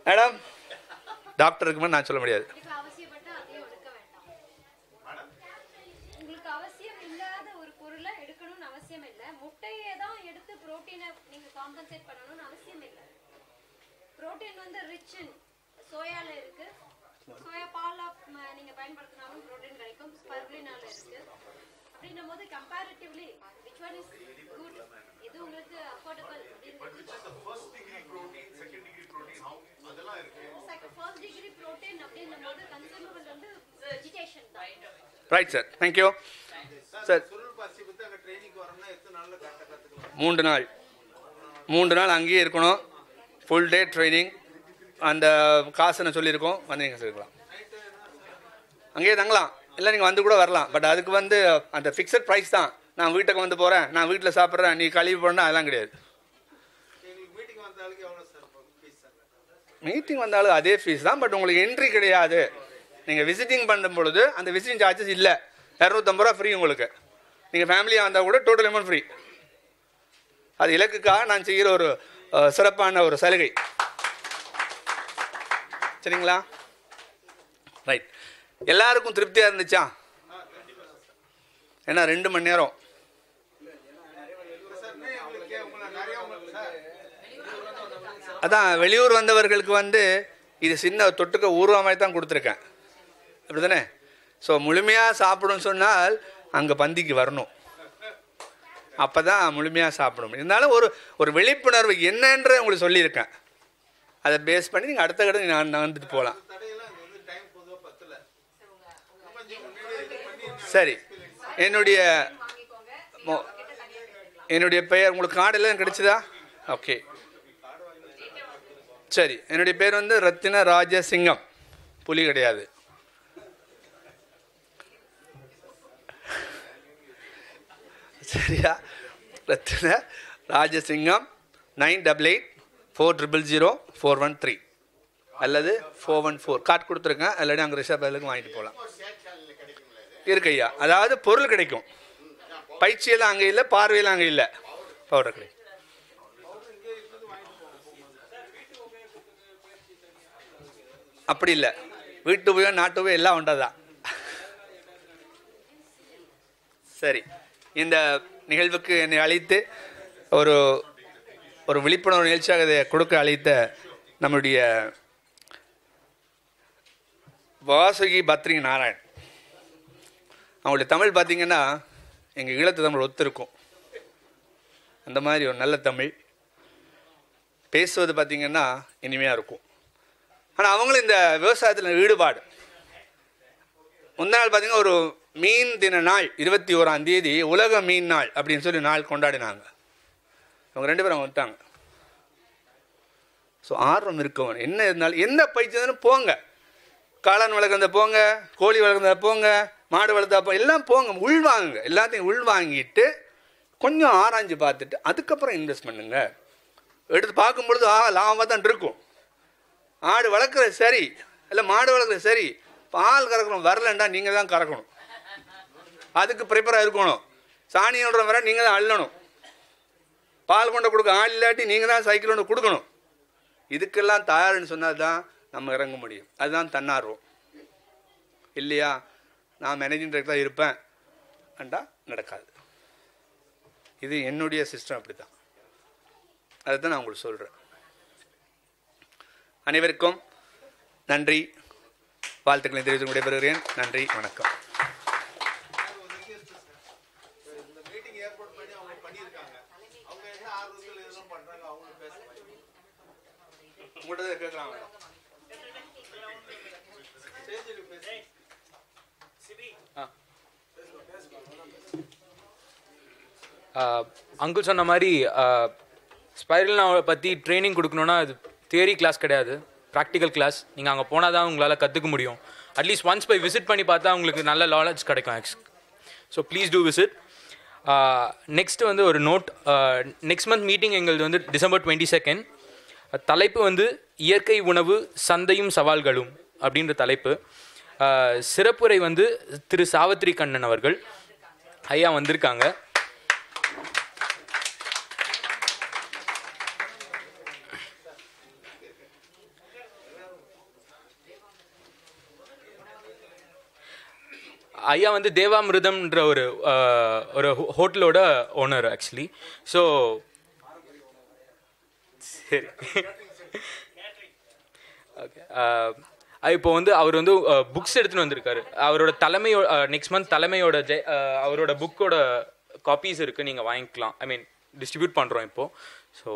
மேடம், டாக்டருக்கு மேடம் நான் சொல்ல முடியாது. Right sir, thank you sir. 3 நாள் அங்கேயே இருக்கணும், ஃபுல் டே ட்ரைனிங். அந்த காசு நான் சொல்லியிருக்கோம், வந்து நீங்கள் சொல்லிக்கலாம். அங்கேயே தங்கலாம், இல்லை நீங்கள் வந்து கூட வரலாம். பட் அதுக்கு அந்த ஃபிக்ஸட் ப்ரைஸ் தான். நான் வீட்டுக்கு வந்து போகிறேன், நான் வீட்டில் சாப்பிட்றேன், நீ கழிவு போடணும், அதெல்லாம் கிடையாது. மீட்டிங் வந்தாலும் அதே ஃபீஸ் தான். பட் உங்களுக்கு என்ட்ரி கிடையாது. நீங்கள் விசிட்டிங் பண்ணும் பொழுது அந்த விசிட்டிங் சார்ஜஸ் இல்லை. 250 ரூபா ஃப்ரீ உங்களுக்கு. நீங்கள் ஃபேமிலியாக வந்தால் கூட டோட்டல் அமௌண்ட் ஃப்ரீ. அது இலக்குக்காக நான் செய்கிற ஒரு சிறப்பான ஒரு சலுகை. சரிங்களா? ரைட். எல்லாருக்கும் திருப்தியாக இருந்துச்சா? ஏன்னா 2 மணி நேரம். அதான் வெளியூர் வந்தவர்களுக்கு இது சின்ன தொட்டுக்க ஊர்வமாக தான் கொடுத்துருக்கேன், அப்படி தானே? ஸோ முழுமையாக சாப்பிடும்னு சொன்னால் அங்கே பந்திக்கு வரணும், அப்போ தான் முழுமையாக சாப்பிடும். இருந்தாலும் ஒரு விழிப்புணர்வு என்னன்ற உங்களுக்கு சொல்லியிருக்கேன். அதை பேஸ் பண்ணி நீங்கள் அடுத்த கடை நான் வந்துட்டு போகலாம். சரி, என்னுடைய பெயர் உங்களுக்கு கார்டு எல்லாம் கிடைச்சதா? ஓகே, சரி. என்னுடைய பேர் ரத்தினராஜசிங்கம், புலி கிடையாது. சரியா? Rathinarajasingam 9884000413 அல்லது 414 கார்டு கொடுத்துருக்கேன். அல்லது அங்கே ரிஷப் பேலுக்கு வாங்கிட்டு போகலாம் இருக்கு ஐயா. அதாவது பொருள் கிடைக்கும், பயிற்சியெல்லாம் அங்கே இல்லை, பார்வையெல்லாம் அங்கே இல்லை, பவுடர் கிடைக்கும். அப்படி இல்லை, வீட்டு போயோ நாட்டு போயோ எல்லாம் உண்டாதான். சரி, இந்த நிகழ்வுக்கு என்னை அழைத்து ஒரு ஒரு விழிப்புணர்வு நிகழ்ச்சியாக இதை கொடுக்க அழைத்த நம்முடைய வாசுகி பத்ரிநாராயணன், அவங்களுடைய தமிழ் பார்த்திங்கன்னா எங்கள் ஈழத்து தமிழ் ஒத்துருக்கும். அந்த மாதிரி ஒரு நல்ல தமிழ் பேசுவது பார்த்திங்கன்னா இனிமையாக இருக்கும். ஆனால் அவங்களும் இந்த விவசாயத்தில் ஈடுபாடு. முந்த நாள் பார்த்திங்கன்னா ஒரு மீன் தின நாள் 21ஆம் தேதி உலக மீன் நாள் அப்படின்னு சொல்லி நாள் கொண்டாடினாங்க. அவங்க ரெண்டு பேரும் வந்துட்டாங்க. ஸோ ஆர்வம் இருக்கவன் என்ன இருந்தாலும் எந்த பயிற்சி போங்க, காளான் வளர்க்குறத போங்க, கோழி வளர்க்குறத போங்க, மாடு வளர்த்தா எல்லாம் போங்க, உள்வாங்க, எல்லாத்தையும் உள்வாங்கிட்டு கொஞ்சம் ஆராய்ஞ்சு பார்த்துட்டு அதுக்கப்புறம் இன்வெஸ்ட் பண்ணுங்க. எடுத்து பார்க்கும்பொழுது லாபமாக தான் இருக்கும். ஆடு வளர்க்குறது சரி, இல்லை மாடு வளர்க்குறது சரி, பால் கறக்கணும் வரலண்டா நீங்கள் தான் கறக்கணும், அதுக்கு ப்ரிப்பராக இருக்கணும். சாணியோட வர நீங்கள் தான் அள்ளணும், பால் கொண்டு கொடுக்க ஆள் இல்லாட்டி நீங்கள் தான் சைக்கிள் கொண்டு கொடுக்கணும். இதுக்கெல்லாம் தயார்னு சொன்னால் தான் நம்ம இறங்க முடியும். அதுதான் தன்னார்வம் இல்லையா. நான் மேனேஜிங் டைரக்டராக இருப்பேன் அண்டா நடக்காது. இது என்னுடைய சிஸ்டம் அப்படி தான். அதை தான் நான் உங்களுக்கு சொல்கிறேன். அனைவருக்கும் நன்றி, வாழ்த்துக்களை தெரிவித்து விடைபெறுகிறேன். நன்றி, வணக்கம். அங்குள் சொன்ன மாதிரி ஸ்பைரல்னாவை பற்றி ட்ரைனிங் கொடுக்கணுன்னா அது தியரி கிளாஸ் கிடையாது, ப்ராக்டிக்கல் கிளாஸ். நீங்கள் அங்கே போனால் தான் உங்களால் கற்றுக்க முடியும். அட்லீஸ்ட் ஒன்ஸ் போய் விசிட் பண்ணி பார்த்தா உங்களுக்கு நல்ல நாலேஜ் கிடைக்கும். So please do visit. Next வந்து ஒரு நோட், நெக்ஸ்ட் மந்த் மீட்டிங் எங்களது வந்து டிசம்பர் 22. தலைப்பு வந்து இயற்கை உணவு சந்தையும் சவால்களும் அப்படின்ற தலைப்பு. சிறப்புரை வந்து திரு சாவத்ரி கண்ணன் அவர்கள் ஐயா வந்திருக்காங்க. ஐயா வந்து தேவாமிருதம்ன்ற ஒரு ஹோட்டலோட ஓனர் ஆக்சுவலி. ஸோ சரி, ஓகே. இப்போ வந்து அவர் வந்து புக்ஸ் எடுத்துகிட்டு வந்திருக்காரு. அவரோட தலைமையோ நெக்ஸ்ட் மந்த் தலைமையோட அவரோட புக்கோட காப்பீஸ் இருக்குது, நீங்கள் வாங்கிக்கலாம். ஐ மீன் டிஸ்ட்ரிபியூட் பண்ணுறோம் இப்போது. ஸோ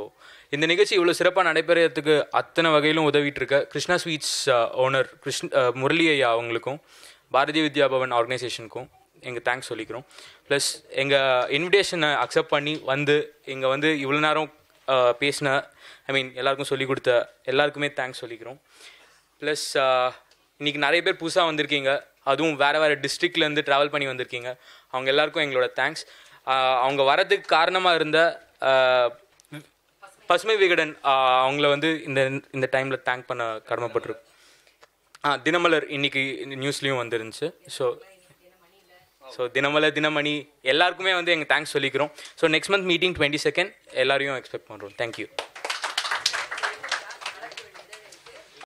இந்த நிகழ்ச்சி இவ்வளோ சிறப்பாக நடைபெறதுக்கு அத்தனை வகையிலும் உதவிட்டுருக்க கிருஷ்ணா ஸ்வீட்ஸ் ஓனர் முரளி ஐயா அவங்களுக்கும் பாரதிய வித்யா பவன் ஆர்கனைசேஷனுக்கும் எங்கள் தேங்க்ஸ் சொல்லிக்கிறோம். ப்ளஸ் எங்கள் இன்விடேஷனை அக்செப்ட் பண்ணி வந்து இங்கே வந்து இவ்வளோ நேரம் பேசின, ஐ மீன் எல்லாருக்கும் சொல்லிக் கொடுத்த எல்லாருக்குமே தேங்க்ஸ் சொல்லிக்கிறோம். ப்ளஸ் இன்றைக்கி நிறைய பேர் புதுசாக வந்திருக்கீங்க, அதுவும் வேறு வேறு டிஸ்ட்ரிக்ட்லேருந்து ட்ராவல் பண்ணி வந்திருக்கீங்க. அவங்க எல்லாருக்கும் எங்களோட தேங்க்ஸ். அவங்க வரதுக்கு காரணமாக இருந்த பசுமை விகடன் அவங்கள வந்து இந்த இந்த டைமில் தேங்க் பண்ண கடமைப்பட்டிருக்கோம். தினமலர் இன்றைக்கி நியூஸ்லேயும் வந்துருந்துச்சு. ஸோ தினமலர், தினமணி எல்லாருக்குமே வந்து எங்கள் தேங்க்ஸ் சொல்லிக்கிறோம். ஸோ நெக்ஸ்ட் மந்த் மீட்டிங் 22 எல்லாரையும் எக்ஸ்பெக்ட் பண்ணுறோம். தேங்க்யூ.